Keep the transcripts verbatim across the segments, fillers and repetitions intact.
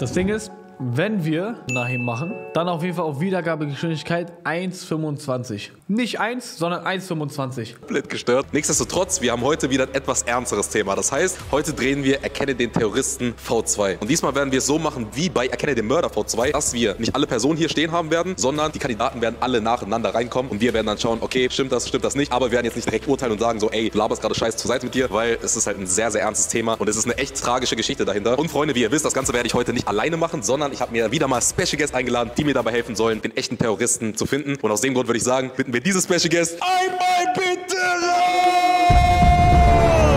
Das Ding ist, wenn wir nachher machen, dann auf jeden Fall auf Wiedergabegeschwindigkeit eins Komma fünfundzwanzig. Nicht eins, sondern eins Komma fünfundzwanzig. Komplett gestört. Nichtsdestotrotz, wir haben heute wieder ein etwas ernsteres Thema. Das heißt, heute drehen wir Erkenne den Terroristen V zwei. Und diesmal werden wir es so machen wie bei Erkenne den Mörder V zwei, dass wir nicht alle Personen hier stehen haben werden, sondern die Kandidaten werden alle nacheinander reinkommen und wir werden dann schauen, okay, stimmt das, stimmt das nicht. Aber wir werden jetzt nicht direkt urteilen und sagen so, ey, du laberst gerade Scheiß zur Seite mit dir, weil es ist halt ein sehr, sehr ernstes Thema und es ist eine echt tragische Geschichte dahinter. Und Freunde, wie ihr wisst, das Ganze werde ich heute nicht alleine machen, sondern ich habe mir wieder mal Special Guests eingeladen, die mir dabei helfen sollen, den echten Terroristen zu finden. Und aus dem Grund würde ich sagen, bitten wir diese Special Guest einmal bitte raus!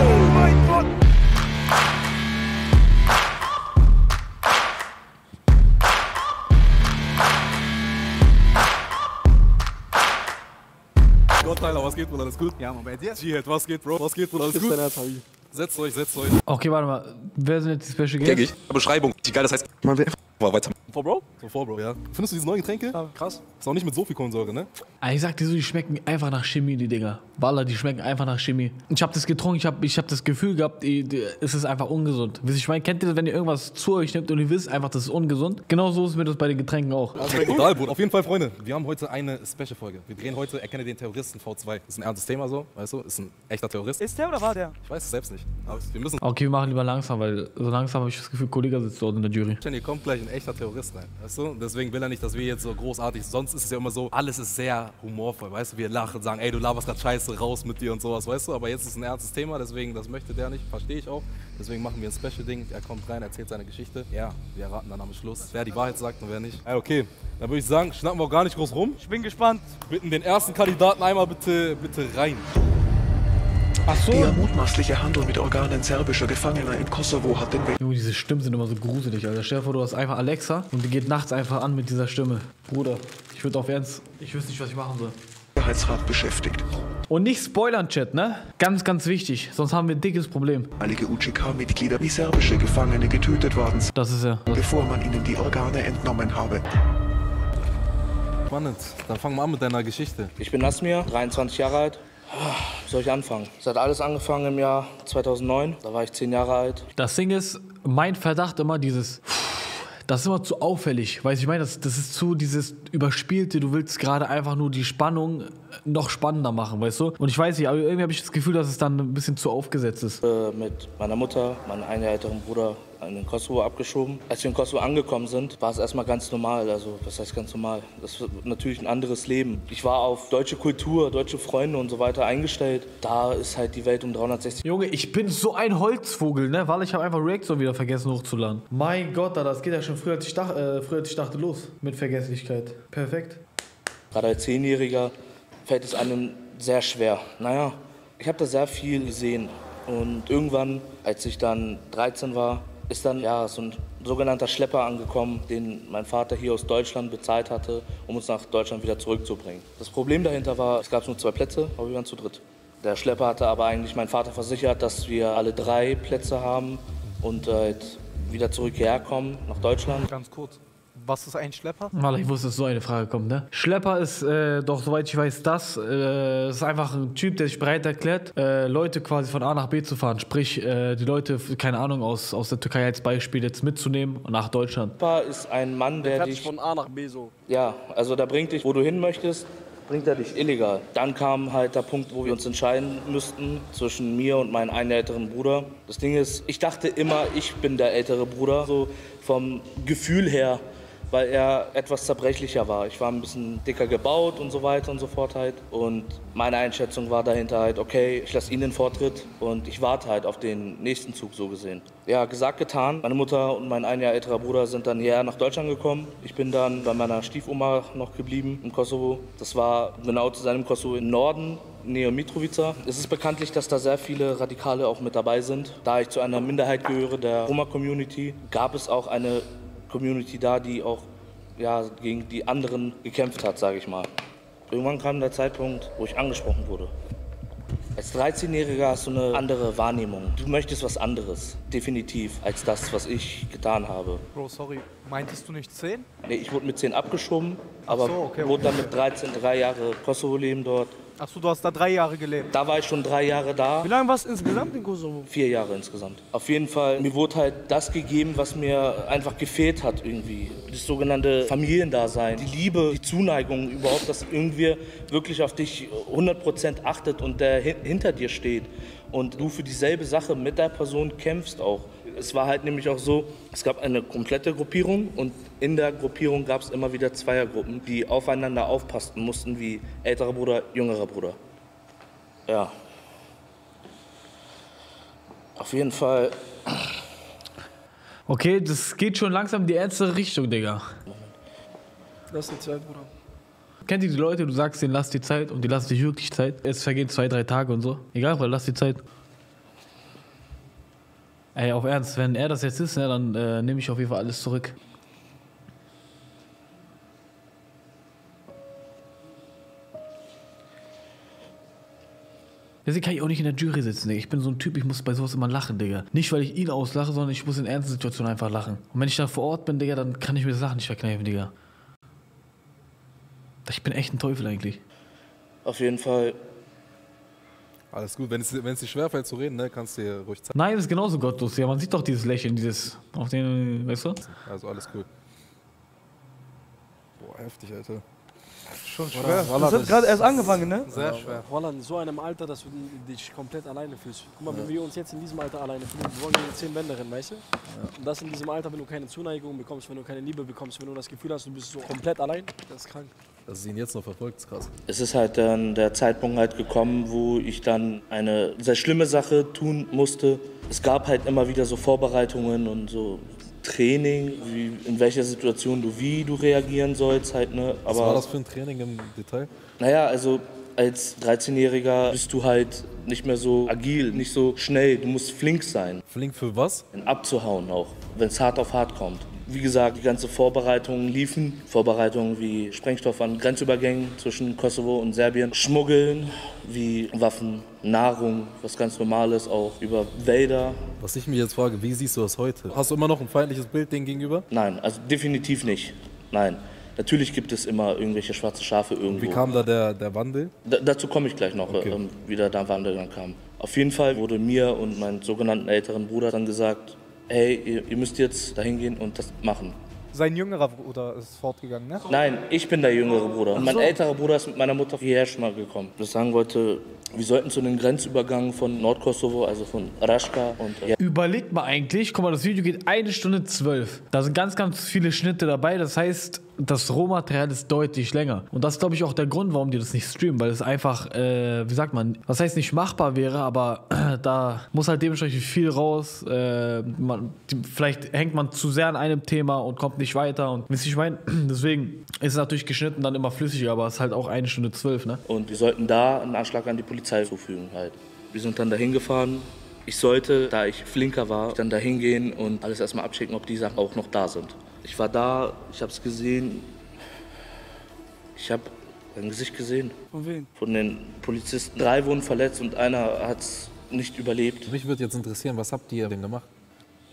Oh mein Gott! Gott, Alter, was geht, Bruder? Alles gut? Ja, man, bei dir? G-Head, was geht, Bro? Was geht, Bruder? Alles gut? Setzt euch, setzt euch. Okay, warte mal. Wer sind jetzt die Special Guests? Denke ich. Beschreibung. Die geil, das heißt, man will einfach mal weiter. For Bro? So, for Bro, ja. Findest du diese neuen Getränke? Ja, krass. Ist auch nicht mit so viel Kohlensäure, ne? Ich sag dir so, die schmecken einfach nach Chemie, die Dinger. Baller, die schmecken einfach nach Chemie. Ich hab das getrunken, ich hab, ich hab das Gefühl gehabt, die, die, es ist einfach ungesund. Wisst ihr, ich meine, kennt ihr das, wenn ihr irgendwas zu euch nehmt und ihr wisst einfach, das ist ungesund? Genau so ist mir das bei den Getränken auch. Das schmeckt total, Bruder. Auf jeden Fall, Freunde, wir haben heute eine Special-Folge. Wir drehen heute Erkenne den Terroristen V zwei. Ist ein ernstes Thema so, weißt du? Ist ein echter Terrorist. Ist der oder war der? Ich weiß es selbst nicht. Aber wir müssen... Okay, wir machen lieber langsam, weil so langsam habe ich das Gefühl, Kollege sitzt dort in der Jury. Jenny, kommt gleich ein echter Terrorist rein, weißt du? Deswegen will er nicht, dass wir jetzt so großartig... Sonst ist es ja immer so, alles ist sehr humorvoll, weißt du? Wir lachen, sagen, ey, du laberst gerade Scheiße, raus mit dir und sowas, weißt du? Aber jetzt ist ein ernstes Thema, deswegen, das möchte der nicht, verstehe ich auch. Deswegen machen wir ein Special-Ding, er kommt rein, erzählt seine Geschichte. Ja, wir erraten dann am Schluss, wer die Wahrheit sagt und wer nicht. Ja, okay, dann würde ich sagen, schnappen wir auch gar nicht groß rum. Ich bin gespannt. Bitten den ersten Kandidaten einmal bitte, bitte rein. Ach so. Der mutmaßliche Handel mit Organen serbischer Gefangener in Kosovo hat den Weg... Junge, diese Stimmen sind immer so gruselig, Alter. Stell dir vor, du hast einfach Alexa und die geht nachts einfach an mit dieser Stimme. Bruder, ich würde auf Ernst... Ich wüsste nicht, was ich machen soll. Sicherheitsrat beschäftigt. Und nicht spoilern, Chat, ne? Ganz, ganz wichtig, sonst haben wir ein dickes Problem. Einige U C K-Mitglieder wie serbische Gefangene getötet worden sind. Das ist ja... Bevor man ihnen die Organe entnommen habe. Spannend. Dann fangen wir an mit deiner Geschichte. Ich bin Nasmir, dreiundzwanzig Jahre alt. Soll ich anfangen? Es hat alles angefangen im Jahr zweitausendneun. Da war ich zehn Jahre alt. Das Ding ist, mein Verdacht immer dieses... Das ist immer zu auffällig, weißt du, ich meine, das, das ist zu dieses Überspielte, du willst gerade einfach nur die Spannung noch spannender machen, weißt du? Und ich weiß nicht, aber irgendwie habe ich das Gefühl, dass es dann ein bisschen zu aufgesetzt ist. Äh, mit meiner Mutter, meinem ein Jahr älteren Bruder in den Kosovo abgeschoben. Als wir in Kosovo angekommen sind, war es erstmal ganz normal, also was heißt ganz normal? Das ist natürlich ein anderes Leben. Ich war auf deutsche Kultur, deutsche Freunde und so weiter eingestellt. Da ist halt die Welt um dreihundertsechzig... Junge, ich bin so ein Holzvogel, ne? Weil ich habe einfach Reaktor wieder vergessen hochzuladen. Mein Gott, das geht ja schon früher als ich dachte, äh, früher als ich dachte los mit Vergesslichkeit. Perfekt. Gerade als Zehnjähriger fällt es einem sehr schwer. Naja, ich habe da sehr viel gesehen und irgendwann, als ich dann dreizehn war, ist dann ja, so ein sogenannter Schlepper angekommen, den mein Vater hier aus Deutschland bezahlt hatte, um uns nach Deutschland wieder zurückzubringen. Das Problem dahinter war, es gab nur zwei Plätze, aber wir waren zu dritt. Der Schlepper hatte aber eigentlich mein Vater versichert, dass wir alle drei Plätze haben und äh, wieder zurück herkommen nach Deutschland. Ganz kurz. Was ist ein Schlepper? Mal, ich wusste, dass so eine Frage kommt, ne? Schlepper ist, äh, doch soweit ich weiß, das äh, ist einfach ein Typ, der sich bereit erklärt, äh, Leute quasi von A nach B zu fahren. Sprich, äh, die Leute, keine Ahnung, aus, aus der Türkei als Beispiel jetzt mitzunehmen und nach Deutschland. Schlepper ist ein Mann, der, der dich... von A nach B so. Ja, also der bringt dich, wo du hin möchtest, bringt er dich illegal. Dann kam halt der Punkt, wo wir uns entscheiden müssten zwischen mir und meinem einen älteren Bruder. Das Ding ist, ich dachte immer, ich bin der ältere Bruder, so vom Gefühl her, weil er etwas zerbrechlicher war. Ich war ein bisschen dicker gebaut und so weiter und so fort halt. Und meine Einschätzung war dahinter halt, okay, ich lasse ihn den Vortritt und ich warte halt auf den nächsten Zug, so gesehen. Ja, gesagt, getan. Meine Mutter und mein ein Jahr älterer Bruder sind dann hierher nach Deutschland gekommen. Ich bin dann bei meiner Stiefoma noch geblieben im Kosovo. Das war genau zu seinem Kosovo im Norden, Neo Mitrovica. Es ist bekanntlich, dass da sehr viele Radikale auch mit dabei sind. Da ich zu einer Minderheit gehöre, der Roma-Community, gab es auch eine Community da, die auch ja, gegen die anderen gekämpft hat, sage ich mal. Irgendwann kam der Zeitpunkt, wo ich angesprochen wurde. Als dreizehnjähriger hast du eine andere Wahrnehmung. Du möchtest was anderes, definitiv, als das, was ich getan habe. Bro, sorry, meintest du nicht zehn? Nee, ich wurde mit zehn abgeschoben, aber so, okay, okay. Wurde dann mit dreizehn drei Jahre Kosovo leben dort. Achso, du hast da drei Jahre gelebt. Da war ich schon drei Jahre da. Wie lange warst du insgesamt in Kosovo? Vier Jahre insgesamt. Auf jeden Fall, mir wurde halt das gegeben, was mir einfach gefehlt hat irgendwie. Das sogenannte Familiendasein, die Liebe, die Zuneigung überhaupt, dass irgendwie wirklich auf dich hundert Prozent achtet und der hinter dir steht. Und du für dieselbe Sache mit der Person kämpfst auch. Es war halt nämlich auch so, es gab eine komplette Gruppierung und in der Gruppierung gab es immer wieder Zweiergruppen, die aufeinander aufpassen mussten, wie älterer Bruder, jüngerer Bruder. Ja. Auf jeden Fall. Okay, das geht schon langsam in die ernste Richtung, Digga. Lass dir Zeit, Bruder. Kennt ihr die Leute, du sagst denen, lass dir Zeit und die lassen dich wirklich Zeit? Es vergehen zwei, drei Tage und so. Egal, Bruder, lass dir Zeit. Ey, auf Ernst, wenn er das jetzt ist, ne, dann äh, nehme ich auf jeden Fall alles zurück. Deswegen kann ich auch nicht in der Jury sitzen, Digga. Ich bin so ein Typ, ich muss bei sowas immer lachen, Digga. Nicht, weil ich ihn auslache, sondern ich muss in ernsten Situationen einfach lachen. Und wenn ich da vor Ort bin, Digga, dann kann ich mir das Lachen nicht verkneifen, Digga. Ich bin echt ein Teufel eigentlich. Auf jeden Fall. Alles gut, wenn es, wenn es dir schwerfällt zu reden, ne, kannst du dir ruhig zeigen. Nein, das ist genauso gottlos. Ja, man sieht doch dieses Lächeln, dieses auf den, weißt du? Also alles cool. Boah, heftig, Alter. Schon schwer. Wallah, das hat gerade erst angefangen, ne? Sehr schwer. Wallah, in so einem Alter, dass du dich komplett alleine fühlst. Guck mal, ja, wenn wir uns jetzt in diesem Alter alleine fühlen, wir wollen in zehn Bänder rennen, weißt du? Ja. Und das in diesem Alter, wenn du keine Zuneigung bekommst, wenn du keine Liebe bekommst, wenn du das Gefühl hast, du bist so komplett allein, das ist krank. Dass sie ihn jetzt noch verfolgt, ist krass. Es ist halt dann der Zeitpunkt halt gekommen, wo ich dann eine sehr schlimme Sache tun musste. Es gab halt immer wieder so Vorbereitungen und so Training, wie, in welcher Situation du wie du reagieren sollst. Halt, ne? Aber, was war das für ein Training im Detail? Naja, also als dreizehnjähriger bist du halt nicht mehr so agil, nicht so schnell. Du musst flink sein. Flink für was? Abzuhauen auch, wenn es hart auf hart kommt. Wie gesagt, die ganze Vorbereitungen liefen. Vorbereitungen wie Sprengstoff an Grenzübergängen zwischen Kosovo und Serbien. Schmuggeln wie Waffen, Nahrung, was ganz Normales auch, über Wälder. Was ich mich jetzt frage, wie siehst du das heute? Hast du immer noch ein feindliches Bild denen gegenüber? Nein, also definitiv nicht. Nein. Natürlich gibt es immer irgendwelche schwarze Schafe irgendwo. Wie kam da der, der Wandel? Da, dazu komme ich gleich noch, okay. ähm, wie da der Wandel dann kam. Auf jeden Fall wurde mir und meinem sogenannten älteren Bruder dann gesagt, hey, ihr, ihr müsst jetzt dahin gehen und das machen. Sein jüngerer Bruder ist fortgegangen, ne? Nein, ich bin der jüngere Bruder. Und mein älterer Bruder ist mit meiner Mutter hierher schon mal gekommen. Ich sagen wollte, wir sollten zu den Grenzübergang von Nordkosovo, also von Raška und... Ja. Überlegt mal eigentlich, guck mal, das Video geht eine Stunde zwölf. Da sind ganz, ganz viele Schnitte dabei, das heißt, das Rohmaterial ist deutlich länger. Und das ist, glaube ich, auch der Grund, warum die das nicht streamen, weil es einfach, äh, wie sagt man, was heißt nicht machbar wäre, aber äh, da muss halt dementsprechend viel raus. Äh, man, die, vielleicht hängt man zu sehr an einem Thema und kommt nicht weiter und wisst ihr, ich meine, deswegen ist es natürlich geschnitten dann immer flüssiger, aber es ist halt auch eine Stunde zwölf, ne? Und wir sollten da einen Anschlag an die Polizei zufügen halt. Wir sind dann dahin gefahren. Ich sollte, da ich flinker war, dann dahin gehen und alles erstmal abchecken, ob die Sachen auch noch da sind. Ich war da, ich hab's gesehen. Ich hab ein Gesicht gesehen. Von wem? Von den Polizisten. Drei wurden verletzt und einer hat's nicht überlebt. Mich würde jetzt interessieren, was habt ihr denn gemacht?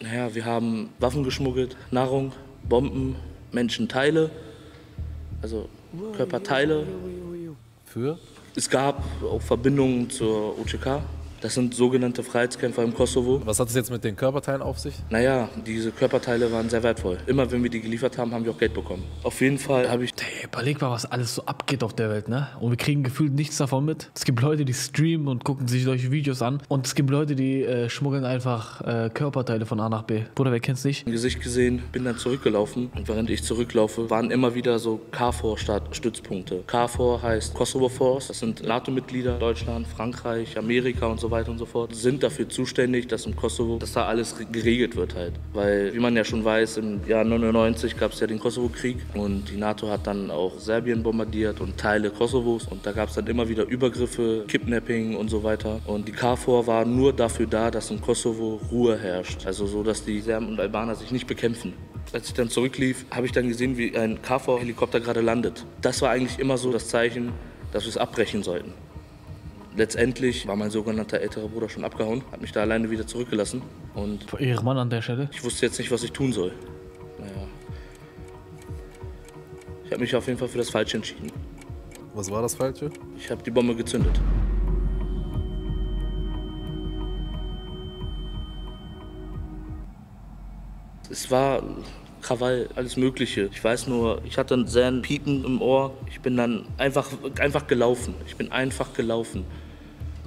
Naja, wir haben Waffen geschmuggelt, Nahrung, Bomben, Menschenteile, also Körperteile. Für? Es gab auch Verbindungen zur O C K. Das sind sogenannte Freiheitskämpfer im Kosovo. Was hat es jetzt mit den Körperteilen auf sich? Naja, diese Körperteile waren sehr wertvoll. Immer wenn wir die geliefert haben, haben wir auch Geld bekommen. Auf jeden Fall habe ich... Hey, überleg mal, was alles so abgeht auf der Welt, ne? Und wir kriegen gefühlt nichts davon mit. Es gibt Leute, die streamen und gucken sich solche Videos an. Und es gibt Leute, die äh, schmuggeln einfach äh, Körperteile von A nach B. Bruder, wer kennt's nicht? Im Gesicht gesehen, bin dann zurückgelaufen. Und während ich zurücklaufe, waren immer wieder so K F O R-Stützpunkte. K F O R heißt Kosovo Force. Das sind NATO-Mitglieder. Deutschland, Frankreich, Amerika und so weiter und so fort, sind dafür zuständig, dass im Kosovo, dass da alles geregelt wird halt. Weil, wie man ja schon weiß, im Jahr neunundneunzig gab es ja den Kosovo-Krieg und die NATO hat dann auch Serbien bombardiert und Teile Kosovos und da gab es dann immer wieder Übergriffe, Kidnapping und so weiter. Und die K F O R war nur dafür da, dass im Kosovo Ruhe herrscht. Also so, dass die Serben und Albaner sich nicht bekämpfen. Als ich dann zurücklief, habe ich dann gesehen, wie ein K F O R-Helikopter gerade landet. Das war eigentlich immer so das Zeichen, dass wir es abbrechen sollten. Letztendlich war mein sogenannter älterer Bruder schon abgehauen, hat mich da alleine wieder zurückgelassen und... Ihr Mann an der Stelle? Ich wusste jetzt nicht, was ich tun soll. Naja. Ich habe mich auf jeden Fall für das Falsche entschieden. Was war das Falsche? Ich habe die Bombe gezündet. Es war Krawall, alles Mögliche. Ich weiß nur, ich hatte sehr ein Piepen im Ohr. Ich bin dann einfach, einfach gelaufen. Ich bin einfach gelaufen.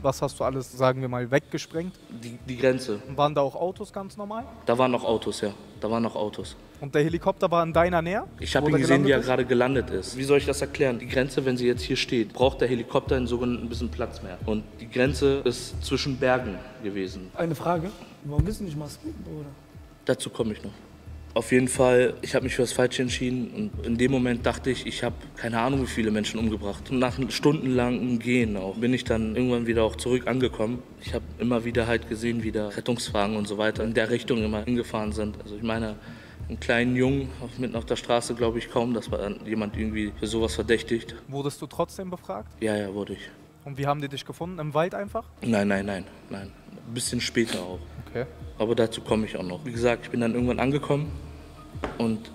Was hast du alles, sagen wir mal, weggesprengt? Die, die Grenze. Und waren da auch Autos ganz normal? Da waren noch Autos, ja. Da waren noch Autos. Und der Helikopter war in deiner Nähe? Ich habe ihn gesehen, wie er gerade gelandet ist. Wie soll ich das erklären? Die Grenze, wenn sie jetzt hier steht, braucht der Helikopter in sogenannten ein bisschen Platz mehr. Und die Grenze ist zwischen Bergen gewesen. Eine Frage. Warum bist du nicht maskiert, Bruder? Dazu komme ich noch. Auf jeden Fall, ich habe mich für das Falsche entschieden und in dem Moment dachte ich, ich habe keine Ahnung, wie viele Menschen umgebracht. Und nach stundenlangem Gehen auch bin ich dann irgendwann wieder auch zurück angekommen. Ich habe immer wieder halt gesehen, wie da Rettungswagen und so weiter in der Richtung immer hingefahren sind. Also ich meine, einen kleinen Jungen mitten auf der Straße glaube ich kaum, dass jemand irgendwie für sowas verdächtigt. Wurdest du trotzdem befragt? Ja, ja, wurde ich. Und wie haben die dich gefunden? Im Wald einfach? Nein, nein, nein, nein. Ein bisschen später auch. Okay. Aber dazu komme ich auch noch. Wie gesagt, ich bin dann irgendwann angekommen und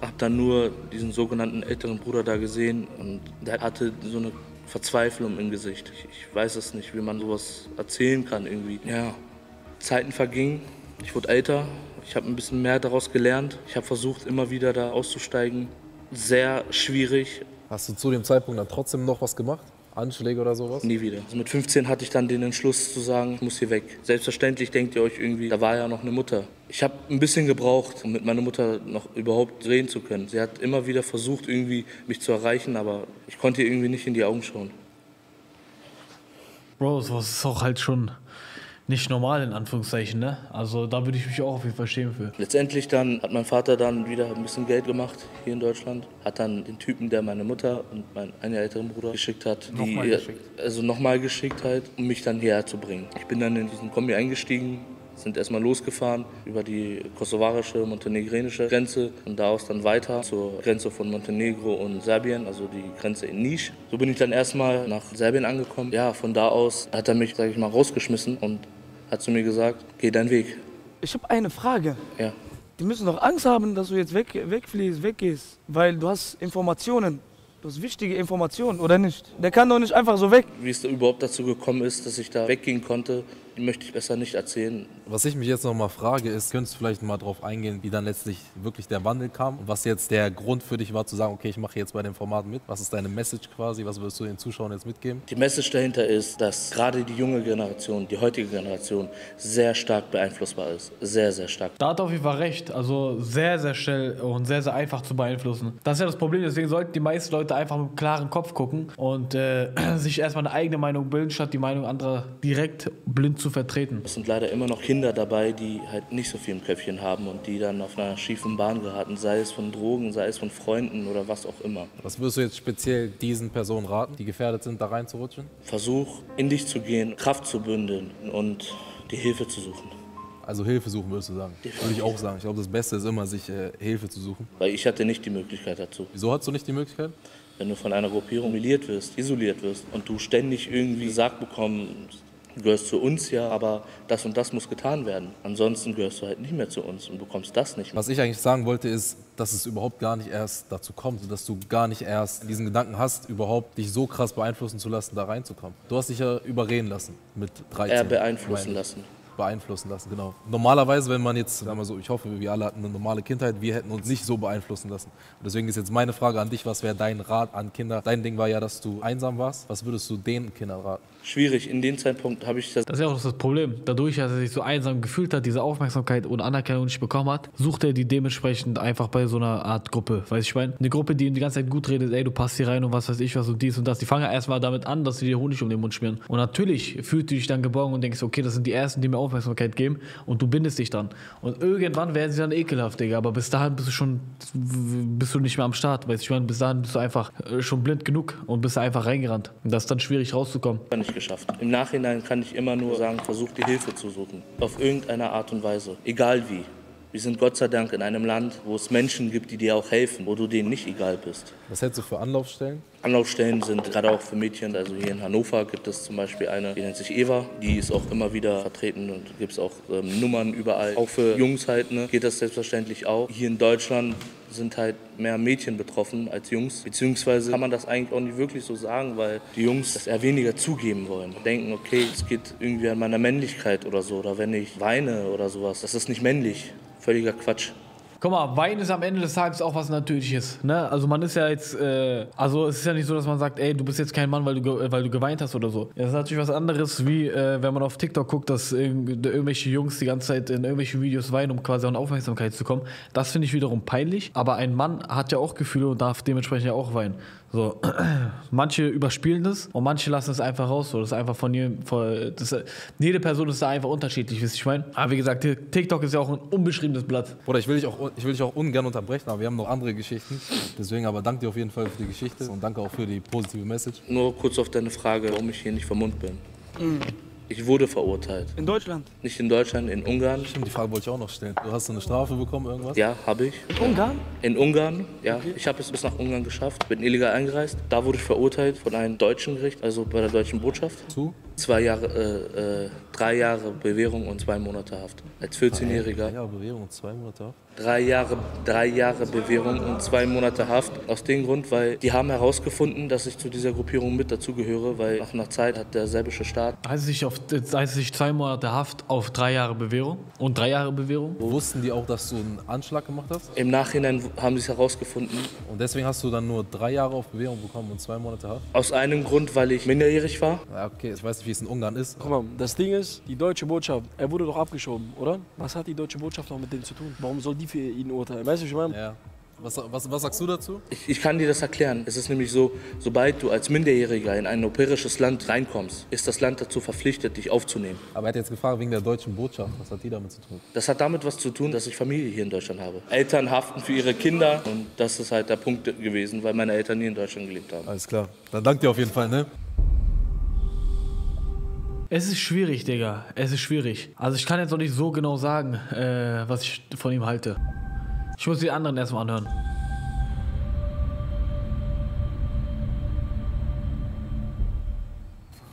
habe dann nur diesen sogenannten älteren Bruder da gesehen und der hatte so eine Verzweiflung im Gesicht. Ich, ich weiß es nicht, wie man sowas erzählen kann irgendwie. Ja, Zeiten vergingen, ich wurde älter, ich habe ein bisschen mehr daraus gelernt. Ich habe versucht, immer wieder da auszusteigen. Sehr schwierig. Hast du zu dem Zeitpunkt dann trotzdem noch was gemacht? Anschläge oder sowas? Nie wieder. Also mit fünfzehn hatte ich dann den Entschluss zu sagen, ich muss hier weg. Selbstverständlich denkt ihr euch irgendwie, da war ja noch eine Mutter. Ich habe ein bisschen gebraucht, um mit meiner Mutter noch überhaupt reden zu können. Sie hat immer wieder versucht, irgendwie mich zu erreichen, aber ich konnte ihr irgendwie nicht in die Augen schauen. Bro, sowas ist auch halt schon nicht normal, in Anführungszeichen, ne? Also da würde ich mich auch auf jeden Fall schämen für. Letztendlich dann hat mein Vater dann wieder ein bisschen Geld gemacht hier in Deutschland. Hat dann den Typen, der meine Mutter und meinen einen älteren Bruder geschickt hat. Nochmal geschickt? Also nochmal geschickt halt, um mich dann hierher zu bringen. Ich bin dann in diesen Kombi eingestiegen, sind erstmal losgefahren über die kosovarische, montenegrinische Grenze und daraus dann weiter zur Grenze von Montenegro und Serbien, also die Grenze in Niš. So bin ich dann erstmal nach Serbien angekommen. Ja, von da aus hat er mich, sag ich mal, rausgeschmissen und hat zu mir gesagt, geh deinen Weg. Ich habe eine Frage. Ja. Die müssen doch Angst haben, dass du jetzt weg, wegfliehst, weggehst, weil du hast Informationen. Das ist wichtige Information, oder nicht? Der kann doch nicht einfach so weg. Wie es da überhaupt dazu gekommen ist, dass ich da weggehen konnte, möchte ich besser nicht erzählen. Was ich mich jetzt noch mal frage, ist, könntest du vielleicht mal drauf eingehen, wie dann letztlich wirklich der Wandel kam? Und was jetzt der Grund für dich war, zu sagen, okay, ich mache jetzt bei dem Format mit? Was ist deine Message quasi? Was würdest du den Zuschauern jetzt mitgeben? Die Message dahinter ist, dass gerade die junge Generation, die heutige Generation, sehr stark beeinflussbar ist. Sehr, sehr stark. Da hat auf jeden Fall recht. Also sehr, sehr schnell und sehr, sehr einfach zu beeinflussen. Das ist ja das Problem. Deswegen sollten die meisten Leute einfach mit klarem Kopf gucken und äh, sich erstmal eine eigene Meinung bilden, statt die Meinung anderer direkt blind zu vertreten. Es sind leider immer noch Kinder dabei, die halt nicht so viel im Köpfchen haben und die dann auf einer schiefen Bahn geraten, sei es von Drogen, sei es von Freunden oder was auch immer. Was würdest du jetzt speziell diesen Personen raten, die gefährdet sind, da reinzurutschen? Versuch, in dich zu gehen, Kraft zu bündeln und die Hilfe zu suchen. Also Hilfe suchen, würdest du sagen? Definitiv. Würde ich auch sagen. Ich glaube, das Beste ist immer, sich äh, Hilfe zu suchen. Weil ich hatte nicht die Möglichkeit dazu. Wieso hattest du nicht die Möglichkeit? Wenn du von einer Gruppierung humiliert wirst, isoliert wirst und du ständig irgendwie gesagt bekommst, du gehörst zu uns, ja, aber das und das muss getan werden. Ansonsten gehörst du halt nicht mehr zu uns und bekommst das nicht mehr. Was ich eigentlich sagen wollte, ist, dass es überhaupt gar nicht erst dazu kommt, dass du gar nicht erst diesen Gedanken hast, überhaupt dich so krass beeinflussen zu lassen, da reinzukommen. Du hast dich ja überreden lassen mit dreizehn. Er beeinflussen meine. lassen. beeinflussen lassen, genau. Normalerweise, wenn man jetzt, sagen wir so, ich hoffe, wir alle hatten eine normale Kindheit, wir hätten uns nicht so beeinflussen lassen. Und deswegen ist jetzt meine Frage an dich, was wäre dein Rat an Kinder? Dein Ding war ja, dass du einsam warst. Was würdest du den Kindern raten? Schwierig, in dem Zeitpunkt habe ich das... Das ist ja auch das Problem. Dadurch, dass er sich so einsam gefühlt hat, diese Aufmerksamkeit und Anerkennung nicht bekommen hat, sucht er die dementsprechend einfach bei so einer Art Gruppe, weiß ich meine? Eine Gruppe, die ihm die ganze Zeit gut redet, ey, du passt hier rein und was weiß ich was und dies und das. Die fangen erstmal damit an, dass sie dir Honig um den Mund schmieren. Und natürlich fühlst du dich dann geborgen und denkst, okay, das sind die Ersten, die mir Aufmerksamkeit geben und du bindest dich dann. Und irgendwann werden sie dann ekelhaft, Digga. Aber bis dahin bist du schon bist du nicht mehr am Start. Weißt du, ich meine, bis dahin bist du einfach schon blind genug und bist einfach reingerannt. Und das ist dann schwierig rauszukommen. Ich habe nicht geschafft. Im Nachhinein kann ich immer nur sagen, versuch die Hilfe zu suchen. Auf irgendeine Art und Weise. Egal wie. Wir sind Gott sei Dank in einem Land, wo es Menschen gibt, die dir auch helfen, wo du denen nicht egal bist. Was hättest du für Anlaufstellen? Anlaufstellen sind gerade auch für Mädchen, also hier in Hannover gibt es zum Beispiel eine, die nennt sich Eva, die ist auch immer wieder vertreten und gibt es auch ähm, Nummern überall. Auch für Jungs halt, ne, geht das selbstverständlich auch. Hier in Deutschland sind halt mehr Mädchen betroffen als Jungs, beziehungsweise kann man das eigentlich auch nicht wirklich so sagen, weil die Jungs das eher weniger zugeben wollen. Denken, okay, es geht irgendwie an meiner Männlichkeit oder so, oder wenn ich weine oder sowas, das ist nicht männlich, völliger Quatsch. Guck mal, Wein ist am Ende des Tages auch was Natürliches, ne? Also man ist ja jetzt, äh, also es ist ja nicht so, dass man sagt, ey, du bist jetzt kein Mann, weil du, weil du geweint hast oder so. Das ist natürlich was anderes, wie äh, wenn man auf TikTok guckt, dass irgendw irgendwelche Jungs die ganze Zeit in irgendwelchen Videos weinen, um quasi an Aufmerksamkeit zu kommen. Das finde ich wiederum peinlich, aber ein Mann hat ja auch Gefühle und darf dementsprechend ja auch weinen. So, manche überspielen das und manche lassen es einfach raus. So, das ist einfach von jedem, von, das, jede Person ist da einfach unterschiedlich, wisst ihr, ich meine. Aber wie gesagt, TikTok ist ja auch ein unbeschriebenes Blatt. Oder ich will dich auch, ich will dich auch ungern unterbrechen, aber wir haben noch andere Geschichten. Deswegen aber danke dir auf jeden Fall für die Geschichte und danke auch für die positive Message. Nur kurz auf deine Frage, warum ich hier nicht vermummt bin. Mhm. Ich wurde verurteilt. In Deutschland? Nicht in Deutschland, in Ungarn. Stimmt, die Frage wollte ich auch noch stellen. Du hast so eine Strafe bekommen, irgendwas? Ja, habe ich. In Ungarn? In Ungarn, ja. Okay. Ich habe es bis nach Ungarn geschafft, bin illegal eingereist. Da wurde ich verurteilt von einem deutschen Gericht, also bei der deutschen Botschaft. Zu? Zwei Jahre, äh, äh, drei Jahre Bewährung und zwei Monate Haft. Als vierzehn-Jähriger. Drei Jahre Bewährung und zwei Monate Haft? Drei Jahre, drei Jahre Bewährung und zwei Monate Haft. Aus dem Grund, weil die haben herausgefunden, dass ich zu dieser Gruppierung mit dazugehöre, weil nach einer Zeit hat der serbische Staat... Heißt es nicht, auf, heißt nicht zwei Monate Haft auf drei Jahre Bewährung und drei Jahre Bewährung? Wussten die auch, dass du einen Anschlag gemacht hast? Im Nachhinein haben sie es herausgefunden. Und deswegen hast du dann nur drei Jahre auf Bewährung bekommen und zwei Monate Haft? Aus einem Grund, weil ich minderjährig war. Ja, okay, ich weiß nicht, wie es in Ungarn ist. Guck mal, das Ding ist, die deutsche Botschaft, er wurde doch abgeschoben, oder? Was hat die deutsche Botschaft noch mit dem zu tun? Warum soll die für ihn urteilen? Weißt du, ich meine? Ja. Was, was, was sagst du dazu? Ich, ich kann dir das erklären. Es ist nämlich so, sobald du als Minderjähriger in ein europäisches Land reinkommst, ist das Land dazu verpflichtet, dich aufzunehmen. Aber er hat jetzt gefragt wegen der deutschen Botschaft. Was hat die damit zu tun? Das hat damit was zu tun, dass ich Familie hier in Deutschland habe. Eltern haften für ihre Kinder und das ist halt der Punkt gewesen, weil meine Eltern hier in Deutschland gelebt haben. Alles klar. Dann danke dir auf jeden Fall, ne? Es ist schwierig, Digga. Es ist schwierig. Also ich kann jetzt noch nicht so genau sagen, äh, was ich von ihm halte. Ich muss die anderen erstmal anhören.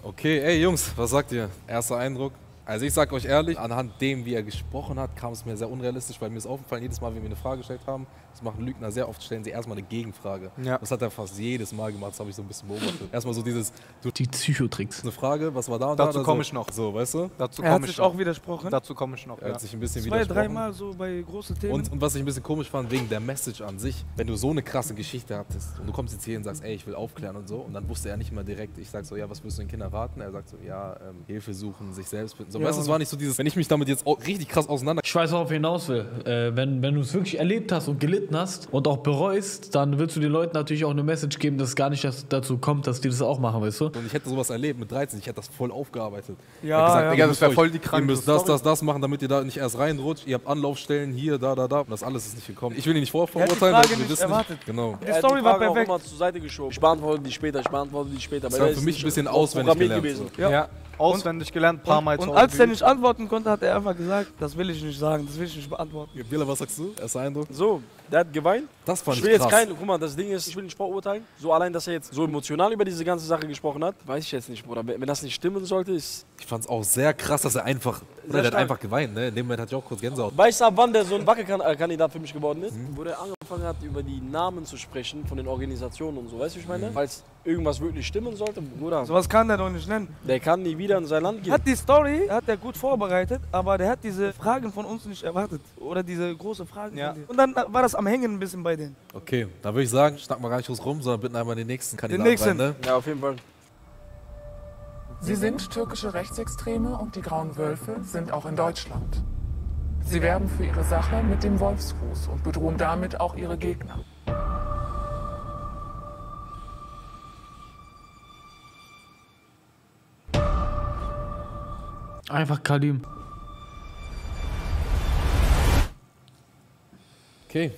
Okay, ey Jungs, was sagt ihr? Erster Eindruck. Also ich sag euch ehrlich, anhand dem, wie er gesprochen hat, kam es mir sehr unrealistisch, weil mir ist aufgefallen, jedes Mal, wenn wir eine Frage gestellt haben, das machen Lügner sehr oft, stellen sie erstmal eine Gegenfrage. Ja. Das hat er fast jedes Mal gemacht, das habe ich so ein bisschen beobachtet. Erstmal so dieses... Du die Psychotricks. Eine Frage, was war da und da? Dazu komme ich noch. So, weißt du? Dazu komme ich noch. Er hat sich auch widersprochen. Dazu komme ich noch, Er hat ja. sich ein bisschen Zwei, widersprochen. Zwei, dreimal so bei großen Themen. Und, und was ich ein bisschen komisch fand, wegen der Message an sich, wenn du so eine krasse Geschichte hattest und du kommst jetzt hier und sagst, ey, ich will aufklären und so, und dann wusste er nicht mal direkt, ich sag so, ja, was willst du den Kindern raten? Er sagt so, ja, ähm, Hilfe suchen, sich selbst finden. So, ja, weißt du, es war nicht so dieses, wenn ich mich damit jetzt richtig krass auseinander... Ich weiß, worauf ich hinaus will. Äh, wenn wenn du es wirklich erlebt hast und gelitten hast und auch bereust, dann willst du den Leuten natürlich auch eine Message geben, dass es gar nicht dazu kommt, dass die das auch machen, weißt du? Und ich hätte sowas erlebt mit dreizehn, ich hätte das voll aufgearbeitet. Ja, gesagt, ja. Ey, das wäre voll die kranke Ihr müsst das, das, das machen, damit ihr da nicht erst reinrutscht. Ihr habt Anlaufstellen hier, da, da, da. Und das alles ist nicht gekommen. Ich will ihn nicht vorverurteilen, weil wir nicht wissen erwartet. Nicht. Genau. Die Story die war perfekt. Immer zur Seite geschoben. Ich beantworte die später, ich beantworte die später. Das war für mich ein bisschen auswendig gelernt. Gewesen. So. Ja. Ja. Auswendig gelernt, paar Mal. Und, und als er nicht antworten konnte, hat er einfach gesagt, das will ich nicht sagen, das will ich nicht beantworten. Bilal, was sagst du? Erster Eindruck? So, der hat geweint. Das fand ich krass. Ich will jetzt keinen, guck mal, das Ding ist, ich will nicht verurteilen. So allein, dass er jetzt so emotional über diese ganze Sache gesprochen hat, weiß ich jetzt nicht, Bruder. Wenn das nicht stimmen sollte, ist... Ich fand's auch sehr krass, dass er einfach... Oder der hat einfach geweint, ne? In dem Moment hatte ich auch kurz Gänsehaut. Weißt du, ab wann der so ein Wackelkandidat für mich geworden ist? Mhm. Wo der angefangen hat, über die Namen zu sprechen von den Organisationen und so, weißt du, wie ich meine? Mhm. Falls irgendwas wirklich stimmen sollte, Bruder. Sowas kann der doch nicht nennen. Der kann nie wieder in sein Land gehen. Hat die Story, hat er gut vorbereitet, aber der hat diese Fragen von uns nicht erwartet. Oder diese großen Fragen. Ja. Und dann war das am Hängen ein bisschen bei denen. Okay, dann würde ich sagen, schnacken wir gar nicht groß rum, sondern bitten einmal den nächsten Kandidaten. Den nächsten. Rein, ne? Ja, auf jeden Fall. Sie sind türkische Rechtsextreme und die Grauen Wölfe sind auch in Deutschland. Sie werben für ihre Sache mit dem Wolfsfuß und bedrohen damit auch ihre Gegner. Einfach Kalim. Okay,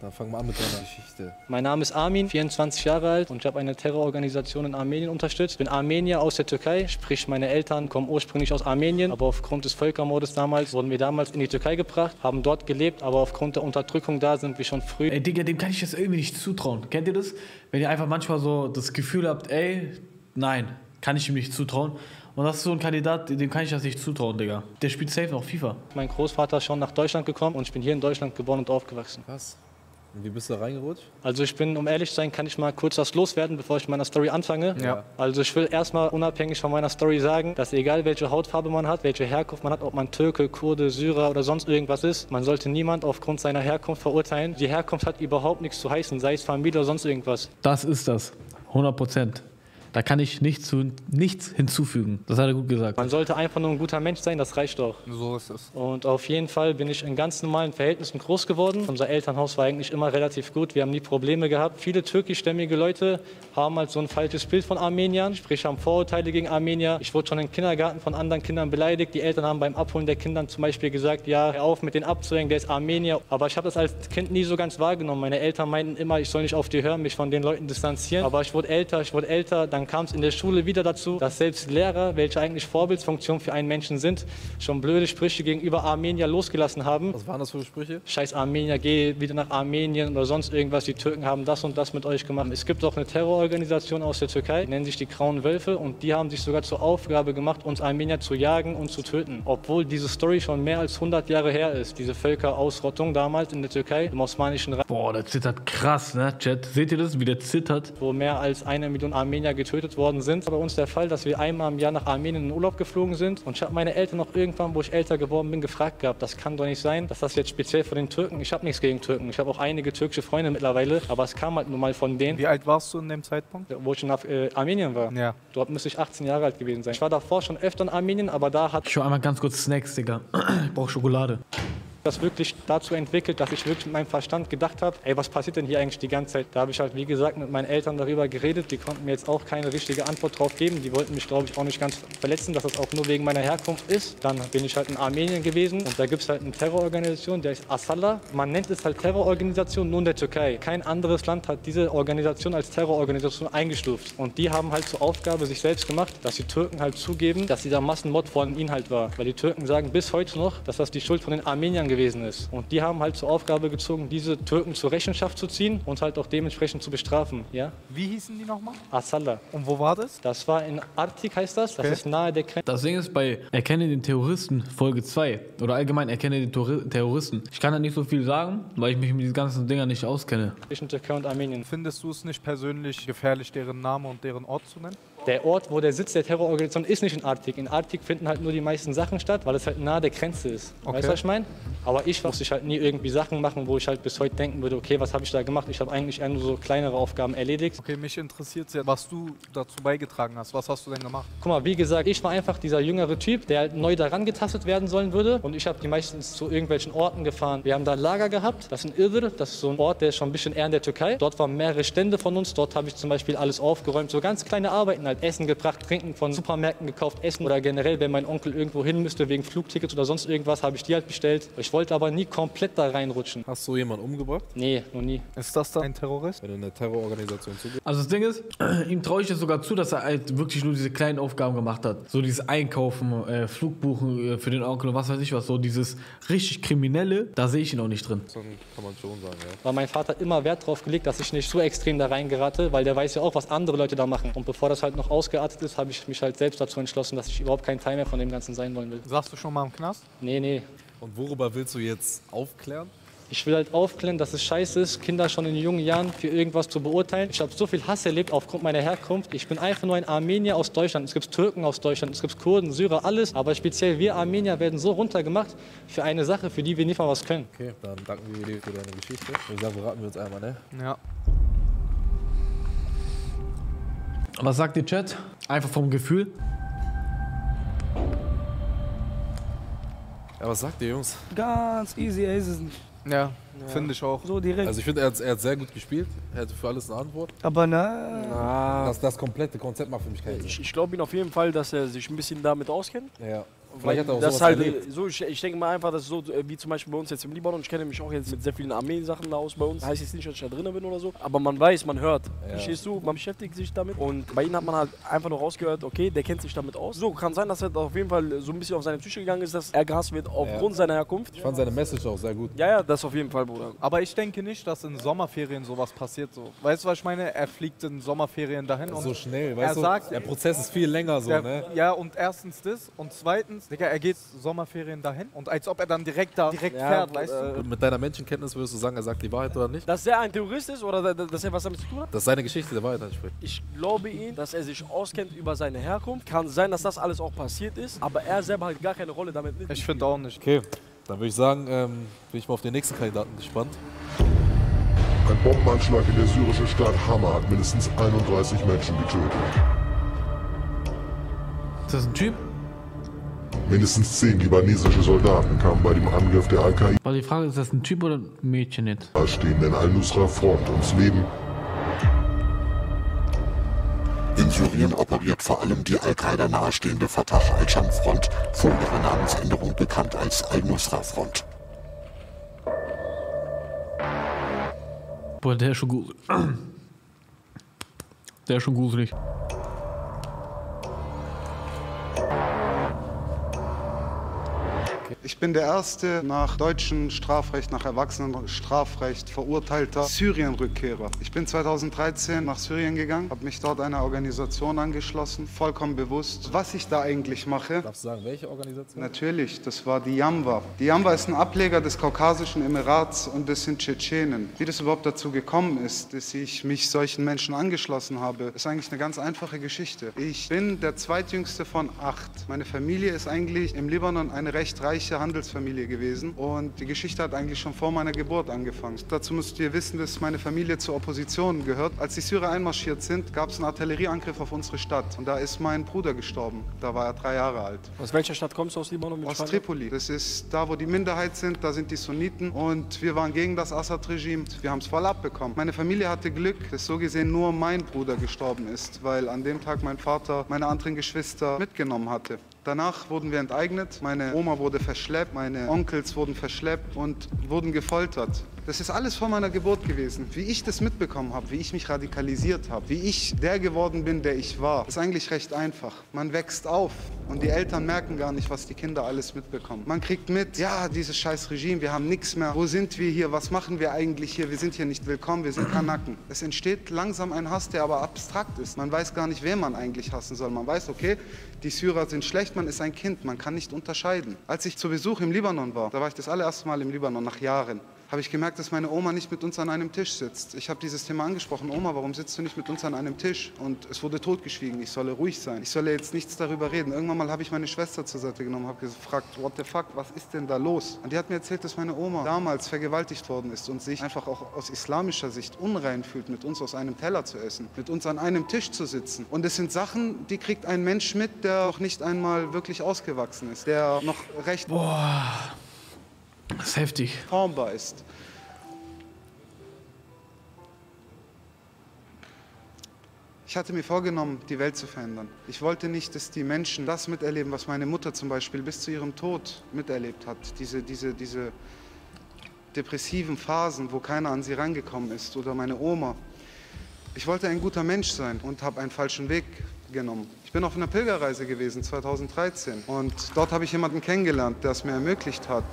Dann fangen wir an mit deiner Geschichte. Mein Name ist Armin, vierundzwanzig Jahre alt und ich habe eine Terrororganisation in Armenien unterstützt. Ich bin Armenier aus der Türkei, sprich meine Eltern kommen ursprünglich aus Armenien, aber aufgrund des Völkermordes damals wurden wir damals in die Türkei gebracht, haben dort gelebt, aber aufgrund der Unterdrückung da sind wir schon früh. Ey Digga, dem kann ich das irgendwie nicht zutrauen. Kennt ihr das? Wenn ihr einfach manchmal so das Gefühl habt, ey, nein, kann ich ihm nicht zutrauen. Und das ist so ein Kandidat, dem kann ich das nicht zutrauen, Digga. Der spielt safe noch FIFA. Mein Großvater ist schon nach Deutschland gekommen und ich bin hier in Deutschland geboren und aufgewachsen. Was? Und wie bist du da reingerutscht? Also ich bin, um ehrlich zu sein, kann ich mal kurz was loswerden, bevor ich meiner Story anfange. Ja. Also ich will erstmal unabhängig von meiner Story sagen, dass egal welche Hautfarbe man hat, welche Herkunft man hat, ob man Türke, Kurde, Syrer oder sonst irgendwas ist, man sollte niemand aufgrund seiner Herkunft verurteilen. Die Herkunft hat überhaupt nichts zu heißen, sei es Familie oder sonst irgendwas. Das ist das, hundert Prozent. Da kann ich nichts, nichts hinzufügen. Das hat er gut gesagt. Man sollte einfach nur ein guter Mensch sein, das reicht doch. So ist es. Und auf jeden Fall bin ich in ganz normalen Verhältnissen groß geworden. Unser Elternhaus war eigentlich immer relativ gut. Wir haben nie Probleme gehabt. Viele türkischstämmige Leute haben halt so ein falsches Bild von Armeniern. Sprich, haben Vorurteile gegen Armenier. Ich wurde schon im Kindergarten von anderen Kindern beleidigt. Die Eltern haben beim Abholen der Kinder zum Beispiel gesagt, ja, hör auf mit den abzuhängen, der ist Armenier. Aber ich habe das als Kind nie so ganz wahrgenommen. Meine Eltern meinten immer, ich soll nicht auf die hören, mich von den Leuten distanzieren. Aber ich wurde älter, ich wurde älter. Dann kam es in der Schule wieder dazu, dass selbst Lehrer, welche eigentlich Vorbildsfunktion für einen Menschen sind, schon blöde Sprüche gegenüber Armenier losgelassen haben. Was waren das für Sprüche? Scheiß Armenier, geh wieder nach Armenien oder sonst irgendwas. Die Türken haben das und das mit euch gemacht. Es gibt auch eine Terrororganisation aus der Türkei, die nennen sich die Grauen Wölfe und die haben sich sogar zur Aufgabe gemacht, uns Armenier zu jagen und zu töten. Obwohl diese Story schon mehr als hundert Jahre her ist, diese Völkerausrottung damals in der Türkei, im Osmanischen Reich. Boah, der zittert krass, ne, Chat? Seht ihr das, wie der zittert? Wo mehr als eine Million Armenier getötet worden sind. Bei uns der Fall, dass wir einmal im Jahr nach Armenien in den Urlaub geflogen sind und ich habe meine Eltern noch irgendwann, wo ich älter geworden bin, gefragt gehabt, das kann doch nicht sein, dass das jetzt speziell von den Türken, ich habe nichts gegen Türken, ich habe auch einige türkische Freunde mittlerweile, aber es kam halt nur mal von denen. Wie alt warst du in dem Zeitpunkt? Wo ich nach äh, Armenien war. Ja. Dort müsste ich achtzehn Jahre alt gewesen sein. Ich war davor schon öfter in Armenien, aber da hat... Ich schau einmal ganz kurz Snacks, Digga. Ich brauche Schokolade. Das wirklich dazu entwickelt, dass ich wirklich mit meinem Verstand gedacht habe, ey, was passiert denn hier eigentlich die ganze Zeit? Da habe ich halt, wie gesagt, mit meinen Eltern darüber geredet. Die konnten mir jetzt auch keine richtige Antwort drauf geben. Die wollten mich, glaube ich, auch nicht ganz verletzen, dass das auch nur wegen meiner Herkunft ist. Dann bin ich halt in Armenien gewesen und da gibt es halt eine Terrororganisation, der ist Asala. Man nennt es halt Terrororganisation nur in der Türkei. Kein anderes Land hat diese Organisation als Terrororganisation eingestuft. Und die haben halt zur Aufgabe sich selbst gemacht, dass die Türken halt zugeben, dass dieser Massenmord von ihnen halt war. Weil die Türken sagen bis heute noch, dass das die Schuld von den Armeniern gewesen ist. Ist. Und die haben halt zur Aufgabe gezogen, diese Türken zur Rechenschaft zu ziehen und halt auch dementsprechend zu bestrafen. Ja? Wie hießen die nochmal? Asala. Und wo war das? Das war in Artik, heißt das. Das okay. Ist nahe der Grenze. Das Ding ist bei Erkenne den Terroristen Folge zwei oder allgemein Erkenne den Tor Terroristen. Ich kann da nicht so viel sagen, weil ich mich mit diesen ganzen Dingern nicht auskenne. Zwischen Türkei und Armenien. Findest du es nicht persönlich gefährlich, deren Name und deren Ort zu nennen? Der Ort, wo der Sitz der Terrororganisation ist, nicht in Artik. In Artik finden halt nur die meisten Sachen statt, weil es halt nahe der Grenze ist. Okay. Weißt du, was ich meine? Aber ich musste ich halt nie irgendwie Sachen machen, wo ich halt bis heute denken würde, okay, was habe ich da gemacht? Ich habe eigentlich eher nur so kleinere Aufgaben erledigt. Okay, mich interessiert sehr, was du dazu beigetragen hast. Was hast du denn gemacht? Guck mal, wie gesagt, ich war einfach dieser jüngere Typ, der halt neu daran getastet werden sollen würde. Und ich habe die meistens zu irgendwelchen Orten gefahren. Wir haben da ein Lager gehabt, das ist in Idir, das ist so ein Ort, der ist schon ein bisschen eher in der Türkei. Dort waren mehrere Stände von uns, dort habe ich zum Beispiel alles aufgeräumt, so ganz kleine Arbeiten, halt Essen gebracht, Trinken von Supermärkten gekauft, Essen oder generell, wenn mein Onkel irgendwo hin müsste, wegen Flugtickets oder sonst irgendwas, habe ich die halt bestellt. Ich wollte aber nie komplett da reinrutschen. Hast du jemanden umgebracht? Nee, noch nie. Ist das dann ein Terrorist? Wenn du eine Terrororganisation zugehst? Also das Ding ist, ihm traue ich es sogar zu, dass er halt wirklich nur diese kleinen Aufgaben gemacht hat. So dieses Einkaufen, äh, Flugbuchen äh, für den Onkel und was weiß ich was. So dieses richtig Kriminelle, da sehe ich ihn auch nicht drin. Das kann man schon sagen, ja. Weil mein Vater hat immer Wert drauf gelegt, dass ich nicht so extrem da reingerate, weil der weiß ja auch, was andere Leute da machen. Und bevor das halt noch ausgeartet ist, habe ich mich halt selbst dazu entschlossen, dass ich überhaupt kein Teil mehr von dem Ganzen sein wollen will. Sagst du schon mal im Knast? Nee, nee. Und worüber willst du jetzt aufklären? Ich will halt aufklären, dass es scheiße ist, Kinder schon in jungen Jahren für irgendwas zu beurteilen. Ich habe so viel Hass erlebt aufgrund meiner Herkunft. Ich bin einfach nur ein Armenier aus Deutschland. Es gibt Türken aus Deutschland, es gibt Kurden, Syrer, alles. Aber speziell wir Armenier werden so runtergemacht für eine Sache, für die wir nicht mal was können. Okay, dann danken wir dir für deine Geschichte. Ich sage, beraten wir uns einmal, ne? Ja. Was sagt ihr, Chat? Einfach vom Gefühl. Ja, was sagt ihr, Jungs? Ganz easy, Aces. Ja, ja, finde ich auch. So direkt. Also ich finde, er, er hat sehr gut gespielt. Er hätte für alles eine Antwort. Aber nein. Na. Das, das komplette Konzept macht für mich keinen Sinn. Ich, ich glaube ihm auf jeden Fall, dass er sich ein bisschen damit auskennt. Ja. Vielleicht hat er auch das halt erlebt. So, ich, ich denke mal einfach, dass so wie zum Beispiel bei uns jetzt im Libanon, ich kenne mich auch jetzt mit sehr vielen Armeensachen da aus bei uns. Heißt jetzt nicht, dass ich da drin bin oder so, aber man weiß, man hört. Ja. Verstehst du? Man beschäftigt sich damit und bei ihm hat man halt einfach nur rausgehört, okay, der kennt sich damit aus. So, kann sein, dass er auf jeden Fall so ein bisschen auf seine Psyche gegangen ist, dass er gehasst wird aufgrund ja. seiner Herkunft. Ich fand seine Message auch sehr gut. Ja, ja, das auf jeden Fall, Bruder. Aber ich denke nicht, dass in Sommerferien sowas passiert so. Weißt du, was ich meine? Er fliegt in Sommerferien dahin und so schnell, weißt du? Er sagt, der Prozess ist viel länger so, der, ne? Ja, und erstens das und zweitens Digga, er geht Sommerferien dahin und als ob er dann direkt da direkt ja, fährt, weißt du? Äh, mit deiner Menschenkenntnis würdest du sagen, er sagt die Wahrheit oder nicht? Dass er ein Terrorist ist oder dass er was damit zu tun hat? Dass seine Geschichte der Wahrheit entspricht. Ich glaube ihm, dass er sich auskennt über seine Herkunft. Kann sein, dass das alles auch passiert ist, aber er selber hat gar keine Rolle damit mit. Ich finde auch nicht. Okay, dann würde ich sagen, ähm, bin ich mal auf den nächsten Kandidaten gespannt. Ein Bombenanschlag in der syrischen Stadt Hama hat mindestens einunddreißig Menschen getötet. Ist das ein Typ? Mindestens zehn libanesische Soldaten kamen bei dem Angriff der Al-Qaida. Aber die Frage ist, ist das ein Typ oder ein Mädchen jetzt? Da stehen in Al-Nusra-Front ums Leben. In Syrien operiert vor allem die Al-Qaida nahestehende Fatah-Al-Chan-Front, vor ihrer Namensänderung bekannt als Al-Nusra-Front. Boah, der ist schon gruselig. Der ist schon gruselig. Ich bin der erste nach deutschem Strafrecht, nach Erwachsenenstrafrecht verurteilter Syrien-Rückkehrer. Ich bin zweitausenddreizehn nach Syrien gegangen, habe mich dort einer Organisation angeschlossen, vollkommen bewusst, was ich da eigentlich mache. Darfst du sagen, welche Organisation? Natürlich, das war die Jamwa. Die Jamwa ist ein Ableger des kaukasischen Emirats und das sind Tschetschenen. Wie das überhaupt dazu gekommen ist, dass ich mich solchen Menschen angeschlossen habe, ist eigentlich eine ganz einfache Geschichte. Ich bin der zweitjüngste von acht. Meine Familie ist eigentlich im Libanon eine recht reiche Handelsfamilie gewesen und die Geschichte hat eigentlich schon vor meiner Geburt angefangen. Dazu müsst ihr wissen, dass meine Familie zur Opposition gehört. Als die Syrer einmarschiert sind, gab es einen Artillerieangriff auf unsere Stadt und da ist mein Bruder gestorben. Da war er drei Jahre alt. Aus welcher Stadt kommst du aus Libanon? Aus Tripoli. Das ist da, wo die Minderheit sind, da sind die Sunniten und wir waren gegen das Assad-Regime. Wir haben es voll abbekommen. Meine Familie hatte Glück, dass so gesehen nur mein Bruder gestorben ist, weil an dem Tag mein Vater meine anderen Geschwister mitgenommen hatte. Danach wurden wir enteignet, meine Oma wurde verschleppt, meine Onkels wurden verschleppt und wurden gefoltert. Das ist alles vor meiner Geburt gewesen. Wie ich das mitbekommen habe, wie ich mich radikalisiert habe, wie ich der geworden bin, der ich war, ist eigentlich recht einfach. Man wächst auf und die Eltern merken gar nicht, was die Kinder alles mitbekommen. Man kriegt mit, ja, dieses scheiß Regime, wir haben nichts mehr. Wo sind wir hier? Was machen wir eigentlich hier? Wir sind hier nicht willkommen, wir sind Kanaken. Es entsteht langsam ein Hass, der aber abstrakt ist. Man weiß gar nicht, wen man eigentlich hassen soll. Man weiß, okay, die Syrer sind schlecht, man ist ein Kind, man kann nicht unterscheiden. Als ich zu Besuch im Libanon war, da war ich das allererste Mal im Libanon nach Jahren, habe ich gemerkt, dass meine Oma nicht mit uns an einem Tisch sitzt. Ich habe dieses Thema angesprochen, Oma, warum sitzt du nicht mit uns an einem Tisch? Und es wurde totgeschwiegen, ich solle ruhig sein, ich solle jetzt nichts darüber reden. Irgendwann mal habe ich meine Schwester zur Seite genommen, habe gefragt, what the fuck, was ist denn da los? Und die hat mir erzählt, dass meine Oma damals vergewaltigt worden ist und sich einfach auch aus islamischer Sicht unrein fühlt, mit uns aus einem Teller zu essen, mit uns an einem Tisch zu sitzen. Und es sind Sachen, die kriegt ein Mensch mit, der noch nicht einmal wirklich ausgewachsen ist, der noch recht... Boah. Das ist heftig. Formbar ist. Ich hatte mir vorgenommen, die Welt zu verändern. Ich wollte nicht, dass die Menschen das miterleben, was meine Mutter zum Beispiel bis zu ihrem Tod miterlebt hat. Diese, diese, diese depressiven Phasen, wo keiner an sie rangekommen ist oder meine Oma. Ich wollte ein guter Mensch sein und habe einen falschen Weg genommen. Ich bin auf einer Pilgerreise gewesen, zweitausenddreizehn. Und dort habe ich jemanden kennengelernt, der es mir ermöglicht hat,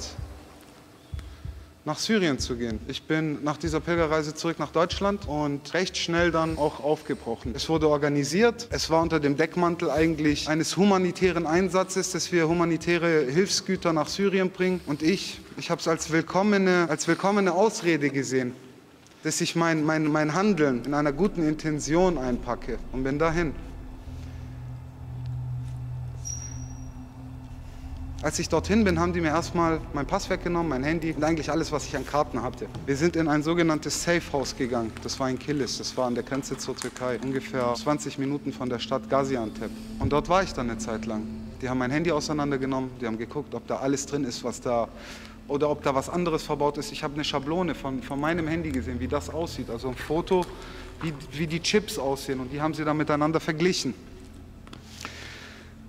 nach Syrien zu gehen. Ich bin nach dieser Pilgerreise zurück nach Deutschland und recht schnell dann auch aufgebrochen. Es wurde organisiert, es war unter dem Deckmantel eigentlich eines humanitären Einsatzes, dass wir humanitäre Hilfsgüter nach Syrien bringen. Und ich, ich habe es als willkommene, als willkommene Ausrede gesehen, dass ich mein, mein, mein Handeln in einer guten Intention einpacke und bin dahin. Als ich dorthin bin, haben die mir erstmal meinen Pass weggenommen, mein Handy und eigentlich alles, was ich an Karten hatte. Wir sind in ein sogenanntes Safe House gegangen. Das war in Kilis, das war an der Grenze zur Türkei, ungefähr zwanzig Minuten von der Stadt Gaziantep. Und dort war ich dann eine Zeit lang. Die haben mein Handy auseinandergenommen, die haben geguckt, ob da alles drin ist, was da, oder ob da was anderes verbaut ist. Ich habe eine Schablone von, von meinem Handy gesehen, wie das aussieht, also ein Foto, wie, wie die Chips aussehen und die haben sie dann miteinander verglichen.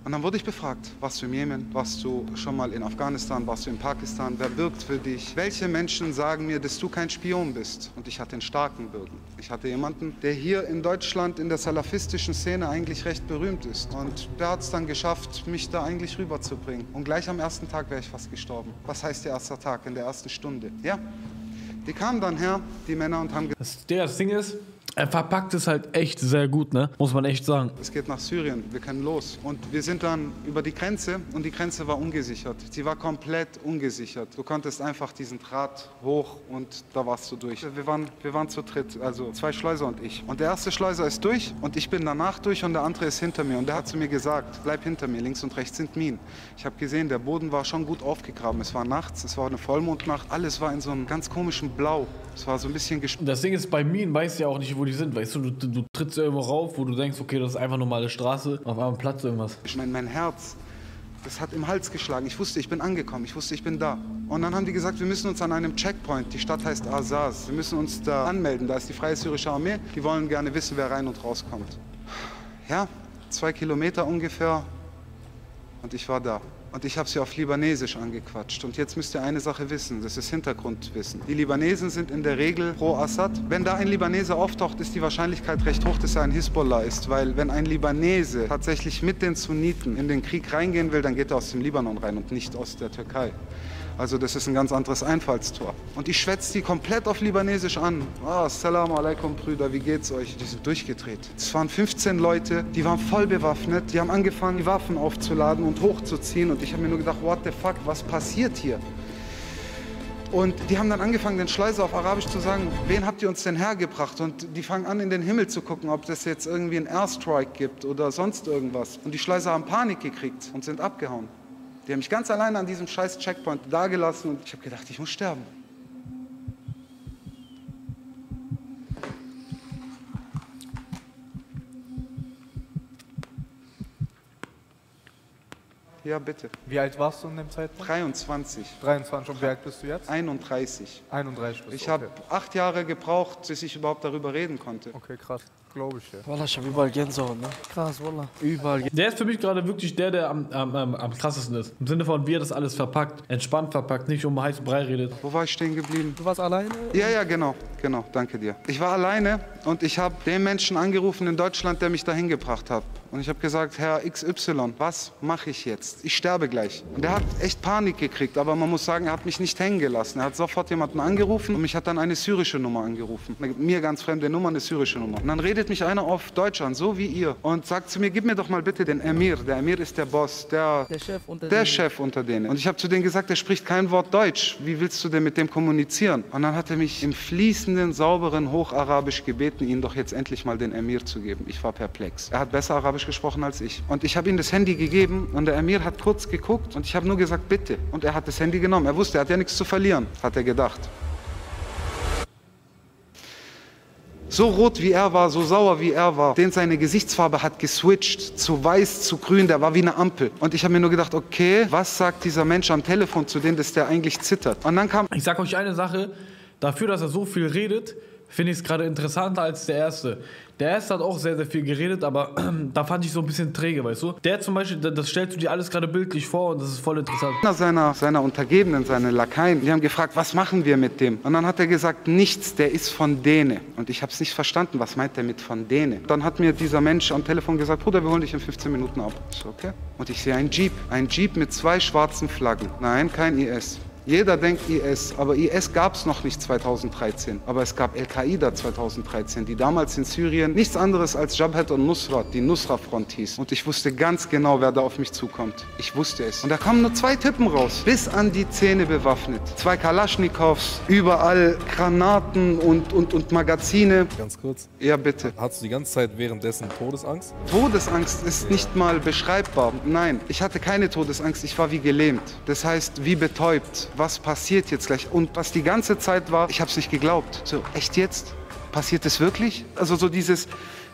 Und dann wurde ich befragt, warst du im Jemen, warst du schon mal in Afghanistan, warst du in Pakistan, wer wirkt für dich? Welche Menschen sagen mir, dass du kein Spion bist? Und ich hatte einen starken Bürgen. Ich hatte jemanden, der hier in Deutschland in der salafistischen Szene eigentlich recht berühmt ist. Und der hat es dann geschafft, mich da eigentlich rüberzubringen. Und gleich am ersten Tag wäre ich fast gestorben. Was heißt der erste Tag, in der ersten Stunde? Ja, die kamen dann her, die Männer, und haben gesagt... Das Ding ist... Er verpackt es halt echt sehr gut, ne? Muss man echt sagen. Es geht nach Syrien, wir können los. Und wir sind dann über die Grenze und die Grenze war ungesichert. Sie war komplett ungesichert. Du konntest einfach diesen Draht hoch und da warst du durch. Wir waren, wir waren zu dritt, also zwei Schleuser und ich. Und der erste Schleuser ist durch und ich bin danach durch und der andere ist hinter mir. Und der hat zu mir gesagt, bleib hinter mir, links und rechts sind Minen. Ich habe gesehen, der Boden war schon gut aufgegraben. Es war nachts, es war eine Vollmondnacht. Alles war in so einem ganz komischen Blau. Es war so ein bisschen gespürt. Das Ding ist, bei Minen weißt du ja auch nicht, wo die sind, weißt du, du, du trittst irgendwo rauf, wo du denkst, okay, das ist einfach normale Straße, auf einmal platzt irgendwas. Ich meine, mein Herz, das hat im Hals geschlagen. Ich wusste, ich bin angekommen, ich wusste, ich bin da. Und dann haben die gesagt, wir müssen uns an einem Checkpoint, die Stadt heißt Azaz, wir müssen uns da anmelden, da ist die Freie Syrische Armee, die wollen gerne wissen, wer rein und rauskommt. Ja, zwei Kilometer ungefähr und ich war da. Und ich habe sie auf Libanesisch angequatscht. Und jetzt müsst ihr eine Sache wissen, das ist Hintergrundwissen. Die Libanesen sind in der Regel pro Assad. Wenn da ein Libanese auftaucht, ist die Wahrscheinlichkeit recht hoch, dass er ein Hisbollah ist. Weil wenn ein Libanese tatsächlich mit den Sunniten in den Krieg reingehen will, dann geht er aus dem Libanon rein und nicht aus der Türkei. Also das ist ein ganz anderes Einfallstor. Und ich schwätze die komplett auf Libanesisch an. Ah, Assalamu alaikum, Brüder, wie geht's euch? Die sind durchgedreht. Es waren fünfzehn Leute, die waren voll bewaffnet. Die haben angefangen, die Waffen aufzuladen und hochzuziehen. Und ich habe mir nur gedacht, what the fuck, was passiert hier? Und die haben dann angefangen, den Schleuser auf Arabisch zu sagen, wen habt ihr uns denn hergebracht? Und die fangen an, in den Himmel zu gucken, ob das jetzt irgendwie einen Airstrike gibt oder sonst irgendwas. Und die Schleuser haben Panik gekriegt und sind abgehauen. Die haben mich ganz alleine an diesem scheiß Checkpoint dagelassen und ich habe gedacht, ich muss sterben. Ja, bitte. Wie alt warst du in dem Zeitpunkt? dreiundzwanzig. dreiundzwanzig. Und wie alt bist du jetzt? einunddreißig. einunddreißig. Ich okay. habe acht Jahre gebraucht, bis ich überhaupt darüber reden konnte. Okay, krass. Glaube ich, ja. Wallah, ich habe überall Gänsehaut, ne? Krass, Wallah. Überall Gänsehaut. Der ist für mich gerade wirklich der, der am, am, am krassesten ist. Im Sinne von, wie er das alles verpackt. Entspannt verpackt, nicht um heißen Brei redet. Wo war ich stehen geblieben? Du warst alleine? Ja, ja, genau. Genau, danke dir. Ich war alleine und ich habe den Menschen angerufen in Deutschland, der mich dahin gebracht hat. Und ich habe gesagt, Herr X Y, was mache ich jetzt? Ich sterbe gleich. Und er hat echt Panik gekriegt, aber man muss sagen, er hat mich nicht hängen gelassen. Er hat sofort jemanden angerufen und mich hat dann eine syrische Nummer angerufen. Eine mir ganz fremde Nummer, eine syrische Nummer. Und dann redet mich einer auf Deutsch an, so wie ihr. Und sagt zu mir, gib mir doch mal bitte den Emir. Der Emir ist der Boss, der, der, Chef, unter der Chef unter denen. Und ich habe zu denen gesagt, der spricht kein Wort Deutsch. Wie willst du denn mit dem kommunizieren? Und dann hat er mich im fließenden, sauberen Hocharabisch gebeten, ihnen doch jetzt endlich mal den Emir zu geben. Ich war perplex. Er hat besser Arabisch gesprochen als ich. Und ich habe ihm das Handy gegeben und der Emir hat kurz geguckt und ich habe nur gesagt, bitte. Und er hat das Handy genommen. Er wusste, er hat ja nichts zu verlieren, hat er gedacht. So rot wie er war, so sauer wie er war, denn seine Gesichtsfarbe hat geswitcht, zu weiß, zu grün, der war wie eine Ampel. Und ich habe mir nur gedacht, okay, was sagt dieser Mensch am Telefon zu denen, dass der eigentlich zittert? Und dann kam... Ich sage euch eine Sache, dafür, dass er so viel redet, finde ich es gerade interessanter als der Erste. Der Erste hat auch sehr, sehr viel geredet, aber da fand ich so ein bisschen träge, weißt du? Der zum Beispiel, das stellst du dir alles gerade bildlich vor und das ist voll interessant. Seiner, seiner Untergebenen, seine Lakaien, die haben gefragt, was machen wir mit dem? Und dann hat er gesagt, nichts, der ist von denen. Und ich habe es nicht verstanden, was meint er mit von denen? Dann hat mir dieser Mensch am Telefon gesagt, Bruder, wir holen dich in fünfzehn Minuten ab. Ich so, okay. Und ich sehe einen Jeep, einen Jeep mit zwei schwarzen Flaggen. Nein, kein I S. Jeder denkt I S, aber I S gab es noch nicht zweitausenddreizehn. Aber es gab Al-Qaida zweitausenddreizehn, die damals in Syrien nichts anderes als Jabhat al-Nusra, die Nusra-Front hieß. Und ich wusste ganz genau, wer da auf mich zukommt. Ich wusste es. Und da kamen nur zwei Typen raus, bis an die Zähne bewaffnet. Zwei Kalaschnikows, überall Granaten und, und, und Magazine. Ganz kurz. Ja, bitte. Hattest du die ganze Zeit währenddessen Todesangst? Todesangst ist ja. nicht mal beschreibbar. Nein, ich hatte keine Todesangst, ich war wie gelähmt. Das heißt, wie betäubt. Was passiert jetzt gleich? Und was die ganze Zeit war, ich habe es nicht geglaubt. So, echt jetzt? Passiert das wirklich? Also so dieses,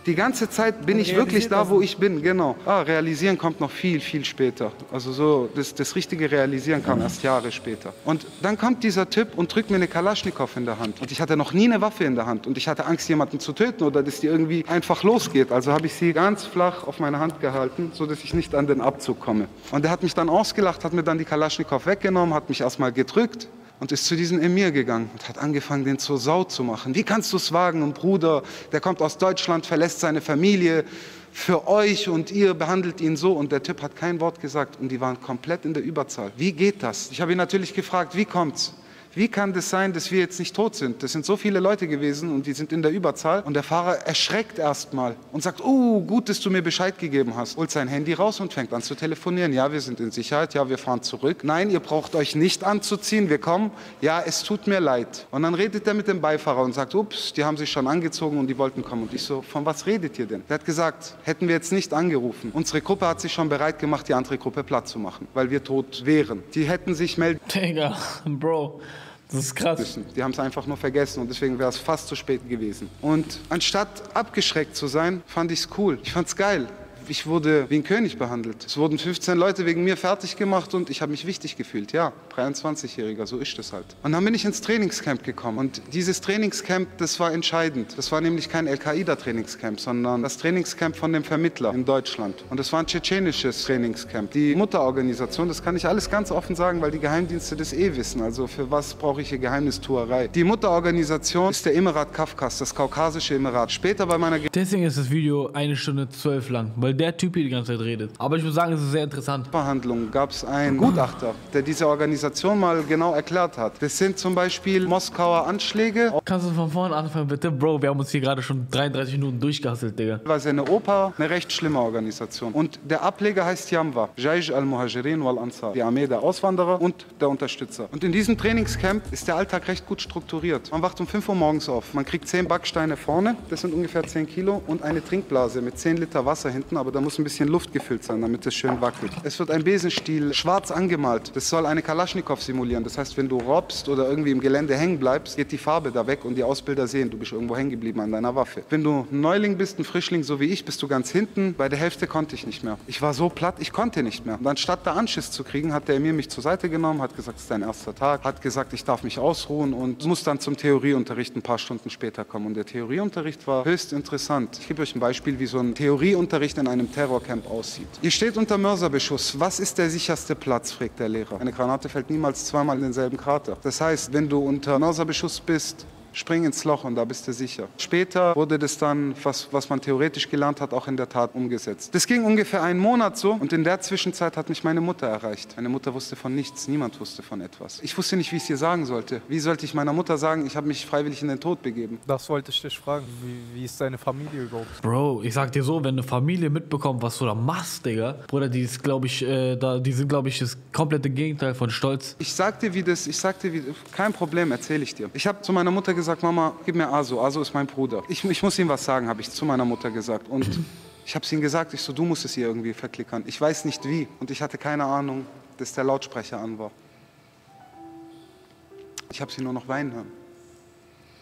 die ganze Zeit bin ich wirklich da, wo ich bin, genau. Ah, realisieren kommt noch viel, viel später. Also so, das, das richtige Realisieren kam erst Jahre später. Und dann kommt dieser Typ und drückt mir eine Kalaschnikow in der Hand. Und ich hatte noch nie eine Waffe in der Hand. Und ich hatte Angst, jemanden zu töten oder dass die irgendwie einfach losgeht. Also habe ich sie ganz flach auf meine Hand gehalten, sodass ich nicht an den Abzug komme. Und er hat mich dann ausgelacht, hat mir dann die Kalaschnikow weggenommen, hat mich erstmal gedrückt. Und ist zu diesem Emir gegangen und hat angefangen, den zur Sau zu machen. Wie kannst du es wagen, ein Bruder, der kommt aus Deutschland, verlässt seine Familie für euch und ihr behandelt ihn so. Und der Typ hat kein Wort gesagt und die waren komplett in der Überzahl. Wie geht das? Ich habe ihn natürlich gefragt, wie kommt's? Wie kann das sein, dass wir jetzt nicht tot sind? Das sind so viele Leute gewesen und die sind in der Überzahl. Und der Fahrer erschreckt erstmal und sagt, oh, gut, dass du mir Bescheid gegeben hast. Holt sein Handy raus und fängt an zu telefonieren. Ja, wir sind in Sicherheit. Ja, wir fahren zurück. Nein, ihr braucht euch nicht anzuziehen. Wir kommen. Ja, es tut mir leid. Und dann redet er mit dem Beifahrer und sagt, ups, die haben sich schon angezogen und die wollten kommen. Und ich so, von was redet ihr denn? Der hat gesagt, hätten wir jetzt nicht angerufen. Unsere Gruppe hat sich schon bereit gemacht, die andere Gruppe platt zu machen, weil wir tot wären. Die hätten sich melden. Digga, Bro. Das ist krass. Die haben es einfach nur vergessen und deswegen wäre es fast zu spät gewesen. Und anstatt abgeschreckt zu sein, fand ich es cool. Ich fand es geil. Ich wurde wie ein König behandelt. Es wurden fünfzehn Leute wegen mir fertig gemacht und ich habe mich wichtig gefühlt. Ja, dreiundzwanzigjähriger, so ist das halt. Und dann bin ich ins Trainingscamp gekommen. Und dieses Trainingscamp, das war entscheidend. Das war nämlich kein Al-Qaida-Trainingscamp, sondern das Trainingscamp von dem Vermittler in Deutschland. Und das war ein tschetschenisches Trainingscamp. Die Mutterorganisation, das kann ich alles ganz offen sagen, weil die Geheimdienste das eh wissen. Also für was brauche ich hier Geheimnistuerei? Die Mutterorganisation ist der Emirat Kafkas, das kaukasische Emirat. Später bei meiner... Ge Deswegen ist das Video eine Stunde zwölf lang, weil der Typ hier die ganze Zeit redet. Aber ich muss sagen, es ist sehr interessant. Verhandlungen gab es einen Gutachter, der diese Organisation mal genau erklärt hat. Das sind zum Beispiel Moskauer Anschläge. Kannst du von vorne anfangen, bitte? Bro, wir haben uns hier gerade schon dreiunddreißig Minuten durchgehasselt, Digga. War seine Opa, eine recht schlimme Organisation. Und der Ableger heißt Jamwa. Jaish al-Muhajirin wal-Ansar. Die Armee der Auswanderer und der Unterstützer. Und in diesem Trainingscamp ist der Alltag recht gut strukturiert. Man wacht um fünf Uhr morgens auf. Man kriegt zehn Backsteine vorne, das sind ungefähr zehn Kilo, und eine Trinkblase mit zehn Liter Wasser hinten, aber da muss ein bisschen Luft gefüllt sein, damit es schön wackelt. Es wird ein Besenstiel schwarz angemalt. Das soll eine Kalaschnikow simulieren. Das heißt, wenn du robbst oder irgendwie im Gelände hängen bleibst, geht die Farbe da weg und die Ausbilder sehen, du bist irgendwo hängen geblieben an deiner Waffe. Wenn du ein Neuling bist, ein Frischling, so wie ich, bist du ganz hinten. Bei der Hälfte konnte ich nicht mehr. Ich war so platt, ich konnte nicht mehr. Und anstatt da Anschiss zu kriegen, hat der Emir mich zur Seite genommen, hat gesagt, es ist dein erster Tag, hat gesagt, ich darf mich ausruhen und muss dann zum Theorieunterricht ein paar Stunden später kommen. Und der Theorieunterricht war höchst interessant. Ich gebe euch ein Beispiel, wie so ein Theorieunterricht in einem im Terrorcamp aussieht. Ihr steht unter Mörserbeschuss. Was ist der sicherste Platz, fragt der Lehrer. Eine Granate fällt niemals zweimal in denselben Krater. Das heißt, wenn du unter Mörserbeschuss bist, spring ins Loch und da bist du sicher. Später wurde das dann, was, was man theoretisch gelernt hat, auch in der Tat umgesetzt. Das ging ungefähr einen Monat so und in der Zwischenzeit hat mich meine Mutter erreicht. Meine Mutter wusste von nichts, niemand wusste von etwas. Ich wusste nicht, wie ich es ihr sagen sollte. Wie sollte ich meiner Mutter sagen, ich habe mich freiwillig in den Tod begeben? Das wollte ich dich fragen, wie, wie ist deine Familie überhaupt? Bro, ich sag dir so, wenn eine Familie mitbekommt, was du da machst, Digga, Bruder, die, ist, glaub ich, äh, da, die sind, glaube ich, das komplette Gegenteil von Stolz. Ich sag dir, wie das, ich sag dir, wie, kein Problem, erzähle ich dir. Ich habe zu meiner Mutter gesagt, gesagt, Mama, gib mir Aso, Aso ist mein Bruder. Ich, ich muss ihm was sagen, habe ich zu meiner Mutter gesagt. Und ich habe es ihm gesagt, ich so, du musst es ihr irgendwie verklickern. Ich weiß nicht wie. Und ich hatte keine Ahnung, dass der Lautsprecher an war. Ich habe sie nur noch weinen hören.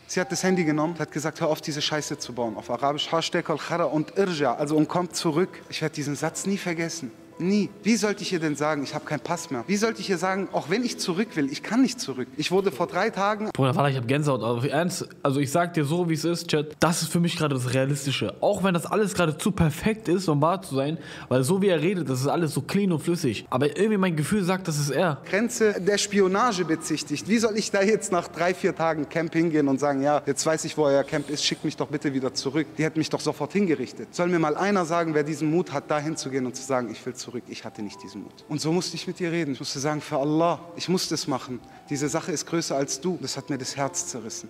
Sie hat das Handy genommen und hat gesagt, hör auf, diese Scheiße zu bauen. Auf Arabisch, Hashtag al-Khara und Irja, also und kommt zurück. Ich werde diesen Satz nie vergessen. Nie. Wie sollte ich ihr denn sagen, ich habe keinen Pass mehr? Wie sollte ich ihr sagen, auch wenn ich zurück will, ich kann nicht zurück. Ich wurde vor drei Tagen... Bruder, Vater, ich habe Gänsehaut. Also, ernst, also ich sag dir so, wie es ist, Chat. Das ist für mich gerade das Realistische. Auch wenn das alles gerade zu perfekt ist, um wahr zu sein, weil so wie er redet, das ist alles so clean und flüssig. Aber irgendwie mein Gefühl sagt, das ist er. Grenze der Spionage bezichtigt. Wie soll ich da jetzt nach drei, vier Tagen Camp hingehen und sagen, ja, jetzt weiß ich, wo euer Camp ist, schickt mich doch bitte wieder zurück. Die hätten mich doch sofort hingerichtet. Soll mir mal einer sagen, wer diesen Mut hat, da hinzugehen und zu sagen, ich will zurück. Ich hatte nicht diesen Mut. Und so musste ich mit ihr reden. Ich musste sagen, für Allah, ich muss das machen. Diese Sache ist größer als du. Das hat mir das Herz zerrissen.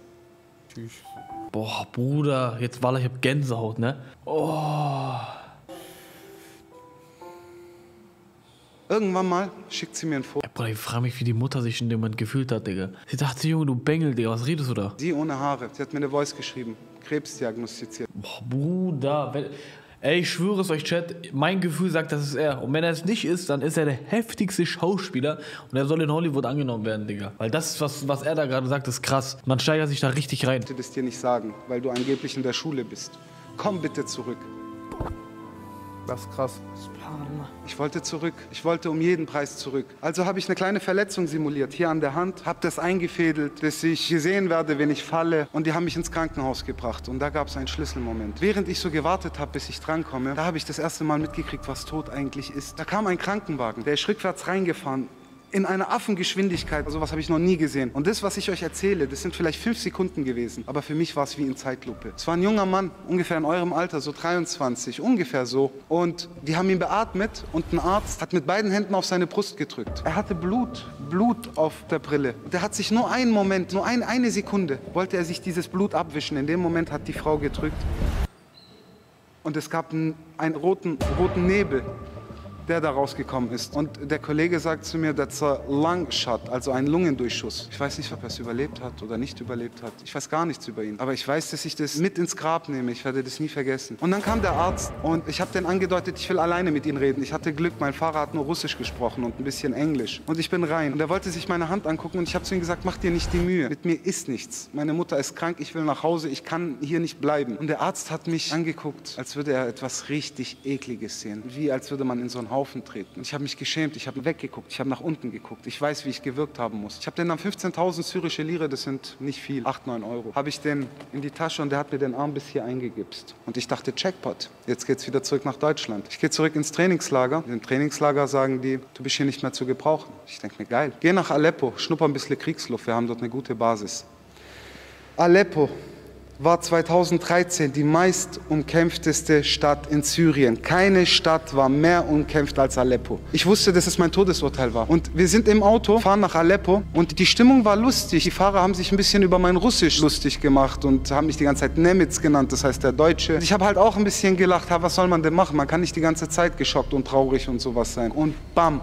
Tschüss. Boah, Bruder, jetzt war ich, ich hab Gänsehaut, ne? Oh. Irgendwann mal schickt sie mir ein Foto. Ey, Bruder, ich frage mich, wie die Mutter sich in dem Moment gefühlt hat, Digga. Sie dachte, Junge, du Bengel, Digga, was redest du da? Sie ohne Haare. Sie hat mir eine Voice geschrieben. Krebs diagnostiziert. Boah, Bruder, wenn... Ey, ich schwöre es euch, Chat, mein Gefühl sagt, das ist er. Und wenn er es nicht ist, dann ist er der heftigste Schauspieler und er soll in Hollywood angenommen werden, Digga. Weil das, was, was er da gerade sagt, ist krass. Man steigert sich da richtig rein. Ich wollte das dir nicht sagen, weil du angeblich in der Schule bist. Komm bitte zurück. Das ist krass. Ich wollte zurück. Ich wollte um jeden Preis zurück. Also habe ich eine kleine Verletzung simuliert, hier an der Hand. Habe das eingefädelt, dass ich gesehen werde, wenn ich falle. Und die haben mich ins Krankenhaus gebracht. Und da gab es einen Schlüsselmoment. Während ich so gewartet habe, bis ich drankomme, da habe ich das erste Mal mitgekriegt, was Tod eigentlich ist. Da kam ein Krankenwagen, der ist rückwärts reingefahren. In einer Affengeschwindigkeit, sowas habe ich noch nie gesehen. Und das, was ich euch erzähle, das sind vielleicht fünf Sekunden gewesen. Aber für mich war es wie in Zeitlupe. Es war ein junger Mann, ungefähr in eurem Alter, so dreiundzwanzig, ungefähr so. Und die haben ihn beatmet und ein Arzt hat mit beiden Händen auf seine Brust gedrückt. Er hatte Blut, Blut auf der Brille. Und er hat sich nur einen Moment, nur ein, eine Sekunde, wollte er sich dieses Blut abwischen. In dem Moment hat die Frau gedrückt. Und es gab einen, einen roten, roten Nebel, der da rausgekommen ist. Und der Kollege sagt zu mir, that's a lung shot, also ein Lungendurchschuss. Ich weiß nicht, ob er es überlebt hat oder nicht überlebt hat. Ich weiß gar nichts über ihn. Aber ich weiß, dass ich das mit ins Grab nehme. Ich werde das nie vergessen. Und dann kam der Arzt und ich habe den angedeutet, ich will alleine mit ihm reden. Ich hatte Glück, mein Fahrer hat nur Russisch gesprochen und ein bisschen Englisch. Und ich bin rein. Und er wollte sich meine Hand angucken und ich habe zu ihm gesagt, mach dir nicht die Mühe. Mit mir ist nichts. Meine Mutter ist krank, ich will nach Hause, ich kann hier nicht bleiben. Und der Arzt hat mich angeguckt, als würde er etwas richtig Ekliges sehen. Wie als würde man in so ein Haufen treten. Ich habe mich geschämt, ich habe weggeguckt, ich habe nach unten geguckt. Ich weiß, wie ich gewirkt haben muss. Ich habe den dann fünfzehntausend syrische Lire, das sind nicht viel, acht, neun Euro, habe ich den in die Tasche und der hat mir den Arm bis hier eingegipst. Und ich dachte, Jackpot, jetzt geht's wieder zurück nach Deutschland. Ich gehe zurück ins Trainingslager. Im Trainingslager sagen die, du bist hier nicht mehr zu gebrauchen. Ich denke mir, geil. Geh nach Aleppo, schnupper ein bisschen Kriegsluft, wir haben dort eine gute Basis. Aleppo war zweitausenddreizehn die meist umkämpfteste Stadt in Syrien. Keine Stadt war mehr umkämpft als Aleppo. Ich wusste, dass es mein Todesurteil war. Und wir sind im Auto, fahren nach Aleppo und die Stimmung war lustig. Die Fahrer haben sich ein bisschen über mein Russisch lustig gemacht und haben mich die ganze Zeit Nemitz genannt, das heißt der Deutsche. Ich habe halt auch ein bisschen gelacht, was soll man denn machen? Man kann nicht die ganze Zeit geschockt und traurig und sowas sein. Und bam!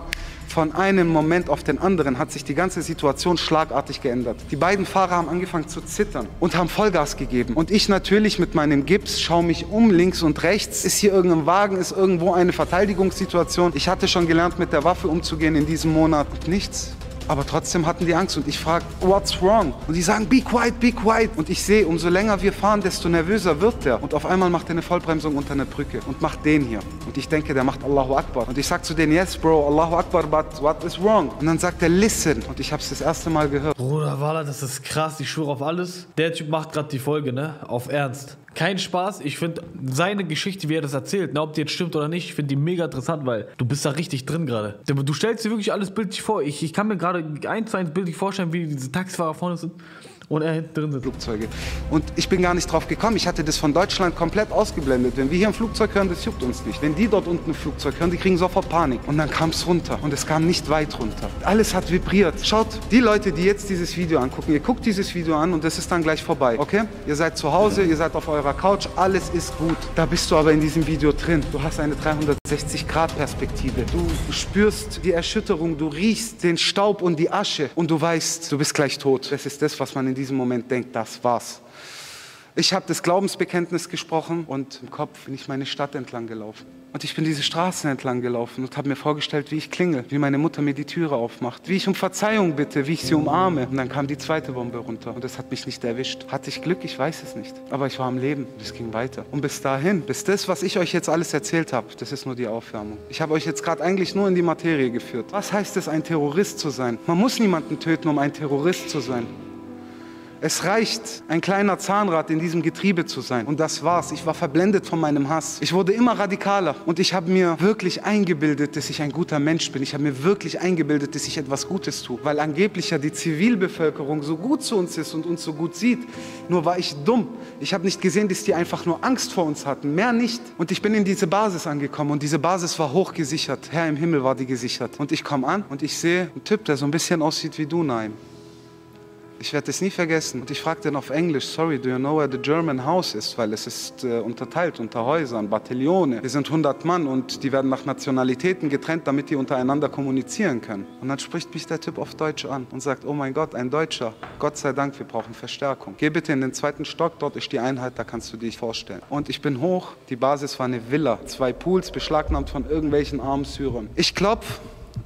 Von einem Moment auf den anderen hat sich die ganze Situation schlagartig geändert. Die beiden Fahrer haben angefangen zu zittern und haben Vollgas gegeben. Und ich natürlich mit meinem Gips schaue mich um, links und rechts. Ist hier irgendein Wagen, ist irgendwo eine Verteidigungssituation. Ich hatte schon gelernt, mit der Waffe umzugehen in diesem Monat. Nichts. Aber trotzdem hatten die Angst und ich frage, what's wrong? Und die sagen, be quiet, be quiet. Und ich sehe, umso länger wir fahren, desto nervöser wird der. Und auf einmal macht er eine Vollbremsung unter einer Brücke und macht den hier. Und ich denke, der macht Allahu Akbar. Und ich sage zu denen, yes, bro, Allahu Akbar, but what is wrong? Und dann sagt er, listen. Und ich habe es das erste Mal gehört. Bruder, Walla, das ist krass, ich schwöre auf alles. Der Typ macht gerade die Folge, ne? Auf Ernst. Kein Spaß, ich finde seine Geschichte, wie er das erzählt, ne, ob die jetzt stimmt oder nicht, ich finde die mega interessant, weil du bist da richtig drin gerade. Du stellst dir wirklich alles bildlich vor. Ich, ich kann mir gerade eins zu eins bildlich vorstellen, wie diese Taxifahrer vorne sind und er hinten drin sitzt. Flugzeuge. Und ich bin gar nicht drauf gekommen. Ich hatte das von Deutschland komplett ausgeblendet. Wenn wir hier ein Flugzeug hören, das juckt uns nicht. Wenn die dort unten ein Flugzeug hören, die kriegen sofort Panik. Und dann kam es runter. Und es kam nicht weit runter. Alles hat vibriert. Schaut, die Leute, die jetzt dieses Video angucken, ihr guckt dieses Video an und das ist dann gleich vorbei, okay? Ihr seid zu Hause, ihr seid auf eurer Couch, alles ist gut. Da bist du aber in diesem Video drin. Du hast eine dreihundertsechzig Grad Perspektive. Du spürst die Erschütterung, du riechst den Staub und die Asche und du weißt, du bist gleich tot. Das ist das, was man in In diesem Moment denkt, das war's. Ich habe das Glaubensbekenntnis gesprochen und im Kopf bin ich meine Stadt entlang gelaufen. Und ich bin diese Straßen entlang gelaufen und habe mir vorgestellt, wie ich klingel, wie meine Mutter mir die Türe aufmacht, wie ich um Verzeihung bitte, wie ich sie umarme. Und dann kam die zweite Bombe runter und das hat mich nicht erwischt. Hatte ich Glück? Ich weiß es nicht. Aber ich war am Leben und es ging weiter. Und bis dahin, bis das, was ich euch jetzt alles erzählt habe, das ist nur die Aufwärmung. Ich habe euch jetzt gerade eigentlich nur in die Materie geführt. Was heißt es, ein Terrorist zu sein? Man muss niemanden töten, um ein Terrorist zu sein. Es reicht, ein kleiner Zahnrad in diesem Getriebe zu sein. Und das war's. Ich war verblendet von meinem Hass. Ich wurde immer radikaler. Und ich habe mir wirklich eingebildet, dass ich ein guter Mensch bin. Ich habe mir wirklich eingebildet, dass ich etwas Gutes tue. Weil angeblich ja die Zivilbevölkerung so gut zu uns ist und uns so gut sieht. Nur war ich dumm. Ich habe nicht gesehen, dass die einfach nur Angst vor uns hatten. Mehr nicht. Und ich bin in diese Basis angekommen. Und diese Basis war hochgesichert. Herr im Himmel war die gesichert. Und ich komme an und ich sehe einen Typ, der so ein bisschen aussieht wie du, Naim. Ich werde es nie vergessen. Und ich fragte ihn auf Englisch, sorry, do you know where the German house is? Weil es ist äh, unterteilt unter Häusern, Bataillone. Wir sind hundert Mann und die werden nach Nationalitäten getrennt, damit die untereinander kommunizieren können. Und dann spricht mich der Typ auf Deutsch an und sagt, oh mein Gott, ein Deutscher. Gott sei Dank, wir brauchen Verstärkung. Geh bitte in den zweiten Stock, dort ist die Einheit, da kannst du dir vorstellen. Und ich bin hoch, die Basis war eine Villa, zwei Pools, beschlagnahmt von irgendwelchen armen Syrern. Ich klopf.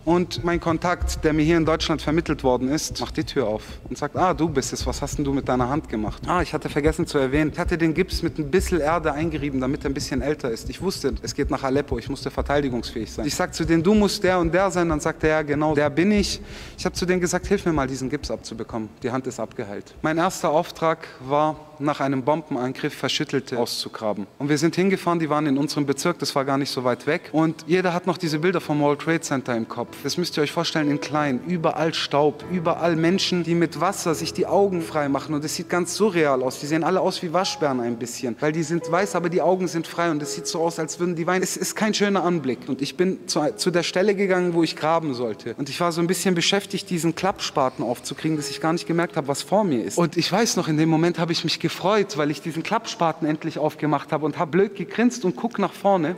Und mein Kontakt, der mir hier in Deutschland vermittelt worden ist, macht die Tür auf und sagt, ah, du bist es, was hast denn du mit deiner Hand gemacht? Ah, ich hatte vergessen zu erwähnen, ich hatte den Gips mit ein bisschen Erde eingerieben, damit er ein bisschen älter ist. Ich wusste, es geht nach Aleppo, ich musste verteidigungsfähig sein. Ich sag zu denen, du musst der und der sein, dann sagt er, ja genau, der bin ich. Ich habe zu denen gesagt, hilf mir mal, diesen Gips abzubekommen. Die Hand ist abgeheilt. Mein erster Auftrag war, nach einem Bombenangriff Verschüttelte auszugraben. Und wir sind hingefahren, die waren in unserem Bezirk, das war gar nicht so weit weg. Und jeder hat noch diese Bilder vom World Trade Center im Kopf. Das müsst ihr euch vorstellen in klein. Überall Staub, überall Menschen, die mit Wasser sich die Augen frei machen. Und es sieht ganz surreal aus. Die sehen alle aus wie Waschbären ein bisschen. Weil die sind weiß, aber die Augen sind frei. Und es sieht so aus, als würden die weinen. Es ist kein schöner Anblick. Und ich bin zu, zu der Stelle gegangen, wo ich graben sollte. Und ich war so ein bisschen beschäftigt, diesen Klappspaten aufzukriegen, dass ich gar nicht gemerkt habe, was vor mir ist. Und ich weiß noch, in dem Moment habe ich mich gefragt, gefreut, weil ich diesen Klappspaten endlich aufgemacht habe und habe blöd gegrinst und guck nach vorne.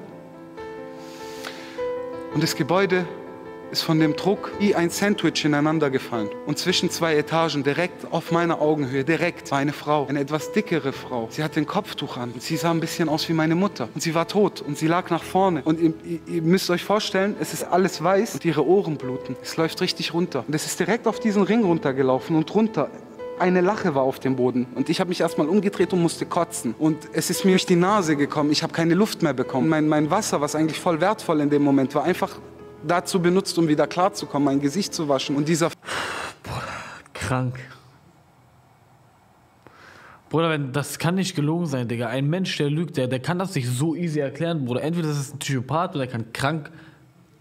Und das Gebäude ist von dem Druck wie ein Sandwich ineinander gefallen. Und zwischen zwei Etagen, direkt auf meiner Augenhöhe, direkt war eine Frau, eine etwas dickere Frau. Sie hatte ein Kopftuch an und sie sah ein bisschen aus wie meine Mutter. Und sie war tot und sie lag nach vorne. Und ihr, ihr müsst euch vorstellen, es ist alles weiß und ihre Ohren bluten. Es läuft richtig runter. Und es ist direkt auf diesen Ring runtergelaufen und runter. Eine Lache war auf dem Boden und ich habe mich erstmal umgedreht und musste kotzen. Und es ist mir durch die Nase gekommen, ich habe keine Luft mehr bekommen. Mein, mein Wasser, was eigentlich voll wertvoll in dem Moment war, einfach dazu benutzt, um wieder klarzukommen, mein Gesicht zu waschen. Und dieser... Boah, krank. Bruder, das kann nicht gelogen sein, Digga. Ein Mensch, der lügt, der, der kann das nicht so easy erklären, Bruder. Entweder das ist ein Psychopath oder der kann krank,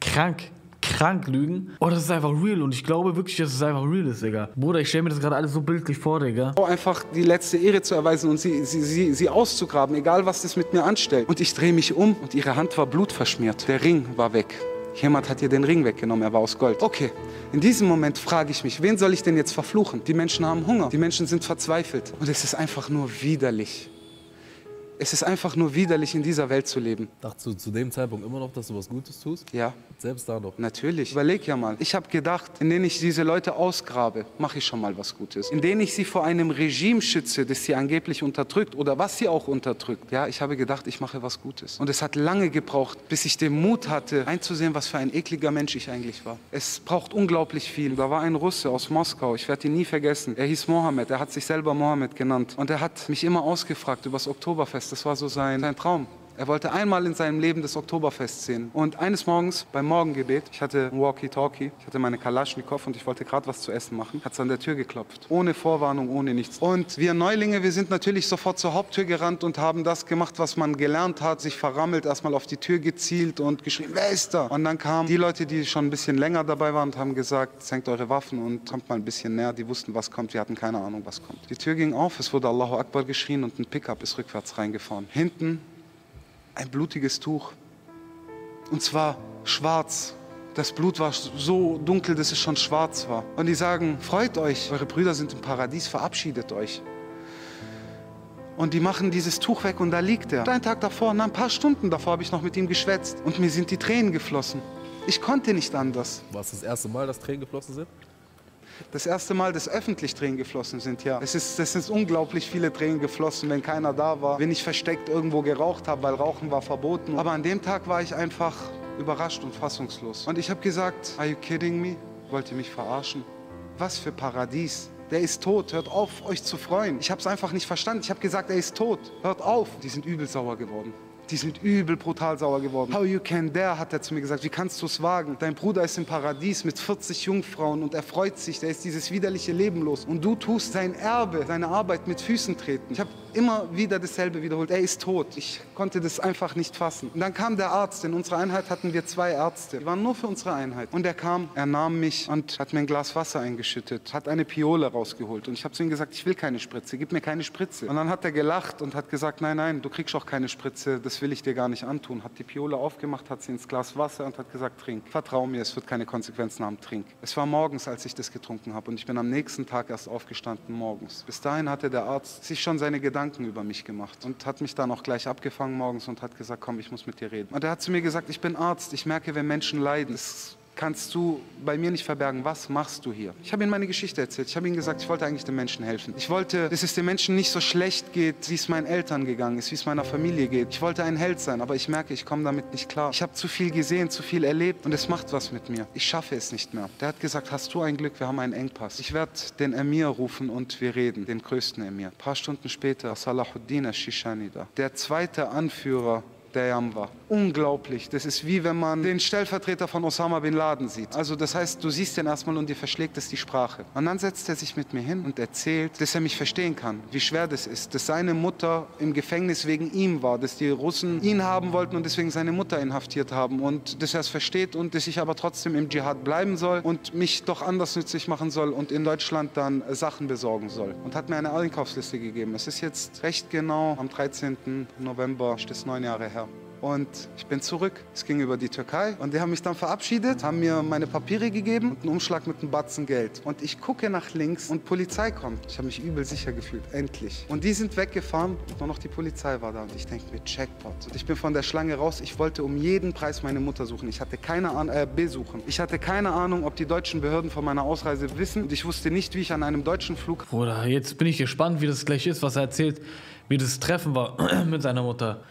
krank... krank lügen. Oh, das ist einfach real. Und ich glaube wirklich, dass es einfach real ist, Digga. Bruder, ich stelle mir das gerade alles so bildlich vor, Digga. Oh, einfach die letzte Ehre zu erweisen und sie, sie, sie, sie auszugraben, egal was das mit mir anstellt. Und ich drehe mich um und ihre Hand war blutverschmiert. Der Ring war weg. Jemand hat ihr den Ring weggenommen, er war aus Gold. Okay, in diesem Moment frage ich mich, wen soll ich denn jetzt verfluchen? Die Menschen haben Hunger, die Menschen sind verzweifelt. Und es ist einfach nur widerlich. Es ist einfach nur widerlich, in dieser Welt zu leben. Dachtest du zu dem Zeitpunkt immer noch, dass du was Gutes tust? Ja. Selbst da noch? Natürlich. Überleg ja mal. Ich habe gedacht, indem ich diese Leute ausgrabe, mache ich schon mal was Gutes. Indem ich sie vor einem Regime schütze, das sie angeblich unterdrückt oder was sie auch unterdrückt. Ja, ich habe gedacht, ich mache was Gutes. Und es hat lange gebraucht, bis ich den Mut hatte, einzusehen, was für ein ekliger Mensch ich eigentlich war. Es braucht unglaublich viel. Da war ein Russe aus Moskau, ich werde ihn nie vergessen. Er hieß Mohammed, er hat sich selber Mohammed genannt. Und er hat mich immer ausgefragt über das Oktoberfest. Das war so sein, sein Traum. Er wollte einmal in seinem Leben das Oktoberfest sehen. Und eines Morgens beim Morgengebet, ich hatte ein Walkie-Talkie, ich hatte meine Kalaschnikow und ich wollte gerade was zu essen machen, hat es an der Tür geklopft. Ohne Vorwarnung, ohne nichts. Und wir Neulinge, wir sind natürlich sofort zur Haupttür gerannt und haben das gemacht, was man gelernt hat, sich verrammelt, erstmal auf die Tür gezielt und geschrien, wer ist da? Und dann kamen die Leute, die schon ein bisschen länger dabei waren und haben gesagt, senkt eure Waffen und kommt mal ein bisschen näher. Die wussten, was kommt, wir hatten keine Ahnung, was kommt. Die Tür ging auf, es wurde Allahu Akbar geschrien und ein Pickup ist rückwärts reingefahren. Hinten ein blutiges Tuch. Und zwar schwarz. Das Blut war so dunkel, dass es schon schwarz war. Und die sagen, freut euch, eure Brüder sind im Paradies, verabschiedet euch. Und die machen dieses Tuch weg und da liegt er. Und einen Tag davor, na, ein paar Stunden davor habe ich noch mit ihm geschwätzt. Und mir sind die Tränen geflossen. Ich konnte nicht anders. War es das erste Mal, dass Tränen geflossen sind? Das erste Mal, dass öffentlich Tränen geflossen sind, ja. Es ist, es sind unglaublich viele Tränen geflossen, wenn keiner da war, wenn ich versteckt irgendwo geraucht habe, weil Rauchen war verboten. Aber an dem Tag war ich einfach überrascht und fassungslos. Und ich habe gesagt, are you kidding me? Wollt ihr mich verarschen? Was für Paradies. Der ist tot, hört auf, euch zu freuen. Ich habe es einfach nicht verstanden. Ich habe gesagt, er ist tot, hört auf. Die sind übel sauer geworden. Die sind übel brutal sauer geworden. How you can dare, hat er zu mir gesagt. Wie kannst du es wagen? Dein Bruder ist im Paradies mit vierzig Jungfrauen und er freut sich. Der ist dieses widerliche Leben los. Und du tust sein Erbe, seine Arbeit mit Füßen treten. Ich habe immer wieder dasselbe wiederholt. Er ist tot. Ich konnte das einfach nicht fassen. Und dann kam der Arzt. In unserer Einheit hatten wir zwei Ärzte. Die waren nur für unsere Einheit. Und er kam, er nahm mich und hat mir ein Glas Wasser eingeschüttet. Hat eine Piole rausgeholt. Und ich habe zu ihm gesagt, ich will keine Spritze. Gib mir keine Spritze. Und dann hat er gelacht und hat gesagt, nein, nein, du kriegst auch keine Spritze. Das will ich dir gar nicht antun, hat die Piole aufgemacht, hat sie ins Glas Wasser und hat gesagt, trink. Vertrau mir, es wird keine Konsequenzen haben, trink. Es war morgens, als ich das getrunken habe und ich bin am nächsten Tag erst aufgestanden morgens. Bis dahin hatte der Arzt sich schon seine Gedanken über mich gemacht und hat mich dann auch gleich abgefangen morgens und hat gesagt, komm, ich muss mit dir reden. Und er hat zu mir gesagt, ich bin Arzt, ich merke, wenn Menschen leiden, es kannst du bei mir nicht verbergen, was machst du hier? Ich habe ihm meine Geschichte erzählt. Ich habe ihm gesagt, ich wollte eigentlich den Menschen helfen. Ich wollte, dass es den Menschen nicht so schlecht geht, wie es meinen Eltern gegangen ist, wie es meiner Familie geht. Ich wollte ein Held sein, aber ich merke, ich komme damit nicht klar. Ich habe zu viel gesehen, zu viel erlebt und es macht was mit mir. Ich schaffe es nicht mehr. Der hat gesagt, hast du ein Glück, wir haben einen Engpass. Ich werde den Emir rufen und wir reden, den größten Emir. Ein paar Stunden später war Salahuddin Ashishani da, der zweite Anführer der Jamwa. Unglaublich. Das ist wie wenn man den Stellvertreter von Osama bin Laden sieht. Also das heißt, du siehst den erstmal und dir verschlägt es die Sprache. Und dann setzt er sich mit mir hin und erzählt, dass er mich verstehen kann, wie schwer das ist, dass seine Mutter im Gefängnis wegen ihm war, dass die Russen ihn haben wollten und deswegen seine Mutter inhaftiert haben und dass er es versteht und dass ich aber trotzdem im Dschihad bleiben soll und mich doch anders nützlich machen soll und in Deutschland dann Sachen besorgen soll. Und hat mir eine Einkaufsliste gegeben. Es ist jetzt recht genau am dreizehnten November, das ist neun Jahre her. Und ich bin zurück. Es ging über die Türkei und die haben mich dann verabschiedet, haben mir meine Papiere gegeben und einen Umschlag mit einem Batzen Geld. Und ich gucke nach links und Polizei kommt. Ich habe mich übel sicher gefühlt, endlich. Und die sind weggefahren und nur noch die Polizei war da. Und ich denke mir, Checkpot. Und ich bin von der Schlange raus. Ich wollte um jeden Preis meine Mutter suchen. Ich hatte keine Ahnung, äh, besuchen. Ich hatte keine Ahnung, ob die deutschen Behörden von meiner Ausreise wissen. Und ich wusste nicht, wie ich an einem deutschen Flug... Bruder, jetzt bin ich gespannt, wie das gleich ist, was er erzählt, wie das Treffen war mit seiner Mutter.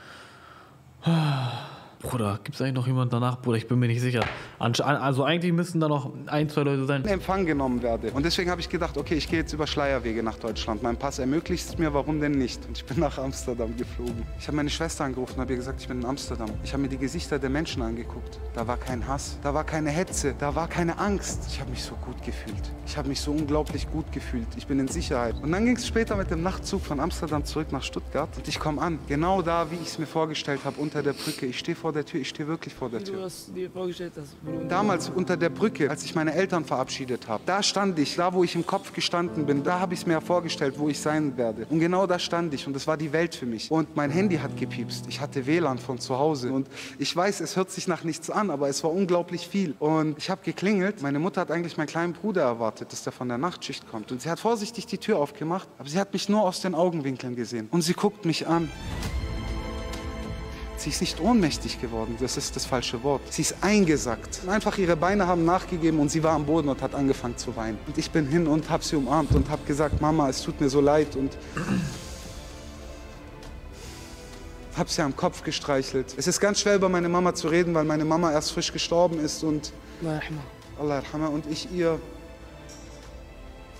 Bruder, gibt es eigentlich noch jemanden danach? Bruder, ich bin mir nicht sicher. Also eigentlich müssten da noch ein, zwei Leute sein. In Empfang genommen werde. Und deswegen habe ich gedacht, okay, ich gehe jetzt über Schleierwege nach Deutschland. Mein Pass ermöglicht es mir, warum denn nicht? Und ich bin nach Amsterdam geflogen. Ich habe meine Schwester angerufen und habe ihr gesagt, ich bin in Amsterdam. Ich habe mir die Gesichter der Menschen angeguckt. Da war kein Hass, da war keine Hetze, da war keine Angst. Ich habe mich so gut gefühlt. Ich habe mich so unglaublich gut gefühlt. Ich bin in Sicherheit. Und dann ging es später mit dem Nachtzug von Amsterdam zurück nach Stuttgart. Und ich komme an, genau da, wie ich es mir vorgestellt habe, unter der Brücke. Ich stehe vor der Tür, ich stehe wirklich vor der Tür. Du hast dir vorgestellt, dass damals unter der Brücke, als ich meine Eltern verabschiedet habe, da stand ich, da wo ich im Kopf gestanden bin, da habe ich es mir vorgestellt, wo ich sein werde. Und genau da stand ich und das war die Welt für mich. Und mein Handy hat gepiepst, ich hatte W L A N von zu Hause und ich weiß, es hört sich nach nichts an, aber es war unglaublich viel. Und ich habe geklingelt, meine Mutter hat eigentlich meinen kleinen Bruder erwartet, dass der von der Nachtschicht kommt. Und sie hat vorsichtig die Tür aufgemacht, aber sie hat mich nur aus den Augenwinkeln gesehen. Und sie guckt mich an. Sie ist nicht ohnmächtig geworden, das ist das falsche Wort. Sie ist eingesackt. Einfach ihre Beine haben nachgegeben und sie war am Boden und hat angefangen zu weinen. Und ich bin hin und habe sie umarmt und habe gesagt, Mama, es tut mir so leid. Und habe sie am Kopf gestreichelt. Es ist ganz schwer, über meine Mama zu reden, weil meine Mama erst frisch gestorben ist. Und Allah yarhamah. Und ich ihr...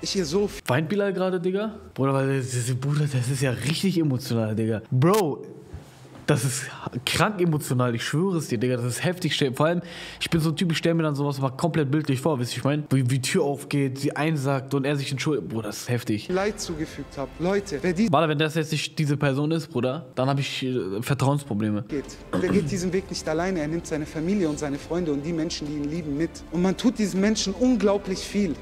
Ich hier so viel... Weint Bilal gerade, Digga? Bruder, weil das, Bruder, das ist ja richtig emotional, Digga. Bro... Das ist krank emotional, ich schwöre es dir, Digga, das ist heftig. Vor allem, ich bin so ein Typ, ich stelle mir dann sowas mal komplett bildlich vor, wisst ihr, ich meine? Wie die Tür aufgeht, sie einsackt und er sich entschuldigt. Bruder, das ist heftig. Leid zugefügt habe. Leute, wer die... Warte, wenn das jetzt nicht diese Person ist, Bruder, dann habe ich äh, Vertrauensprobleme. Geht. Der geht diesen Weg nicht alleine, er nimmt seine Familie und seine Freunde und die Menschen, die ihn lieben, mit. Und man tut diesen Menschen unglaublich viel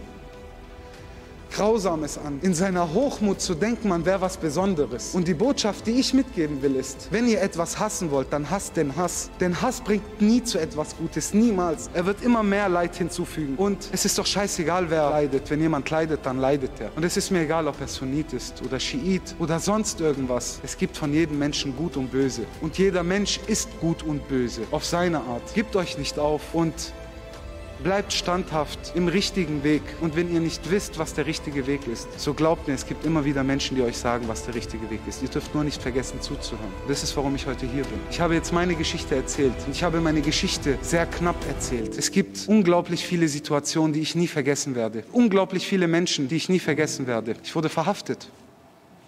Grausames an. In seiner Hochmut zu denken, man wäre was Besonderes. Und die Botschaft, die ich mitgeben will, ist, wenn ihr etwas hassen wollt, dann hasst den Hass. Denn Hass bringt nie zu etwas Gutes, niemals. Er wird immer mehr Leid hinzufügen. Und es ist doch scheißegal, wer leidet. Wenn jemand leidet, dann leidet er. Und es ist mir egal, ob er Sunnit ist oder Schiit oder sonst irgendwas. Es gibt von jedem Menschen Gut und Böse. Und jeder Mensch ist gut und böse, auf seine Art. Gebt euch nicht auf und... Bleibt standhaft im richtigen Weg. Und wenn ihr nicht wisst, was der richtige Weg ist, so glaubt mir, es gibt immer wieder Menschen, die euch sagen, was der richtige Weg ist. Ihr dürft nur nicht vergessen, zuzuhören. Das ist, warum ich heute hier bin. Ich habe jetzt meine Geschichte erzählt. Und ich habe meine Geschichte sehr knapp erzählt. Es gibt unglaublich viele Situationen, die ich nie vergessen werde. Unglaublich viele Menschen, die ich nie vergessen werde. Ich wurde verhaftet.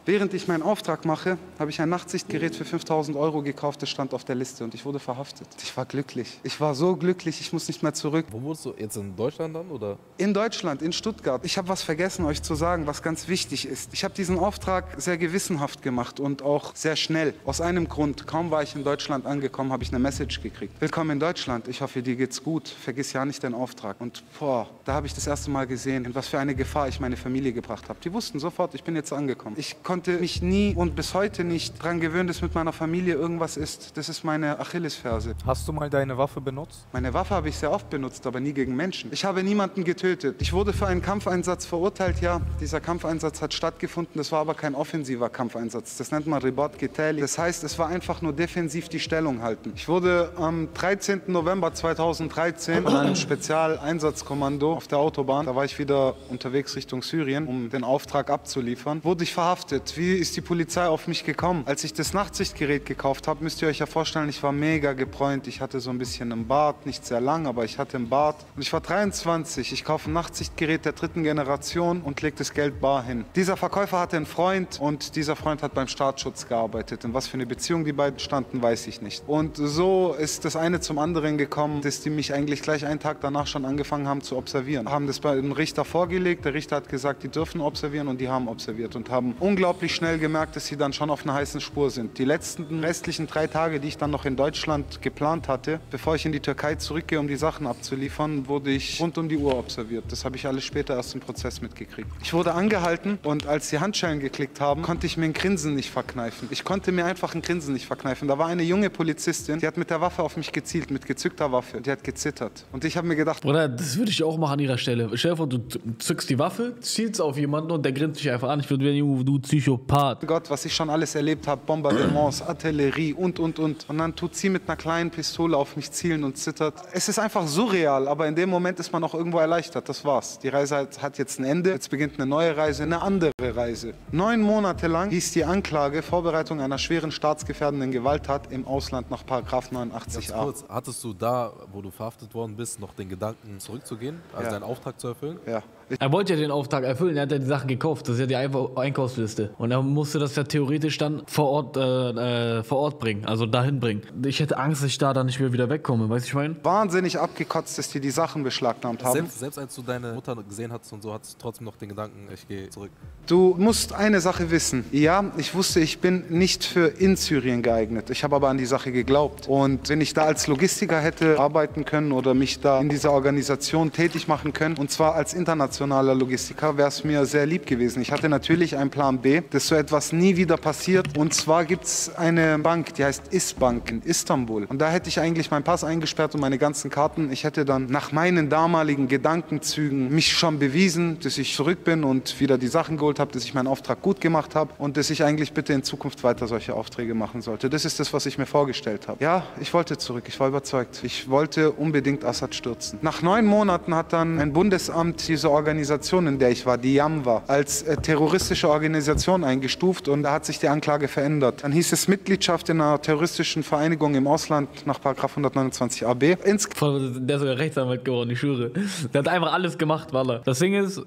Während ich meinen Auftrag mache, habe ich ein Nachtsichtgerät für fünftausend Euro gekauft, das stand auf der Liste und ich wurde verhaftet. Ich war glücklich. Ich war so glücklich, ich muss nicht mehr zurück. Wo wurdest du? Jetzt in Deutschland dann, oder? In Deutschland, in Stuttgart. Ich habe was vergessen, euch zu sagen, was ganz wichtig ist. Ich habe diesen Auftrag sehr gewissenhaft gemacht und auch sehr schnell. Aus einem Grund, kaum war ich in Deutschland angekommen, habe ich eine Message gekriegt. Willkommen in Deutschland, ich hoffe, dir geht's gut. Vergiss ja nicht deinen Auftrag. Und boah, da habe ich das erste Mal gesehen, in was für eine Gefahr ich meine Familie gebracht habe. Die wussten sofort, ich bin jetzt angekommen. Ich konnte mich nie und bis heute nicht dran gewöhnen, dass mit meiner Familie irgendwas ist. Das ist meine Achillesferse. Hast du mal deine Waffe benutzt? Meine Waffe habe ich sehr oft benutzt, aber nie gegen Menschen. Ich habe niemanden getötet. Ich wurde für einen Kampfeinsatz verurteilt. Ja, dieser Kampfeinsatz hat stattgefunden. Das war aber kein offensiver Kampfeinsatz. Das nennt man Ribot Qitali. Das heißt, es war einfach nur defensiv die Stellung halten. Ich wurde am dreizehnten November zweitausenddreizehn in einem Spezialeinsatzkommando auf der Autobahn. Da war ich wieder unterwegs Richtung Syrien, um den Auftrag abzuliefern. Wurde ich verhaftet. Wie ist die Polizei auf mich gekommen? Als ich das Nachtsichtgerät gekauft habe, müsst ihr euch ja vorstellen, ich war mega gebräunt. Ich hatte so ein bisschen einen Bart, nicht sehr lang, aber ich hatte einen Bart. Und ich war dreiundzwanzig. Ich kaufe ein Nachtsichtgerät der dritten Generation und lege das Geld bar hin. Dieser Verkäufer hatte einen Freund und dieser Freund hat beim Staatsschutz gearbeitet. In was für eine Beziehung die beiden standen, weiß ich nicht. Und so ist das eine zum anderen gekommen, dass die mich eigentlich gleich einen Tag danach schon angefangen haben zu observieren. Haben das bei dem Richter vorgelegt. Der Richter hat gesagt, die dürfen observieren und die haben observiert und haben unglaublich schnell gemerkt, dass sie dann schon auf einer heißen Spur sind. Die letzten restlichen drei Tage, die ich dann noch in Deutschland geplant hatte, bevor ich in die Türkei zurückgehe, um die Sachen abzuliefern, wurde ich rund um die Uhr observiert. Das habe ich alles später erst im Prozess mitgekriegt. Ich wurde angehalten und als die Handschellen geklickt haben, konnte ich mir ein Grinsen nicht verkneifen. Ich konnte mir einfach ein Grinsen nicht verkneifen. Da war eine junge Polizistin, die hat mit der Waffe auf mich gezielt, mit gezückter Waffe. Die hat gezittert. Und ich habe mir gedacht, Bruder, das würde ich auch machen an ihrer Stelle. Stell dir vor, du zückst die Waffe, zielst auf jemanden und der grinst dich einfach an. Ich würde werden, du Psychopath. Gott, was ich schon alles erlebt habe, Bombardements, Artillerie und, und, und. Und dann tut sie mit einer kleinen Pistole auf mich zielen und zittert. Es ist einfach surreal, aber in dem Moment ist man auch irgendwo erleichtert. Das war's. Die Reise hat, hat jetzt ein Ende. Jetzt beginnt eine neue Reise, eine andere Reise. Neun Monate lang hieß die Anklage Vorbereitung einer schweren staatsgefährdenden Gewalttat im Ausland nach Paragraph neunundachtzig a. Ganz kurz, hattest du da, wo du verhaftet worden bist, noch den Gedanken zurückzugehen, also ja. deinen Auftrag zu erfüllen? Ja. Er wollte ja den Auftrag erfüllen, er hat ja die Sachen gekauft, das ist ja die Einkaufsliste. Und er musste das ja theoretisch dann vor Ort, äh, äh, vor Ort bringen, also dahin bringen. Ich hätte Angst, dass ich da dann nicht mehr wieder wegkomme, weißt du, ich meine? Wahnsinnig abgekotzt, dass die die Sachen beschlagnahmt haben. Selbst, selbst als du deine Mutter gesehen hattest und so, hattest du trotzdem noch den Gedanken, ich gehe zurück. Du musst eine Sache wissen. Ja, ich wusste, ich bin nicht für in Syrien geeignet. Ich habe aber an die Sache geglaubt. Und wenn ich da als Logistiker hätte arbeiten können oder mich da in dieser Organisation tätig machen können, und zwar als international Logistiker, wäre es mir sehr lieb gewesen. Ich hatte natürlich einen Plan B, dass so etwas nie wieder passiert. Und zwar gibt es eine Bank, die heißt Isbank in Istanbul. Und da hätte ich eigentlich meinen Pass eingesperrt und meine ganzen Karten. Ich hätte dann nach meinen damaligen Gedankenzügen mich schon bewiesen, dass ich zurück bin und wieder die Sachen geholt habe, dass ich meinen Auftrag gut gemacht habe und dass ich eigentlich bitte in Zukunft weiter solche Aufträge machen sollte. Das ist das, was ich mir vorgestellt habe. Ja, ich wollte zurück. Ich war überzeugt. Ich wollte unbedingt Assad stürzen. Nach neun Monaten hat dann ein Bundesamt diese Organisation Organisation, in der ich war, die Jamwa, als äh, terroristische Organisation eingestuft und da hat sich die Anklage verändert. Dann hieß es Mitgliedschaft in einer terroristischen Vereinigung im Ausland nach Paragraph hundertneunundzwanzig a b. Ins der ist sogar Rechtsanwalt geworden, ich schwöre. Der hat einfach alles gemacht, Walla. Das Ding ist,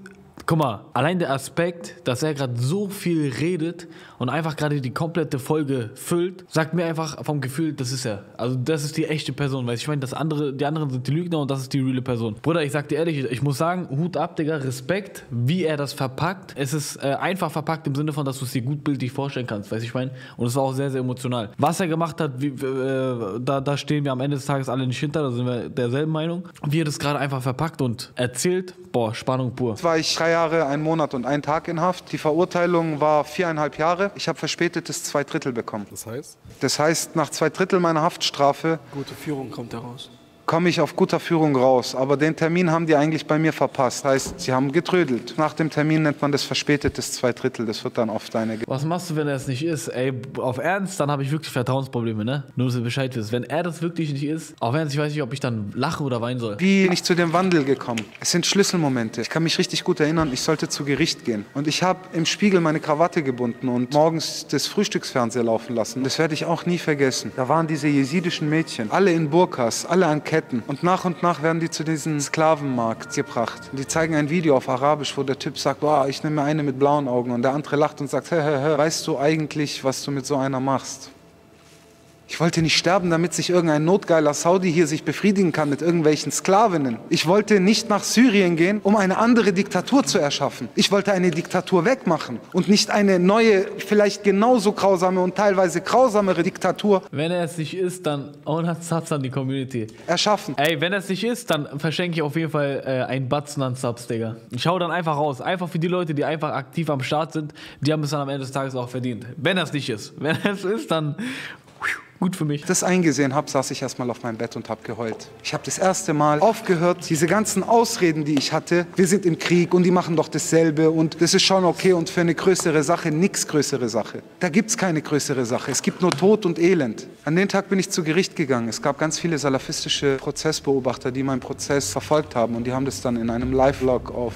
guck mal, allein der Aspekt, dass er gerade so viel redet und einfach gerade die komplette Folge füllt, sagt mir einfach vom Gefühl, das ist er. Also das ist die echte Person, weil ich meine, das andere, die anderen sind die Lügner und das ist die reale Person. Bruder, ich sag dir ehrlich, ich muss sagen, Hut ab, Digga, Respekt, wie er das verpackt. Es ist äh, einfach verpackt im Sinne von, dass du es dir gut bildlich vorstellen kannst, weißt du, ich meine? Und es war auch sehr, sehr emotional. Was er gemacht hat, wie, äh, da, da stehen wir am Ende des Tages alle nicht hinter, da sind wir derselben Meinung. Wie er das gerade einfach verpackt und erzählt, boah, Spannung pur. Das war ich drei Jahre, ein Monat und ein Tag in Haft. Die Verurteilung war viereinhalb Jahre. Ich habe verspätetes zwei Drittel bekommen. Das heißt? Das heißt, nach zwei Drittel meiner Haftstrafe... Gute Führung kommt heraus. Komme ich auf guter Führung raus. Aber den Termin haben die eigentlich bei mir verpasst. Das heißt, sie haben getrödelt. Nach dem Termin nennt man das verspätetes zwei Drittel. Das wird dann oft eine... Ge Was machst du, wenn er es nicht ist? Ey, auf Ernst, dann habe ich wirklich Vertrauensprobleme, ne? Nur, dass du Bescheid wirst. Wenn er das wirklich nicht ist, auf Ernst, ich weiß nicht, ob ich dann lache oder weinen soll. Wie bin ich zu dem Wandel gekommen? Es sind Schlüsselmomente. Ich kann mich richtig gut erinnern, ich sollte zu Gericht gehen. Und ich habe im Spiegel meine Krawatte gebunden und morgens das Frühstücksfernseher laufen lassen. Das werde ich auch nie vergessen. Da waren diese jesidischen Mädchen, alle in Burkas, alle an Ketten. Und nach und nach werden die zu diesem Sklavenmarkt gebracht. Die zeigen ein Video auf Arabisch, wo der Typ sagt, boah, ich nehme eine mit blauen Augen. Und der andere lacht und sagt, hä, hä, hä, weißt du eigentlich, was du mit so einer machst? Ich wollte nicht sterben, damit sich irgendein notgeiler Saudi hier sich befriedigen kann mit irgendwelchen Sklavinnen. Ich wollte nicht nach Syrien gehen, um eine andere Diktatur zu erschaffen. Ich wollte eine Diktatur wegmachen und nicht eine neue, vielleicht genauso grausame und teilweise grausamere Diktatur. Wenn er es nicht ist, dann Subs an die Community. Erschaffen. Ey, wenn er es nicht ist, dann verschenke ich auf jeden Fall äh, einen Batzen an Subs, Digga. Ich hau dann einfach raus. Einfach für die Leute, die einfach aktiv am Start sind, die haben es dann am Ende des Tages auch verdient. Wenn er es nicht ist. Wenn er es ist, dann... Gut für mich. Als ich das eingesehen habe, saß ich erstmal auf meinem Bett und habe geheult. Ich habe das erste Mal aufgehört, diese ganzen Ausreden, die ich hatte, wir sind im Krieg und die machen doch dasselbe und das ist schon okay und für eine größere Sache, nix größere Sache. Da gibt es keine größere Sache, es gibt nur Tod und Elend. An den Tag bin ich zu Gericht gegangen. Es gab ganz viele salafistische Prozessbeobachter, die meinen Prozess verfolgt haben und die haben das dann in einem Live-Vlog auf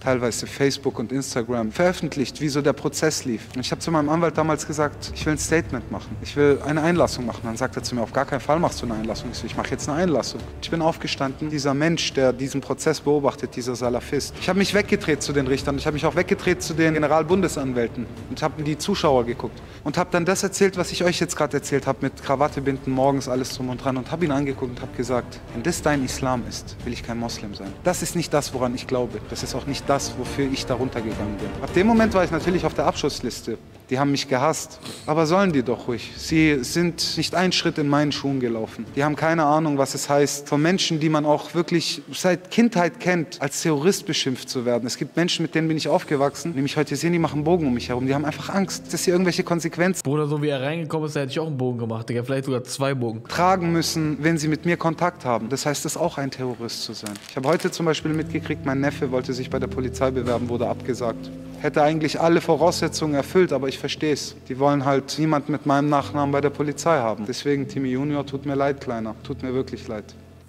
teilweise Facebook und Instagram veröffentlicht, wie so der Prozess lief. Und ich habe zu meinem Anwalt damals gesagt, ich will ein Statement machen, ich will eine Einlassung machen. Dann sagt er zu mir, auf gar keinen Fall machst du eine Einlassung. Ich so, ich mache jetzt eine Einlassung. Ich bin aufgestanden, dieser Mensch, der diesen Prozess beobachtet, dieser Salafist. Ich habe mich weggedreht zu den Richtern, ich habe mich auch weggedreht zu den Generalbundesanwälten und habe in die Zuschauer geguckt und habe dann das erzählt, was ich euch jetzt gerade erzählt habe, mit Krawatte binden, morgens alles drum und dran und habe ihn angeguckt und habe gesagt, wenn das dein Islam ist, will ich kein Moslem sein. Das ist nicht das, woran ich glaube. Das ist auch nicht das, Das, wofür ich darunter gegangen bin. Ab dem Moment war ich natürlich auf der Abschussliste. Die haben mich gehasst. Aber sollen die doch ruhig. Sie sind nicht einen Schritt in meinen Schuhen gelaufen. Die haben keine Ahnung, was es heißt, von Menschen, die man auch wirklich seit Kindheit kennt, als Terrorist beschimpft zu werden. Es gibt Menschen, mit denen bin ich aufgewachsen, die mich heute sehen, die machen Bogen um mich herum. Die haben einfach Angst, dass sie irgendwelche Konsequenzen... Bruder, so wie er reingekommen ist, hätte ich auch einen Bogen gemacht. Digga, vielleicht sogar zwei Bogen. ...tragen müssen, wenn sie mit mir Kontakt haben. Das heißt, es auch ein Terrorist zu sein. Ich habe heute zum Beispiel mitgekriegt, mein Neffe wollte sich bei der Polizei Polizei bewerben, wurde abgesagt. Hätte eigentlich alle Voraussetzungen erfüllt, aber ich verstehe es. Die wollen halt niemand mit meinem Nachnamen bei der Polizei haben. Deswegen, Timmy Junior, tut mir leid, Kleiner. Tut mir wirklich leid.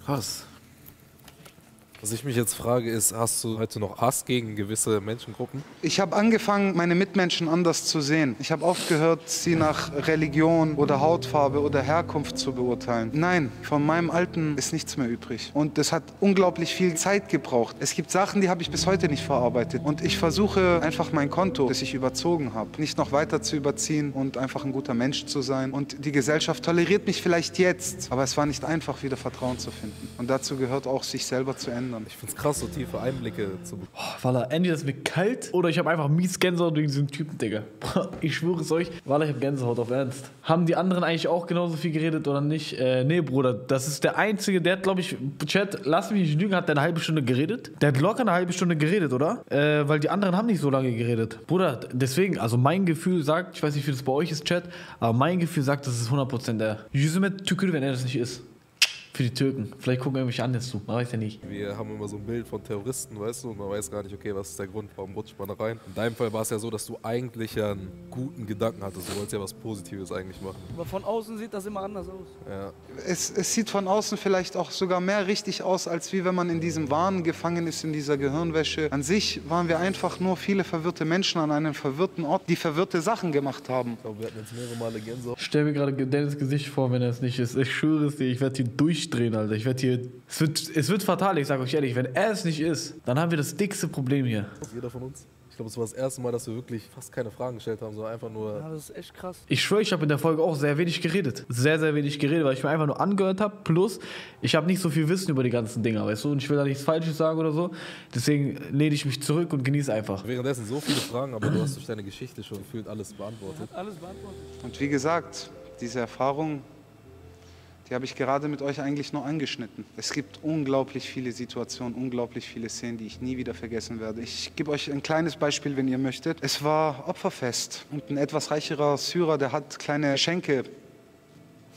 Hass. Was ich mich jetzt frage ist, hast du heute noch Hass gegen gewisse Menschengruppen? Ich habe angefangen, meine Mitmenschen anders zu sehen. Ich habe aufgehört, sie nach Religion oder Hautfarbe oder Herkunft zu beurteilen. Nein, von meinem Alten ist nichts mehr übrig. Und das hat unglaublich viel Zeit gebraucht. Es gibt Sachen, die habe ich bis heute nicht verarbeitet. Und ich versuche einfach mein Konto, das ich überzogen habe, nicht noch weiter zu überziehen und einfach ein guter Mensch zu sein. Und die Gesellschaft toleriert mich vielleicht jetzt, aber es war nicht einfach, wieder Vertrauen zu finden. Und dazu gehört auch, sich selber zu ändern. Ich find's krass, so tiefe Einblicke zu bekommen. Oh, Walla, entweder ist mir kalt oder ich habe einfach mies Gänsehaut wegen diesem Typen, Digga. Ich schwöre es euch, Walla, ich habe Gänsehaut, auf Ernst. Haben die anderen eigentlich auch genauso viel geredet oder nicht? Äh, nee, Bruder, das ist der Einzige, der hat, glaube ich, Chat, lass mich nicht lügen, hat der eine halbe Stunde geredet? Der hat locker eine halbe Stunde geredet, oder? Äh, weil die anderen haben nicht so lange geredet. Bruder, deswegen, also mein Gefühl sagt, ich weiß nicht, wie das bei euch ist, Chat, aber mein Gefühl sagt, das ist hundert Prozent er. Yüzüme tükür, wenn er das nicht ist. Für die Türken. Vielleicht gucken irgendwelche anders zu. Man weiß ja nicht. Wir haben immer so ein Bild von Terroristen, weißt du, und man weiß gar nicht, okay, was ist der Grund, warum rutscht man da rein? In deinem Fall war es ja so, dass du eigentlich ja einen guten Gedanken hattest. Du wolltest ja was Positives eigentlich machen. Aber von außen sieht das immer anders aus. Ja. Es, es sieht von außen vielleicht auch sogar mehr richtig aus, als wie wenn man in diesem Wahn gefangen ist, in dieser Gehirnwäsche. An sich waren wir einfach nur viele verwirrte Menschen an einem verwirrten Ort, die verwirrte Sachen gemacht haben. Ich glaube, wir hatten jetzt mehrere Male Gänsehaut. Ich stell mir gerade Dennis Gesicht vor, wenn er es nicht ist. Ich schwöre es dir, ich werde ihn durch drehen, Alter. Ich werde hier... Es wird, es wird fatal, ich sage euch ehrlich. Wenn er es nicht ist, dann haben wir das dickste Problem hier. Jeder von uns. Ich glaube, es war das erste Mal, dass wir wirklich fast keine Fragen gestellt haben, sondern einfach nur... Ja, das ist echt krass. Ich schwöre, ich habe in der Folge auch sehr wenig geredet. Sehr, sehr wenig geredet, weil ich mir einfach nur angehört habe. Plus, ich habe nicht so viel Wissen über die ganzen Dinger, weißt du? Und ich will da nichts Falsches sagen oder so. Deswegen lehne ich mich zurück und genieße einfach. Währenddessen so viele Fragen, aber du hast durch deine Geschichte schon gefühlt alles beantwortet. Alles beantwortet. Und wie gesagt, diese Erfahrung... Die habe ich gerade mit euch eigentlich nur angeschnitten. Es gibt unglaublich viele Situationen, unglaublich viele Szenen, die ich nie wieder vergessen werde. Ich gebe euch ein kleines Beispiel, wenn ihr möchtet. Es war Opferfest und ein etwas reicherer Syrer, der hat kleine Geschenke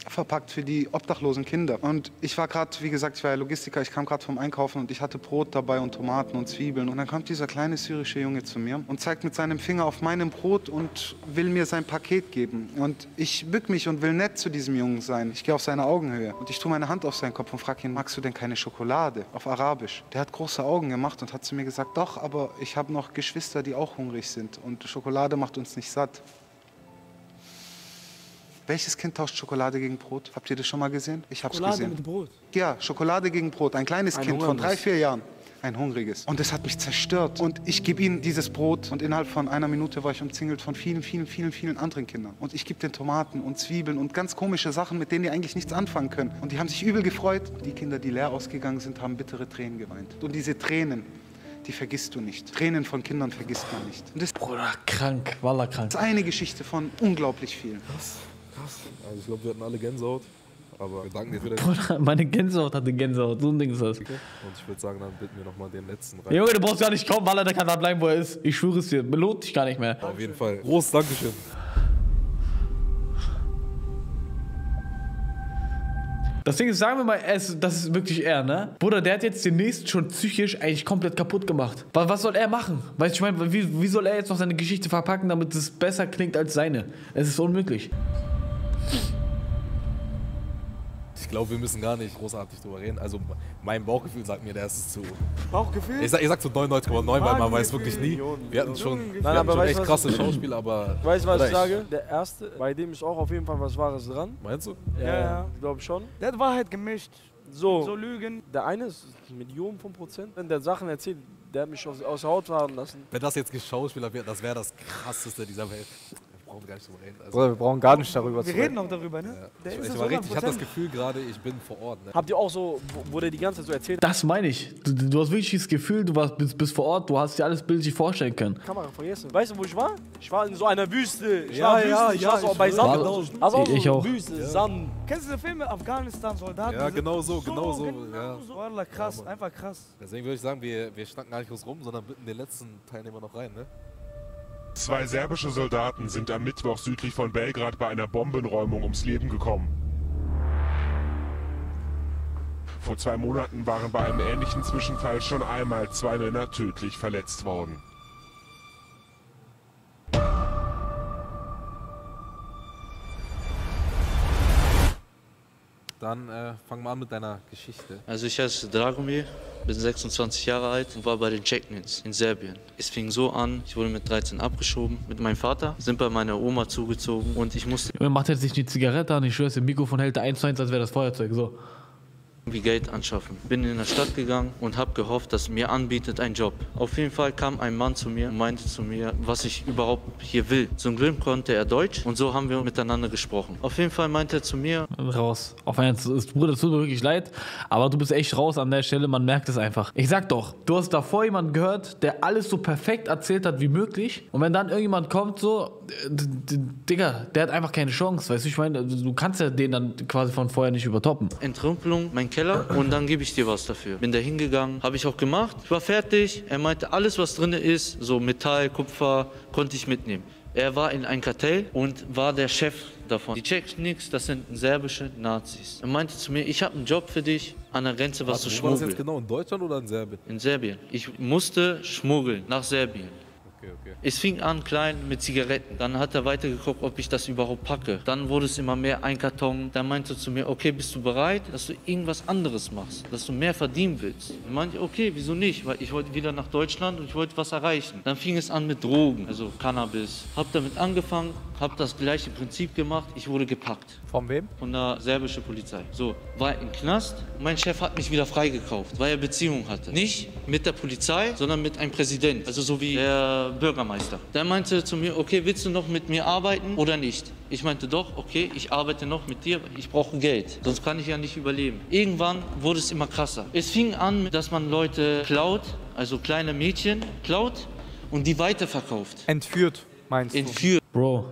verpackt für die obdachlosen Kinder. Und ich war gerade, wie gesagt, ich war ja Logistiker, ich kam gerade vom Einkaufen und ich hatte Brot dabei und Tomaten und Zwiebeln. Und dann kommt dieser kleine syrische Junge zu mir und zeigt mit seinem Finger auf meinem Brot und will mir sein Paket geben. Und ich bück mich und will nett zu diesem Jungen sein. Ich gehe auf seine Augenhöhe und ich tue meine Hand auf seinen Kopf und frage ihn, magst du denn keine Schokolade? Auf Arabisch. Der hat große Augen gemacht und hat zu mir gesagt, doch, aber ich habe noch Geschwister, die auch hungrig sind und Schokolade macht uns nicht satt. Welches Kind tauscht Schokolade gegen Brot? Habt ihr das schon mal gesehen? Ich hab's gesehen. Schokolade mit Brot? Ja, Schokolade gegen Brot. Ein kleines Kind von drei, vier Jahren. ein hungriges. Und das hat mich zerstört. Und ich gebe ihnen dieses Brot und innerhalb von einer Minute war ich umzingelt von vielen, vielen, vielen, vielen anderen Kindern. Und ich gebe denen Tomaten und Zwiebeln und ganz komische Sachen, mit denen die eigentlich nichts anfangen können. Und die haben sich übel gefreut. Die Kinder, die leer ausgegangen sind, haben bittere Tränen geweint. Und diese Tränen, die vergisst du nicht. Tränen von Kindern vergisst man nicht. Und das, Bruder, krank, Wallah, krank. Das ist eine Geschichte von unglaublich vielen. Krass, krass. Also ich glaube, wir hatten alle Gänsehaut. Aber wir danken dir für das. Meine Gänsehaut hatte Gänsehaut, so ein Ding ist das. Und ich würde sagen, dann bitten wir nochmal den letzten rein. Junge, du brauchst gar nicht kommen, weil er da kann da bleiben, wo er ist. Ich schwöre es dir, belohnt dich gar nicht mehr. Auf jeden Fall. Großes Dankeschön. Das Ding ist, sagen wir mal, es, das ist wirklich er, ne? Bruder, der hat jetzt den nächsten schon psychisch eigentlich komplett kaputt gemacht. Was, was soll er machen? Weißt du, ich meine, wie, wie soll er jetzt noch seine Geschichte verpacken, damit es besser klingt als seine? Es ist unmöglich. Ich glaube, wir müssen gar nicht großartig drüber reden. Also mein Bauchgefühl sagt mir, der ist es zu... Bauchgefühl? Ich sag, ich sag zu neunundneunzig Komma neun, weil man weiß wirklich nie. Wir hatten schon, wir Nein, hatten schon echt krasse Schauspieler, aber... Weißt du, was ich sage? Der Erste, bei dem ist auch auf jeden Fall was Wahres dran. Meinst du? Ja, ja. Ich glaube schon. Der hat Wahrheit gemischt. So. So Lügen. Der eine ist Millionen von Prozent. Wenn der Sachen erzählt, der hat mich aus, aus der Haut fahren lassen. Wenn das jetzt geschauspieler wird, das wäre das Krasseste dieser Welt. Wir brauchen gar nicht darüber reden. Also Bruder, wir brauchen gar nicht darüber zu reden. Wir reden noch darüber, ne? Ja. Der ich ist ich, war richtig, ich hatte das Gefühl gerade, ich bin vor Ort. Ne? Habt ihr auch so, wo der die ganze Zeit so erzählt? Das meine ich. Du, du hast wirklich das Gefühl, du warst, bist, bist vor Ort, du hast dir alles bildlich vorstellen können. Kamera vergessen. Weißt du, wo ich war? Ich war in so einer Wüste. Ich ja, war in ja, Wüste. Ich ja, war so ich bei Sand. War, also auch ich so auch. Wüste, ja. Sand. Kennst du den Film Afghanistan-Soldaten? Ja, genau so, genau so. Genau ja. so. Wallah, krass, ja, einfach krass. Deswegen würde ich sagen, wir, wir schnacken gar nicht groß rum, sondern bitten den letzten Teilnehmer noch rein, ne? Zwei serbische Soldaten sind am Mittwoch südlich von Belgrad bei einer Bombenräumung ums Leben gekommen. Vor zwei Monaten waren bei einem ähnlichen Zwischenfall schon einmal zwei Männer tödlich verletzt worden. Dann äh, fang mal an mit deiner Geschichte. Also ich heiße Dragomir, bin sechsundzwanzig Jahre alt und war bei den Tschetniks in Serbien. Es fing so an, ich wurde mit dreizehn abgeschoben mit meinem Vater, sind bei meiner Oma zugezogen und ich musste... Man macht jetzt nicht die Zigarette an, ich schwöre, im Mikrofon hält er eins zu eins, als wäre das Feuerzeug, so. Wie Geld anschaffen. Bin in der Stadt gegangen und habe gehofft, dass mir anbietet einen Job. Auf jeden Fall kam ein Mann zu mir und meinte zu mir, was ich überhaupt hier will. Zum Glück konnte er Deutsch und so haben wir miteinander gesprochen. Auf jeden Fall meinte er zu mir... Raus. Auf einmal, Bruder, es tut mir wirklich leid, aber du bist echt raus an der Stelle, man merkt es einfach. Ich sag doch, du hast davor jemanden gehört, der alles so perfekt erzählt hat wie möglich und wenn dann irgendjemand kommt so, Digga, der hat einfach keine Chance, weißt du, ich meine, du kannst ja den dann quasi von vorher nicht übertoppen. Entrümpelung, mein Keller und dann gebe ich dir was dafür. Bin da hingegangen, habe ich auch gemacht, ich war fertig. Er meinte, alles was drin ist, so Metall, Kupfer, konnte ich mitnehmen. Er war in ein Kartell und war der Chef davon. Die Tschetniks, das sind serbische Nazis. Er meinte zu mir, ich habe einen Job für dich, an der Grenze was zu schmuggeln. War das jetzt genau in Deutschland oder in Serbien? In Serbien. Ich musste schmuggeln nach Serbien. Okay, okay. Es fing an klein mit Zigaretten, dann hat er weitergeguckt, ob ich das überhaupt packe. Dann wurde es immer mehr, ein Karton. Dann meinte er zu mir, okay, bist du bereit, dass du irgendwas anderes machst, dass du mehr verdienen willst? Dann meinte ich, okay, wieso nicht, weil ich wollte wieder nach Deutschland und ich wollte was erreichen. Dann fing es an mit Drogen, also Cannabis. Hab damit angefangen, hab das gleiche Prinzip gemacht, ich wurde gepackt. Von wem? Von der serbischen Polizei. So, war im Knast, mein Chef hat mich wieder freigekauft, weil er Beziehung hatte. Nicht mit der Polizei, sondern mit einem Präsident, also so wie der Bürgermeister. Dann meinte er zu mir, okay, willst du noch mit mir arbeiten oder nicht? Ich meinte doch, okay, ich arbeite noch mit dir, ich brauche Geld, sonst kann ich ja nicht überleben. Irgendwann wurde es immer krasser. Es fing an, dass man Leute klaut, also kleine Mädchen klaut und die weiterverkauft. Entführt, meinst du? Entführt. Bro.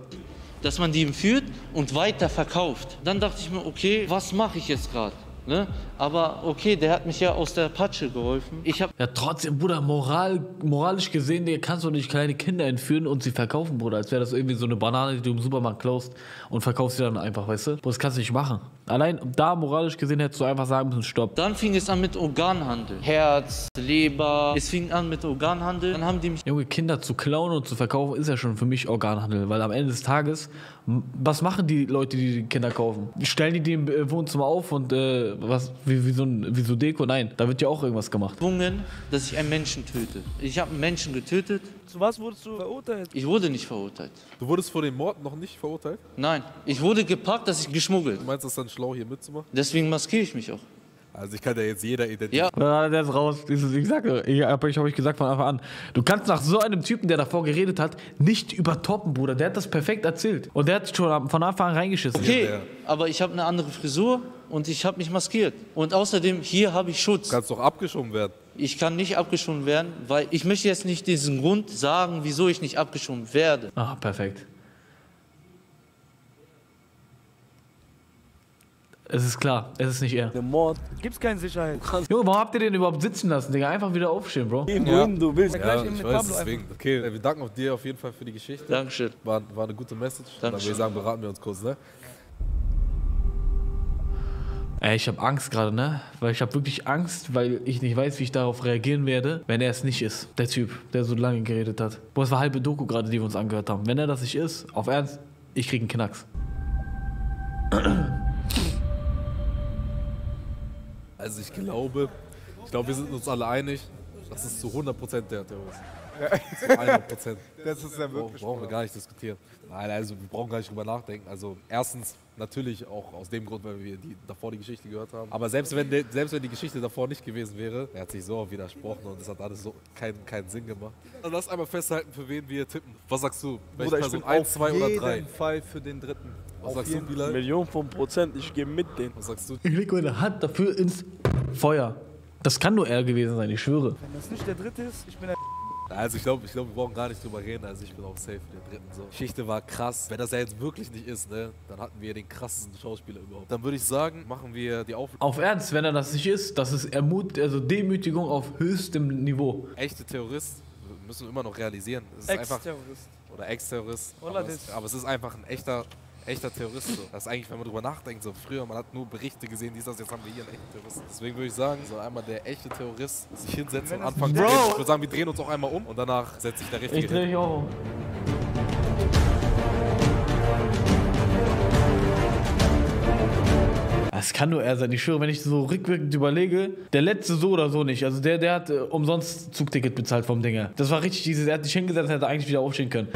Dass man die entführt und weiterverkauft. Dann dachte ich mir, okay, was mache ich jetzt gerade? Ne? Aber okay, der hat mich ja aus der Patsche geholfen. Ich hab ja trotzdem, Bruder, moral, moralisch gesehen, dir kannst du nicht kleine Kinder entführen und sie verkaufen, Bruder. Als wäre das irgendwie so eine Banane, die du im Supermarkt klaust und verkaufst sie dann einfach, weißt du? Bro, das kannst du nicht machen. Allein da moralisch gesehen hättest du einfach sagen müssen, stopp. Dann fing es an mit Organhandel. Herz, Leber, es fing an mit Organhandel. Dann haben die mich... Junge, Kinder zu klauen und zu verkaufen ist ja schon für mich Organhandel, weil am Ende des Tages, was machen die Leute, die die Kinder kaufen? Stellen die die im Wohnzimmer auf und... Äh, Was, wie, wie, so ein, wie so Deko? Nein, da wird ja auch irgendwas gemacht. Gezwungen, dass ich einen Menschen töte. Ich habe einen Menschen getötet. Zu was wurdest du verurteilt? Ich wurde nicht verurteilt. Du wurdest vor dem Mord noch nicht verurteilt? Nein, ich wurde gepackt, dass ich geschmuggelt. Du meinst, das ist dann schlau, hier mitzumachen? Deswegen maskiere ich mich auch. Also ich kann da jetzt jeder identifizieren. Ja, ja, der ist raus. Ich sage, ich habe euch gesagt von Anfang an, du kannst nach so einem Typen, der davor geredet hat, nicht übertoppen, Bruder. Der hat das perfekt erzählt. Und der hat schon von Anfang an reingeschissen. Okay, ja, aber ich habe eine andere Frisur und ich habe mich maskiert. Und außerdem, hier habe ich Schutz. Du kannst doch abgeschoben werden. Ich kann nicht abgeschoben werden, weil ich möchte jetzt nicht diesen Grund sagen, wieso ich nicht abgeschoben werde. Ah, perfekt. Es ist klar, es ist nicht er. Der Mord, gibt's keine Sicherheit. Junge, warum habt ihr den überhaupt sitzen lassen, Digga? Einfach wieder aufstehen, Bro. Eben, ja, du willst. Ja, ja, ich weiß, deswegen. Okay, wir danken auch dir auf jeden Fall für die Geschichte. Dankeschön. War, war eine gute Message. Dankeschön. Dann würde ich sagen, beraten wir uns kurz, ne? Ey, ich habe Angst gerade, ne? Weil ich habe wirklich Angst, weil ich nicht weiß, wie ich darauf reagieren werde, wenn er es nicht ist. Der Typ, der so lange geredet hat. Boah, es war halbe Doku gerade, die wir uns angehört haben. Wenn er das nicht ist, auf Ernst, ich krieg einen Knacks. Also ich glaube, ich glaube, wir sind uns alle einig, das ist zu hundert Prozent der Terrorist. Zu hundert Prozent. Das ist ja wirklich. Brauchen wir gar nicht diskutieren. Nein, also wir brauchen gar nicht drüber nachdenken. Also erstens natürlich auch aus dem Grund, weil wir die, davor die Geschichte gehört haben. Aber selbst wenn, de, selbst wenn die Geschichte davor nicht gewesen wäre, er hat sich so widersprochen und es hat alles so keinen keinen Sinn gemacht. Also lass einmal festhalten, für wen wir tippen. Was sagst du? Welche Person? eins, zwei oder drei? Auf jeden Fall für den dritten. Was sagst du, Bilal? Millionen von Prozent, ich gehe mit denen. Was sagst du? Ich lege meine Hand dafür ins Feuer. Das kann nur er gewesen sein, ich schwöre. Wenn das nicht der dritte ist, ich bin der. Also ich glaube, ich glaub, wir brauchen gar nicht drüber reden, also ich bin auch safe in der dritten so. Die Geschichte war krass. Wenn das ja jetzt wirklich nicht ist, ne, dann hatten wir den krassesten Schauspieler überhaupt. Dann würde ich sagen, machen wir die Auflösung. Auf Ernst, wenn er das nicht ist, das ist Ermut, also Demütigung auf höchstem Niveau. Echte Terroristen müssen immer noch realisieren. Ex-Terrorist. Oder Ex-Terrorist. Aber, aber es ist einfach ein echter... echter Terrorist. So. Das ist eigentlich, wenn man drüber nachdenkt, so früher, man hat nur Berichte gesehen, dies, das, jetzt haben wir hier einen echten Terroristen. Deswegen würde ich sagen, so einmal der echte Terrorist sich hinsetzen und anfangen zu reden. Ich würde sagen, wir drehen uns auch einmal um und danach setzt sich der richtige. Ich drehe mich auch um. Das kann nur er sein, ich schwöre, wenn ich so rückwirkend überlege, der letzte so oder so nicht. Also der, der hat äh, umsonst Zugticket bezahlt vom Dinger. Das war richtig dieses, er hat sich hingesetzt, hätte eigentlich wieder aufstehen können.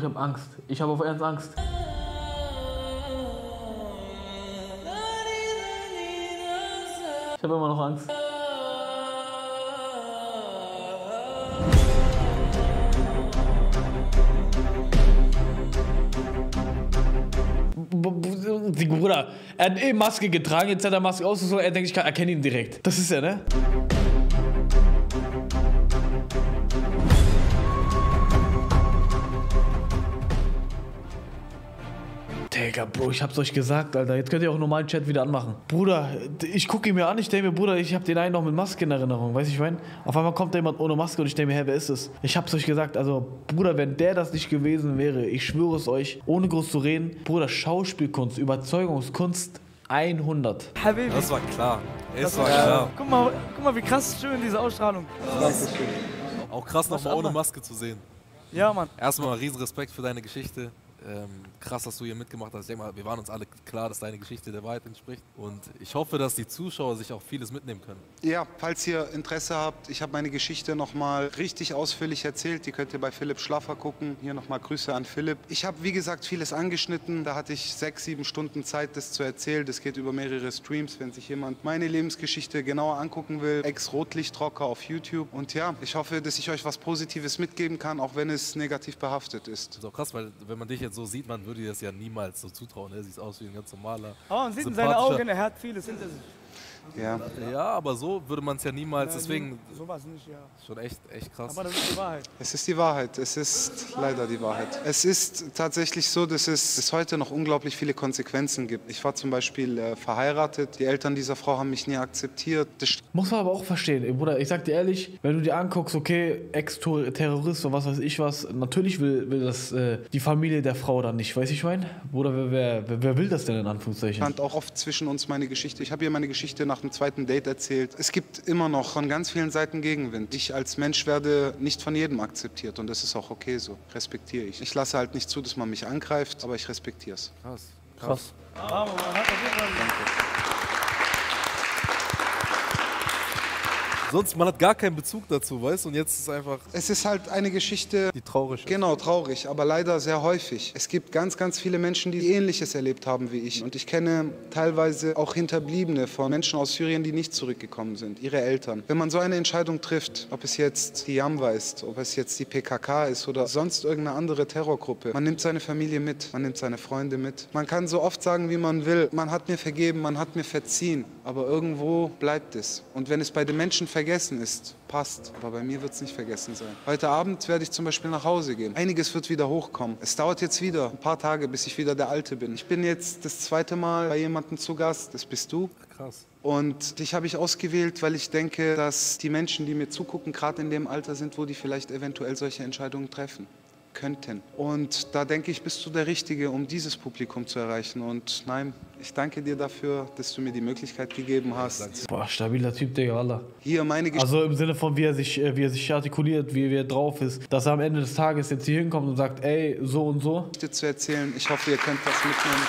Ich habe Angst. Ich habe auf Ernst Angst. Ich habe immer noch Angst. Die Bruder, er hat eh Maske getragen, jetzt hat er Maske ausgezogen, er denkt, ich kann, erkenne ihn direkt. Das ist er, ne? Digga, Bro, ich hab's euch gesagt, Alter. Jetzt könnt ihr auch normalen Chat wieder anmachen. Bruder, ich gucke ihn mir an, ich denke mir, Bruder, ich hab den einen noch mit Maske in Erinnerung, weißt du, ich mein? Auf einmal kommt da jemand ohne Maske und ich denke mir, hä, wer ist es? Ich hab's euch gesagt, also, Bruder, wenn der das nicht gewesen wäre, ich schwöre es euch, ohne groß zu reden, Bruder, Schauspielkunst, Überzeugungskunst, hundert. Das war klar, es war klar. Guck mal, guck mal, wie krass schön diese Ausstrahlung. Das ist schön. Auch krass, nochmal ohne Maske zu sehen. Ja, Mann. Erstmal riesen Respekt für deine Geschichte. Ähm, krass, dass du hier mitgemacht hast. Ich denke mal, wir waren uns alle klar, dass deine Geschichte der Wahrheit entspricht. Und ich hoffe, dass die Zuschauer sich auch vieles mitnehmen können. Ja, falls ihr Interesse habt, ich habe meine Geschichte nochmal richtig ausführlich erzählt. Die könnt ihr bei Philipp Schlaffer gucken. Hier nochmal Grüße an Philipp. Ich habe, wie gesagt, vieles angeschnitten. Da hatte ich sechs, sieben Stunden Zeit, das zu erzählen. Das geht über mehrere Streams, wenn sich jemand meine Lebensgeschichte genauer angucken will. Ex-Rotlichtrocker auf YouTube. Und ja, ich hoffe, dass ich euch was Positives mitgeben kann, auch wenn es negativ behaftet ist. Das ist auch krass, weil wenn man dich jetzt so sieht, man würde das ja niemals so zutrauen. Er sieht aus wie ein ganz normaler. Oh, man sieht in seinen Augen, er hat vieles hinter sich. Ja, ja, aber so würde man es ja niemals, ja, deswegen... Sowas nicht, ja. Schon echt, echt krass. Aber das ist die Wahrheit. Es ist die Wahrheit. Es ist leider die Wahrheit. Es ist tatsächlich so, dass es bis heute noch unglaublich viele Konsequenzen gibt. Ich war zum Beispiel äh, verheiratet. Die Eltern dieser Frau haben mich nie akzeptiert. Das muss man aber auch verstehen, Bruder. Ich sag dir ehrlich, wenn du dir anguckst, okay, Ex-Terrorist oder was weiß ich was, natürlich will, will das äh, die Familie der Frau dann nicht, weiß ich mein? Bruder, wer, wer, wer will das denn in Anführungszeichen? Ich fand auch oft zwischen uns meine Geschichte. Ich habe ihr meine Geschichte nach dem zweiten Date erzählt. Es gibt immer noch von ganz vielen Seiten Gegenwind. Ich als Mensch werde nicht von jedem akzeptiert und das ist auch okay so. Respektiere ich. Ich lasse halt nicht zu, dass man mich angreift, aber ich respektiere es. Krass. Krass. Krass. Danke. Sonst, man hat gar keinen Bezug dazu, weißt du? Und jetzt ist es einfach... Es ist halt eine Geschichte... Die traurig ist. Genau, traurig, aber leider sehr häufig. Es gibt ganz, ganz viele Menschen, die Ähnliches erlebt haben wie ich. Und ich kenne teilweise auch Hinterbliebene von Menschen aus Syrien, die nicht zurückgekommen sind, ihre Eltern. Wenn man so eine Entscheidung trifft, ob es jetzt die Jamwa ist, ob es jetzt die P K K ist oder sonst irgendeine andere Terrorgruppe, man nimmt seine Familie mit, man nimmt seine Freunde mit. Man kann so oft sagen, wie man will, man hat mir vergeben, man hat mir verziehen, aber irgendwo bleibt es. Und wenn es bei den Menschen vergessen ist, passt. Aber bei mir wird es nicht vergessen sein. Heute Abend werde ich zum Beispiel nach Hause gehen. Einiges wird wieder hochkommen. Es dauert jetzt wieder ein paar Tage, bis ich wieder der Alte bin. Ich bin jetzt das zweite Mal bei jemandem zu Gast. Das bist du. Krass. Und dich habe ich ausgewählt, weil ich denke, dass die Menschen, die mir zugucken, gerade in dem Alter sind, wo die vielleicht eventuell solche Entscheidungen treffen könnten. Und da denke ich, bist du der Richtige, um dieses Publikum zu erreichen. Und nein, ich danke dir dafür, dass du mir die Möglichkeit gegeben hast. Boah, stabiler Typ, Digga, Wallah. Hier meine Geschichte. Also im Sinne von, wie er sich, wie er sich artikuliert, wie, wie er drauf ist, dass er am Ende des Tages jetzt hier hinkommt und sagt, ey, so und so. Geschichte zu erzählen, ich hoffe, ihr könnt das mitnehmen.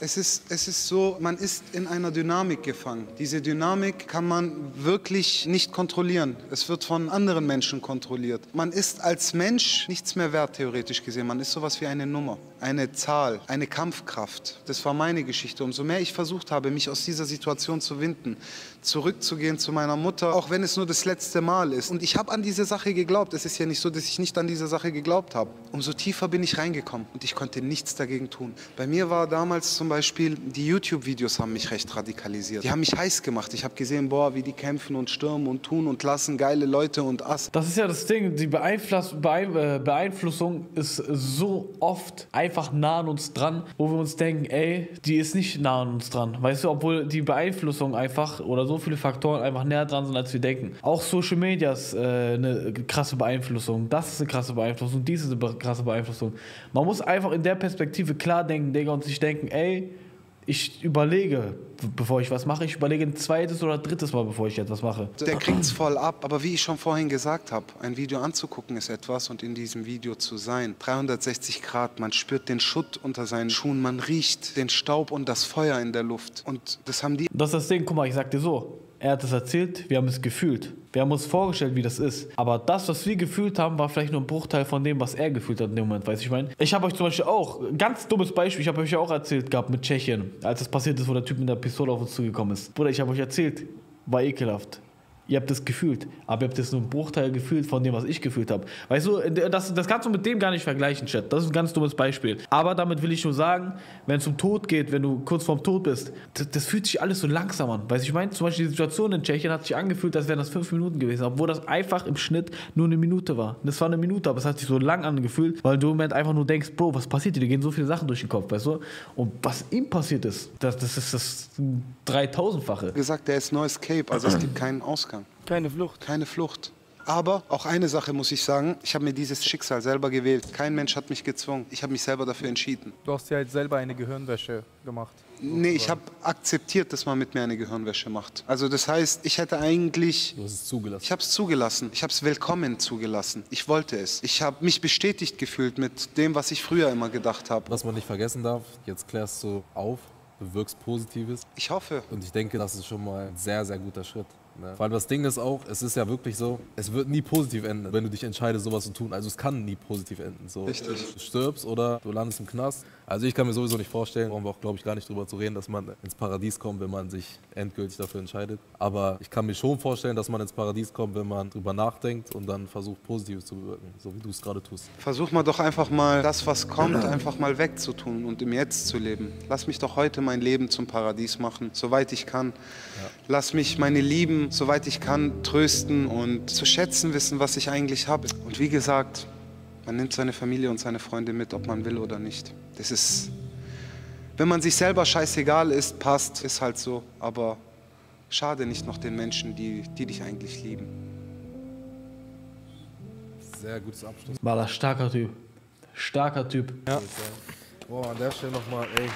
Es ist, es ist so, man ist in einer Dynamik gefangen. Diese Dynamik kann man wirklich nicht kontrollieren. Es wird von anderen Menschen kontrolliert. Man ist als Mensch nichts mehr wert, theoretisch gesehen. Man ist sowas wie eine Nummer, eine Zahl, eine Kampfkraft. Das war meine Geschichte. Umso mehr ich versucht habe, mich aus dieser Situation zu winden, zurückzugehen zu meiner Mutter, auch wenn es nur das letzte Mal ist. Und ich habe an diese Sache geglaubt. Es ist ja nicht so, dass ich nicht an diese Sache geglaubt habe. Umso tiefer bin ich reingekommen und ich konnte nichts dagegen tun. Bei mir war damals zum Beispiel... Beispiel, die YouTube-Videos haben mich recht radikalisiert. Die haben mich heiß gemacht. Ich habe gesehen, boah, wie die kämpfen und stürmen und tun und lassen, geile Leute und ass. Das ist ja das Ding, die Beeinfluss Be Beeinflussung ist so oft einfach nah an uns dran, wo wir uns denken, ey, die ist nicht nah an uns dran. Weißt du, obwohl die Beeinflussung einfach oder so viele Faktoren einfach näher dran sind, als wir denken. Auch Social Media ist äh, eine krasse Beeinflussung. Das ist eine krasse Beeinflussung. Dies ist eine be krasse Beeinflussung. Man muss einfach in der Perspektive klar denken, Digga, und sich denken, ey, ich überlege, bevor ich was mache. Ich überlege ein zweites oder drittes Mal, bevor ich etwas mache. Der kriegt's voll ab. Aber wie ich schon vorhin gesagt habe, ein Video anzugucken ist etwas und in diesem Video zu sein. dreihundertsechzig Grad, man spürt den Schutt unter seinen Schuhen, man riecht den Staub und das Feuer in der Luft. Und das haben die... Das ist das Ding, guck mal, ich sag dir so. Er hat es erzählt, wir haben es gefühlt. Wir haben uns vorgestellt, wie das ist. Aber das, was wir gefühlt haben, war vielleicht nur ein Bruchteil von dem, was er gefühlt hat in dem Moment, weißt du, ich meine? Ich habe euch zum Beispiel auch, ganz dummes Beispiel, ich habe euch ja auch erzählt gehabt mit Tschechien, als das passiert ist, wo der Typ mit der Pistole auf uns zugekommen ist. Bruder, ich habe euch erzählt, war ekelhaft. Ihr habt das gefühlt, aber ihr habt jetzt nur einen Bruchteil gefühlt von dem, was ich gefühlt habe. Weißt du, das, das kannst du mit dem gar nicht vergleichen, Chat. Das ist ein ganz dummes Beispiel. Aber damit will ich nur sagen, wenn es um Tod geht, wenn du kurz vorm Tod bist, das, das fühlt sich alles so langsam an. Weißt du, ich meine, zum Beispiel die Situation in Tschechien hat sich angefühlt, als wären das fünf Minuten gewesen, obwohl das einfach im Schnitt nur eine Minute war. Das war eine Minute, aber es hat sich so lang angefühlt, weil du im Moment einfach nur denkst, Bro, was passiert dir? Dir gehen so viele Sachen durch den Kopf, weißt du? Und was ihm passiert ist, das, das ist das dreitausendfache. Wie gesagt, der ist no escape, also es gibt keinen Ausgang. Keine Flucht. Keine Flucht. Aber auch eine Sache muss ich sagen, ich habe mir dieses Schicksal selber gewählt. Kein Mensch hat mich gezwungen. Ich habe mich selber dafür entschieden. Du hast ja jetzt selber eine Gehirnwäsche gemacht. Nee, ich habe akzeptiert, dass man mit mir eine Gehirnwäsche macht. Also das heißt, ich hätte eigentlich... Du hast es zugelassen. Ich habe es zugelassen. Ich habe es willkommen zugelassen. Ich wollte es. Ich habe mich bestätigt gefühlt mit dem, was ich früher immer gedacht habe. Was man nicht vergessen darf, jetzt klärst du auf, bewirkst Positives. Ich hoffe. Und ich denke, das ist schon mal ein sehr, sehr guter Schritt. Ne? Vor allem das Ding ist auch, es ist ja wirklich so, es wird nie positiv enden, wenn du dich entscheidest, sowas zu tun. Also es kann nie positiv enden. So. Richtig. Du stirbst oder du landest im Knast. Also ich kann mir sowieso nicht vorstellen, brauchen wir auch, glaube ich, gar nicht drüber zu reden, dass man ins Paradies kommt, wenn man sich endgültig dafür entscheidet. Aber ich kann mir schon vorstellen, dass man ins Paradies kommt, wenn man drüber nachdenkt und dann versucht, Positives zu bewirken, so wie du es gerade tust. Versuch mal doch einfach mal, das, was kommt, einfach mal wegzutun und im Jetzt zu leben. Lass mich doch heute mein Leben zum Paradies machen, soweit ich kann. Ja. Lass mich meine Lieben, soweit ich kann, trösten und zu schätzen wissen, was ich eigentlich habe. Und wie gesagt, man nimmt seine Familie und seine Freunde mit, ob man will oder nicht. Das ist, wenn man sich selber scheißegal ist, passt, ist halt so. Aber schade nicht noch den Menschen, die, die dich eigentlich lieben. Sehr gutes Abschluss. War das starker Typ. Starker Typ. Ja. Boah, an der Stelle nochmal, ey.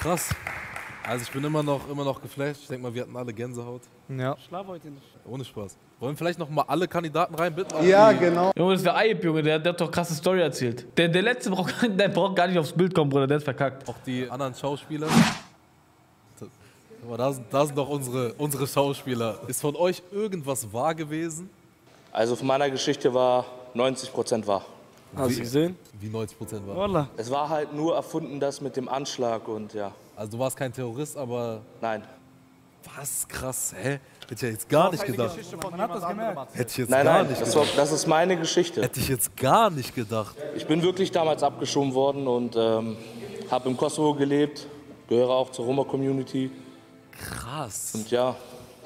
Krass. Also ich bin immer noch, immer noch geflasht. Ich denke mal, wir hatten alle Gänsehaut. Ja. Schlaf heute nicht. Ohne Spaß. Wollen vielleicht noch mal alle Kandidaten rein, bitte? Ja, genau. Junge, das ist der Eib, Junge. Der, der hat doch krasse Story erzählt. Der, der letzte braucht, der braucht gar nicht aufs Bild kommen, Bruder. Der ist verkackt. Auch die anderen Schauspieler. Aber da sind, da sind doch unsere, unsere Schauspieler. Ist von euch irgendwas wahr gewesen? Also von meiner Geschichte war neunzig Prozent wahr. Hast du gesehen? Wie neunzig Prozent wahr? Wallah. Es war halt nur erfunden, das mit dem Anschlag und ja. Also du warst kein Terrorist, aber... Nein. Was? Krass, hä? Hätte ich ja jetzt gar nicht gedacht. Man hat das gemerkt. Hätte ich jetzt nein, gar nein, nicht das gedacht. War, das ist meine Geschichte. Hätte ich jetzt gar nicht gedacht. Ich bin wirklich damals abgeschoben worden und ähm, habe im Kosovo gelebt. Gehöre auch zur Roma-Community. Krass. Und ja,